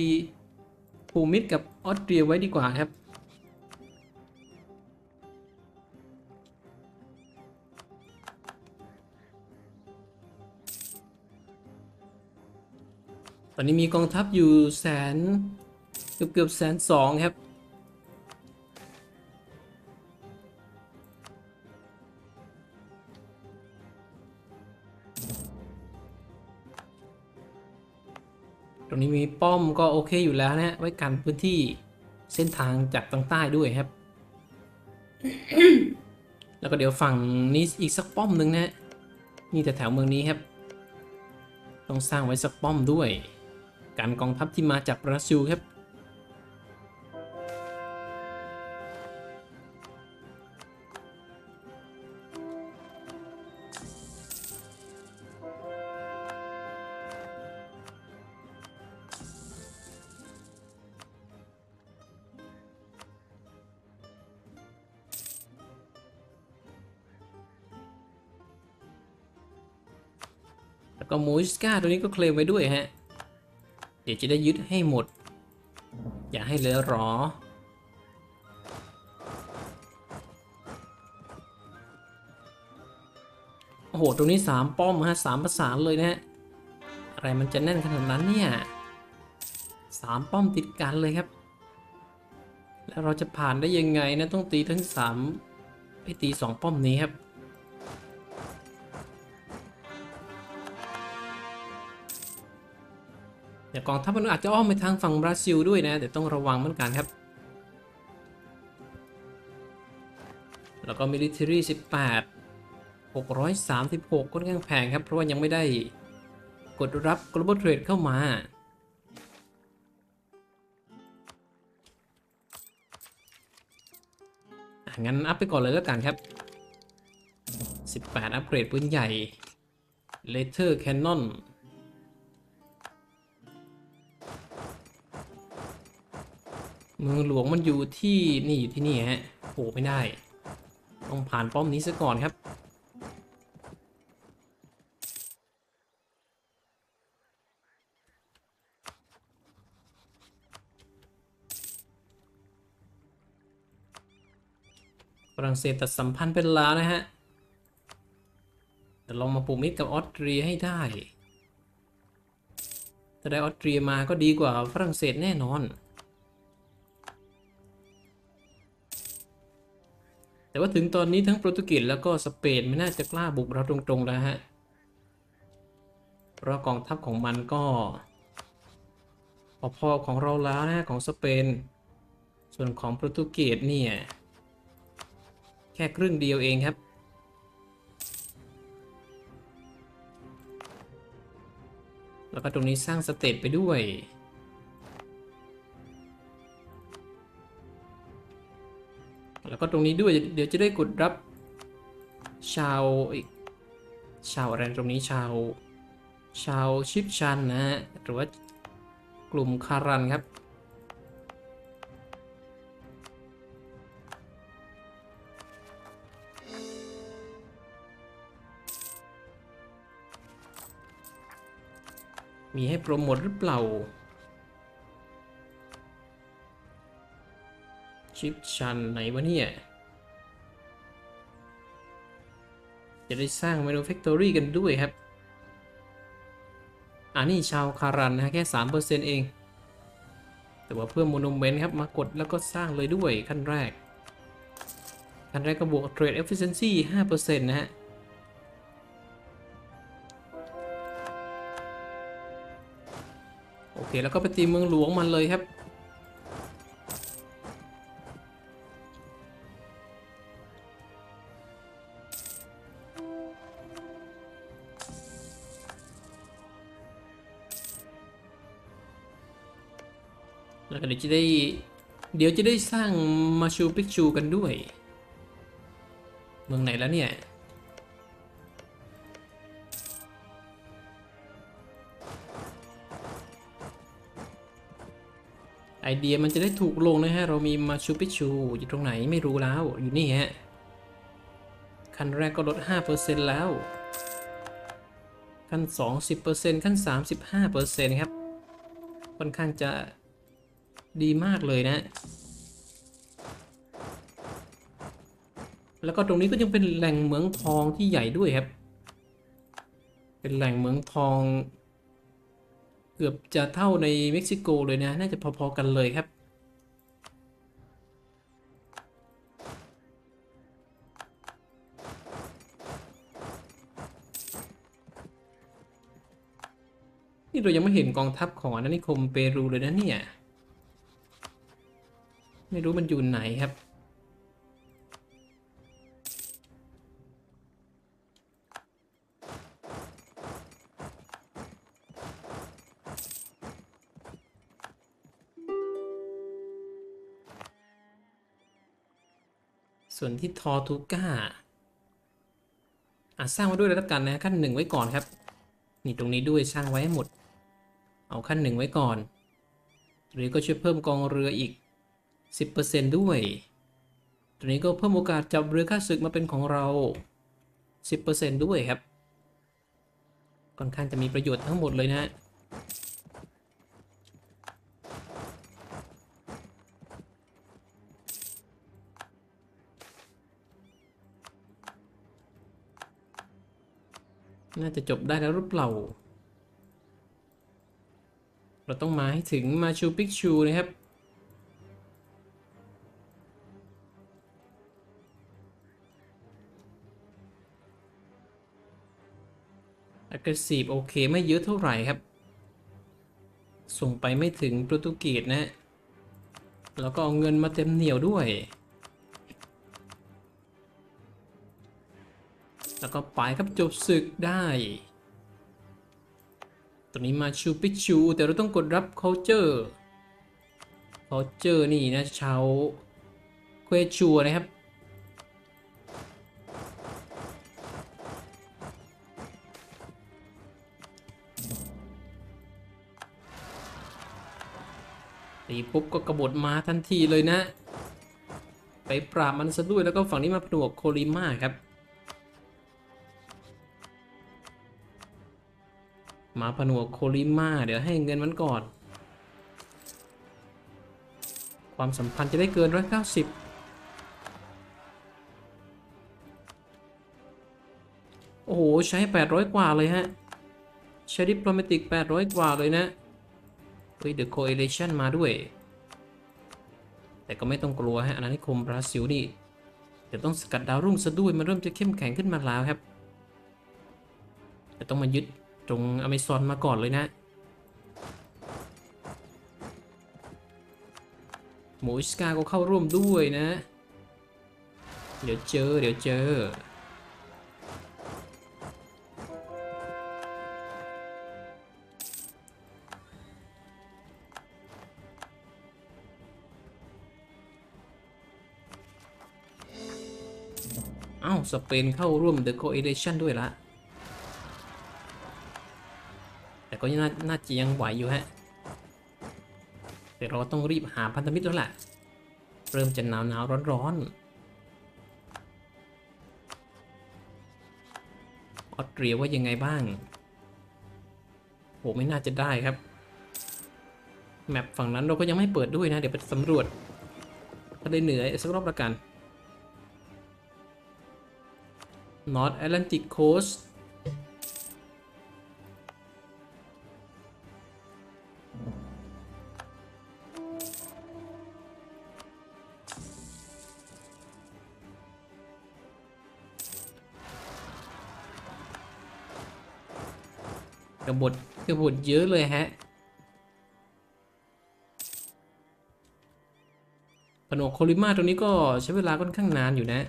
ผูกมิตรกับออสเตรียไว้ดีกว่าครับตอนนี้มีกองทัพอยู่แสนเกือบเกือบแสนสองครับตรงนี้มีป้อมก็โอเคอยู่แล้วนะไว้กันพื้นที่เส้นทางจากทางใต้ด้วยครับ แล้วก็เดี๋ยวฝั่งนี้อีกสักป้อมหนึ่งนะนี่แต่แถวเมืองนี้ครับต้องสร้างไว้สักป้อมด้วยการกองทัพที่มาจากบราซิลครับแล้วก็มูสกาตัวนี้ก็เคลมไว้ด้วยฮะเดี๋ยวจะได้ยึดให้หมดอย่าให้เหลือหรอโอ้โหตรงนี้สามป้อมฮะสามประสานเลยนะฮะอะไรมันจะแน่นขนาดนั้นเนี่ยสามป้อมติดกันเลยครับแล้วเราจะผ่านได้ยังไงนะต้องตีทั้งสามไปตีสองป้อมนี้ครับกองทัพมันอาจจะอ้อมไปทางฝั่งบราซิลด้วยนะแต่ต้องระวังเหมือนกันครับแล้วก็มิลิเทอรี่สิบแปด หกร้อยสามสิบหกค่อนข้างแพงครับเพราะว่ายังไม่ได้กดรับ Global Trade เข้ามางั้นอัพไปก่อนเลยแล้วกันครับสิบแปดอัพเกรดปืนใหญ่ Laser Cannonเมืองหลวงมันอยู่ที่นี่อยู่ที่นี่ฮะโผล่ไม่ได้ต้องผ่านป้อมนี้ซะก่อนครับฝรั่งเศสตัดสัมพันธ์เป็นล้านะฮะแต่ลองมาปลูกมิตรกับออสเตรียให้ได้ถ้าได้ออสเตรียมาก็ดีกว่าฝรั่งเศสแน่นอนแต่ว่าถึงตอนนี้ทั้งโปรตุเกสแล้วก็สเปนไม่น่าจะกล้าบุกเราตรงๆแล้วฮะเพราะกองทัพของมันก็พอๆของเราแล้วนะของสเปนส่วนของโปรตุเกสเนี่ยแค่ครึ่งเดียวเองครับแล้วก็ตรงนี้สร้างสเตทไปด้วยแล้วก็ตรงนี้ด้วยเดี๋ยวจะได้กดรับชาวชาวอะไรตรงนี้ชาวชาวชิปชันนะฮะหรือว่ากลุ่มคารันครับมีให้โปรโมทหรือเปล่าชิปชันไหนวะเนี่ยจะได้สร้างเมนูแฟคทอรี่กันด้วยครับอันนี้ชาวคารันนะแค่ สามเปอร์เซ็นต์ เองแต่ว่าเพื่อโมนูเมนต์ครับมากดแล้วก็สร้างเลยด้วยขั้นแรกขั้นแรกก็บวกเทรดเอฟฟิเชนซี่ ห้าเปอร์เซ็นต์ นะฮะโอเคแล้วก็ไปตีเมืองหลวงมันเลยครับ เดี๋ยวจะได้เดี๋ยวจะได้สร้างมาชูปิกชูกันด้วยเมืองไหนแล้วเนี่ยไอเดียมันจะได้ถูกลงนะฮะเรามีมาชูปิกชูอยู่ตรงไหนไม่รู้แล้วอยู่นี่ฮะขั้นแรกก็ลด ห้าเปอร์เซ็นต์ แล้วขั้น สองสิบเปอร์เซ็นต์ ขั้น สามสิบห้าเปอร์เซ็นต์ ครับค่อนข้างจะดีมากเลยนะแล้วก็ตรงนี้ก็ยังเป็นแหล่งเหมืองทองที่ใหญ่ด้วยครับเป็นแหล่งเหมืองทองเกือบจะเท่าในเม็กซิโกเลยนะน่าจะพอๆกันเลยครับนี่เรายังไม่เห็นกองทัพของอาณานิคมเปรูเลยนะเนี่ยไม่รู้มันอยู่ไหนครับส่วนที่ทอทูก้าอ่ะสร้างมาด้วยแล้วกันนะขั้นหนึ่งไว้ก่อนครับนี่ตรงนี้ด้วยสร้างไว้หมดเอาขั้นหนึ่งไว้ก่อนหรือก็ช่วยเพิ่มกองเรืออีก สิบเปอร์เซ็นต์ ด้วยตรงนี้ก็เพิ่มโอกาสจับเรือข้าศึกมาเป็นของเรา สิบเปอร์เซ็นต์ ด้วยครับค่อนข้างจะมีประโยชน์ทั้งหมดเลยนะน่าจะจบได้แล้วหรือเปล่าเราต้องมาให้ถึงมาชูปิกชูนะครับอักษีบโอเคไม่เยอะเท่าไหร่ครับส่งไปไม่ถึงโปรตุเกสนะแล้วก็เอาเงินมาเต็มเหนียวด้วยแล้วก็ไปครับจบศึกได้ตัวนี้มาชูปิชูแต่เราต้องกดรับ culture culture นี่นะชาวเควชัวนะครับตีปุ๊บก็กบฏมาทันทีเลยนะไปปราบมันซะด้วยแล้วก็ฝั่งนี้มาผนวกโคลิมาครับมาผนวกโคลิมาเดี๋ยวให้เงินมันก่อนความสัมพันธ์จะได้เกินหนึ่งร้อยเก้าสิบโอ้โหใช้แปดร้อยกว่าเลยฮะใช้ดิปโลมาติกแปดร้อยกว่าเลยนะเฮ้ย The Coalition มาด้วยแต่ก็ไม่ต้องกลัวฮะอาณานิคมบราซิลนี่เดี๋ยวต้องสกัดดาวรุ่งซะด้วยมันเริ่มจะเข้มแข็งขึ้นมาแล้วครับแต่ต้องมายึดตรงอเมซอนมาก่อนเลยนะโมอิสกาก็เข้าร่วมด้วยนะเดี๋ยวเจอเดี๋ยวเจอเอ้าสเปนเข้าร่วม The Coalition ด้วยละแต่ก็น่าน่าจะยังไหวอยู่ฮะแต่เราต้องรีบหาพันธมิตรแล้วแหละเริ่มจะหนาวหนาวร้อนร้อนออสเตรียว่ายังไงบ้างโอ้ไม่น่าจะได้ครับแมปฝั่งนั้นเราก็ยังไม่เปิดด้วยนะเดี๋ยวไปสำรวจทะเลเหนือสักรอบละกัน North Atlantic Coastกบฏกบฏเยอะเลยฮะผนวกโคลิมาตรงนี้ก็ใช้เวลาค่อนข้างนานอยู่นะ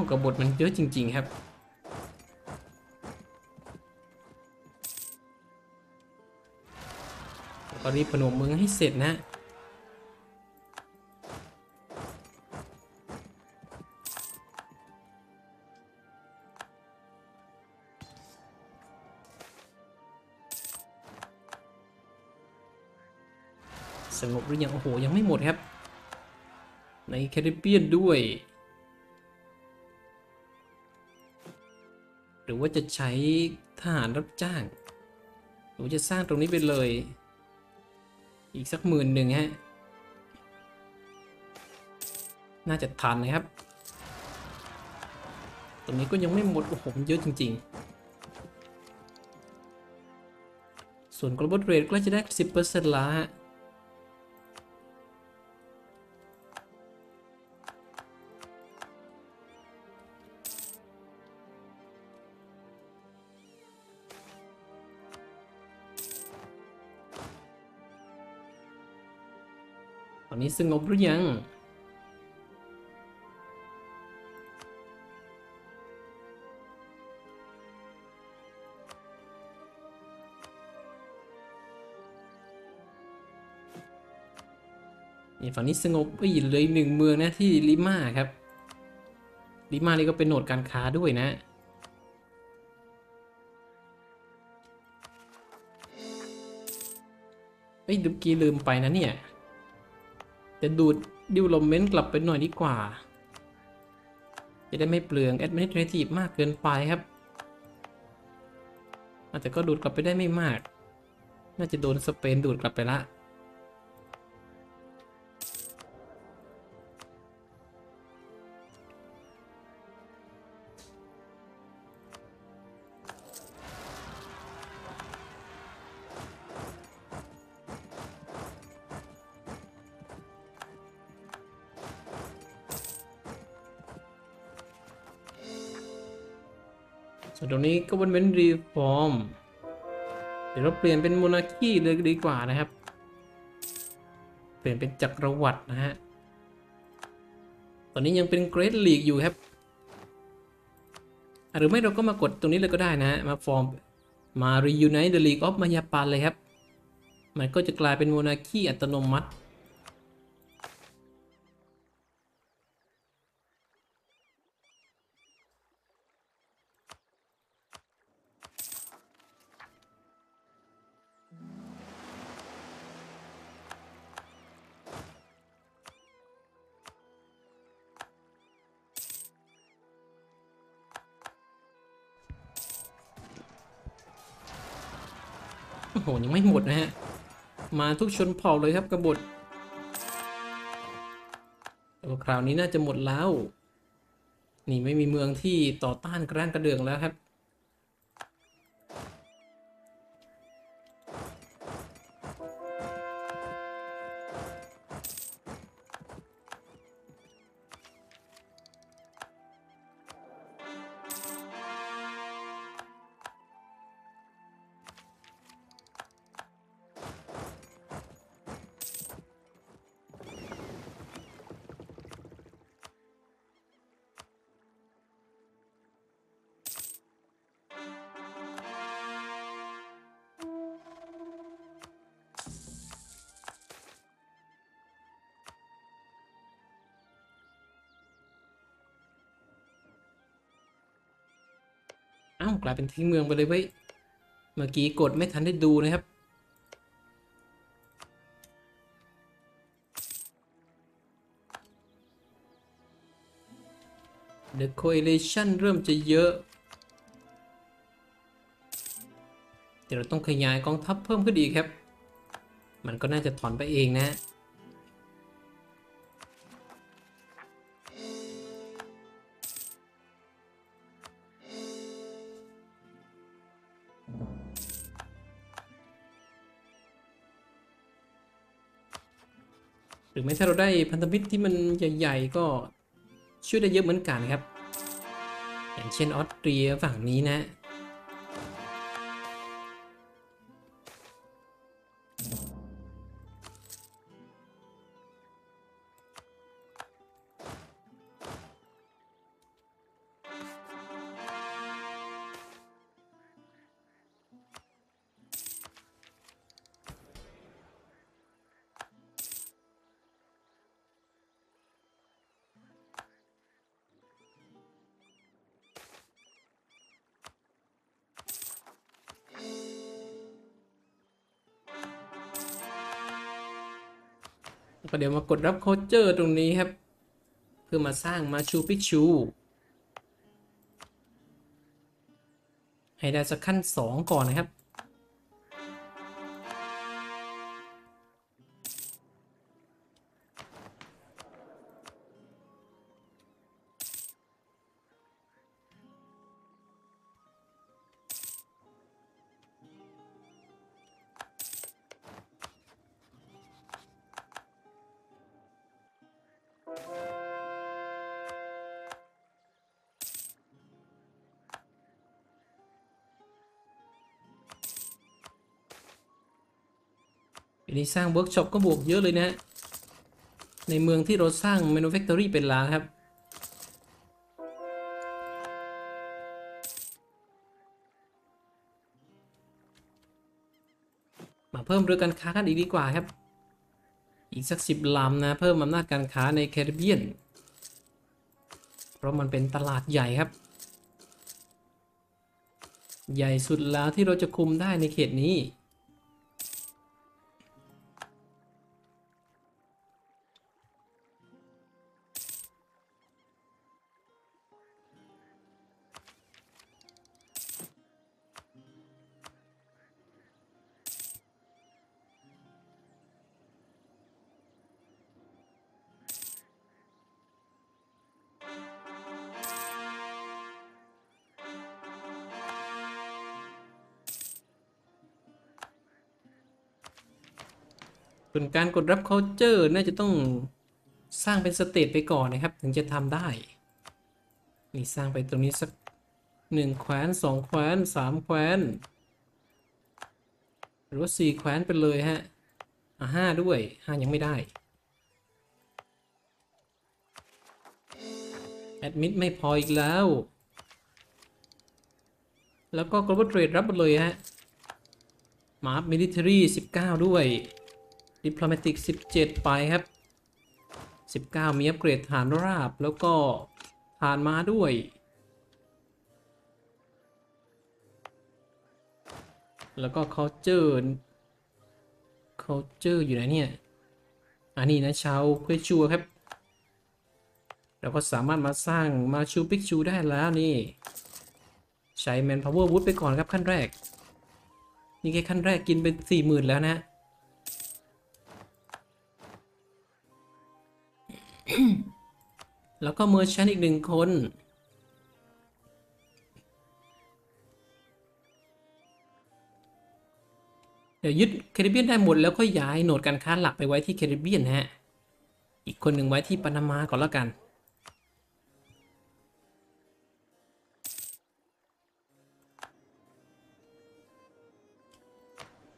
โหกบฏมันเยอะจริงๆครับก็รีบพนมมือให้เสร็จนะสงบหรือยังโอ้โหยังไม่หมดครับในแคริบเบียนด้วยหรือว่าจะใช้ทหารรับจ้างหรือจะสร้างตรงนี้ไปเลยอีกสักหมื่นหนึ่งฮะน่าจะทันนะครับตรงนี้ก็ยังไม่หมดโอ้โหเยอะจริงๆส่วน global rate ก็จะได้ สิบเปอร์เซ็นต์ ละฮะนี่สงบหรือยังนี่ฝั่งนี้สงบไปอีกเลยหนึ่งเมืองนะที่ลิมาครับลิมานี่ก็เป็นโหนดการค้าด้วยนะเฮ้ยดุกี้ลืมไปนะเนี่ยจะดูดดิวลอมเมนต์กลับไปหน่อยดีกว่าจะได้ไม่เปลืองแอดมินิสเทรทีฟมากเกินไปครับอาจจะก็ดูดกลับไปได้ไม่มากน่าจะโดนสเปนดูดกลับไปละส่วนตรงนี้ก็เป็นรีฟอร์มเดี๋ยวเราเปลี่ยนเป็นโมนาคีเลยดีกว่านะครับเปลี่ยนเป็นจักรวรรดินะฮะตอนนี้ยังเป็นเกรดลีกอยู่ครับหรือไม่เราก็มากดตรงนี้เลยก็ได้นะมาฟอร์มมารียูไนต์เดอะลีกออฟมายาปานเลยครับมันก็จะกลายเป็นโมนาคีอัตโนมัติโอ้โหยังไม่หมดนะฮะมาทุกชนเผ่าเลยครับกบฏคราวนี้น่าจะหมดแล้วนี่ไม่มีเมืองที่ต่อต้านกระด้างกระเดื่องแล้วครับกลายเป็นทิ้งเมืองไปเลยเว้ยเมื่อกี้กดไม่ทันได้ดูนะครับเดอะคอเลชั่นเริ่มจะเยอะเดี๋ยวเราต้องขยายกองทัพเพิ่มขึ้นอีกครับมันก็น่าจะถอนไปเองนะหรือไม่ถ้าเราได้พันธมิตรที่มันใหญ่ๆก็ช่วยได้เยอะเหมือนกันครับอย่างเช่นออสเตรียฝั่งนี้นะ ก็เดี๋ยวมากดรับโคเจอร์ตรงนี้ครับเพื่อมาสร้างมาชูปิชูให้ได้สักขั้นสองก่อนนะครับอันนี้สร้างเวิร์กช็อปก็บวกเยอะเลยนะในเมืองที่เราสร้างแมนูแฟคทอรี่เป็นล้านครับมาเพิ่มเรือการค้ากันอีกดีกว่าครับอีกสักสิบลำนะเพิ่มอำนาจการค้าในแคริบเบียนเพราะมันเป็นตลาดใหญ่ครับใหญ่สุดแล้วที่เราจะคุมได้ในเขตนี้ส่วนการกดรับ culture น่าจะต้องสร้างเป็นสเตจไปก่อนนะครับถึงจะทำได้นี่สร้างไปตรงนี้สักหนึ่งแขวนสองแขวนสามแขวนหรือว่าสี่แขวนไปเลยฮะอ่ะห้าด้วยห้ายังไม่ได้แอดมิดไม่พออีกแล้วแล้วก็ global trade รับไปเลยฮะมาร์ฟ military สิบเก้าด้วยดิปโลมาติกสิบเจ็ดไปครับสิบเก้ามีอัปเกรดฐานราบแล้วก็ฐานม้าด้วยแล้วก็คัลเจอร์คัลเจอร์อยู่ไหนเนี่ยอันนี้นะชาวเควชัวครับเราก็สามารถมาสร้างมาชูปิกชูได้แล้วนี่ใช้แมนพาวเวอร์วูดไปก่อนครับขั้นแรกนี่แค่ขั้นแรกกินเป็น สี่หมื่น แล้วนะแล้วก็เมอร์ชันอีกหนึ่งคนเดี๋ยวยึดแคริบเบียนได้หมดแล้วก็ย้ายโหนดการค้าหลักไปไว้ที่แคริบเบียนฮะอีกคนหนึ่งไว้ที่ปานามาก่อนแล้วกัน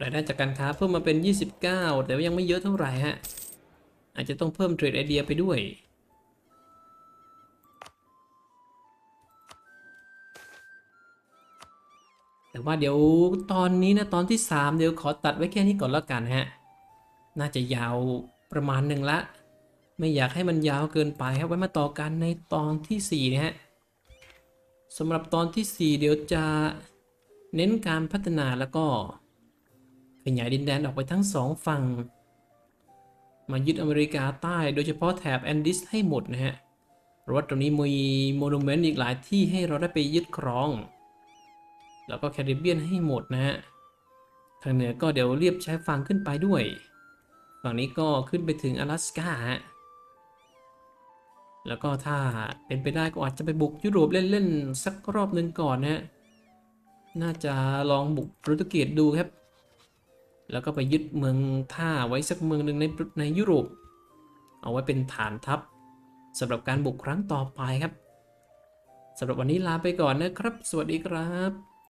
รายได้จากการค้าเพิ่มมาเป็นยี่สิบเก้าแต่ว่ายังไม่เยอะเท่าไหร่ฮะอาจจะต้องเพิ่มเทรดไอเดียไปด้วยแต่ว่าเดี๋ยวตอนนี้นะตอนที่สามเดี๋ยวขอตัดไว้แค่นี้ก่อนแล้วกันฮะน่าจะยาวประมาณหนึ่งละไม่อยากให้มันยาวเกินไปครับไว้มาต่อกันในตอนที่สี่นะฮะสำหรับตอนที่สี่เดี๋ยวจะเน้นการพัฒนาแล้วก็ขยายดินแดนออกไปทั้งสองฝั่งมายึดอเมริกาใต้โดยเฉพาะแถบแอนดิสให้หมดนะฮะเพราะว่าตรงนี้มีโมนูเมนต์อีกหลายที่ให้เราได้ไปยึดครองแล้วก็แคริบเบียนให้หมดนะฮะทางเหนือก็เดี๋ยวเรียบใช้ฝั่งขึ้นไปด้วยฝั่งนี้ก็ขึ้นไปถึง阿拉斯加ฮะแล้วก็ถ้าเป็นไปได้ก็อาจจะไปบุกยุโรปเล่นๆสักรอบหนึ่งก่อนนะฮะน่าจะลองบุกโปรตุเกสดูครับแล้วก็ไปยึดเมืองท่าไว้สักเมืองหนึ่งในในยุโรปเอาไว้เป็นฐานทัพสำหรับการบุกครั้งต่อไปครับสำหรับวันนี้ลาไปก่อนนะครับสวัสดีครับ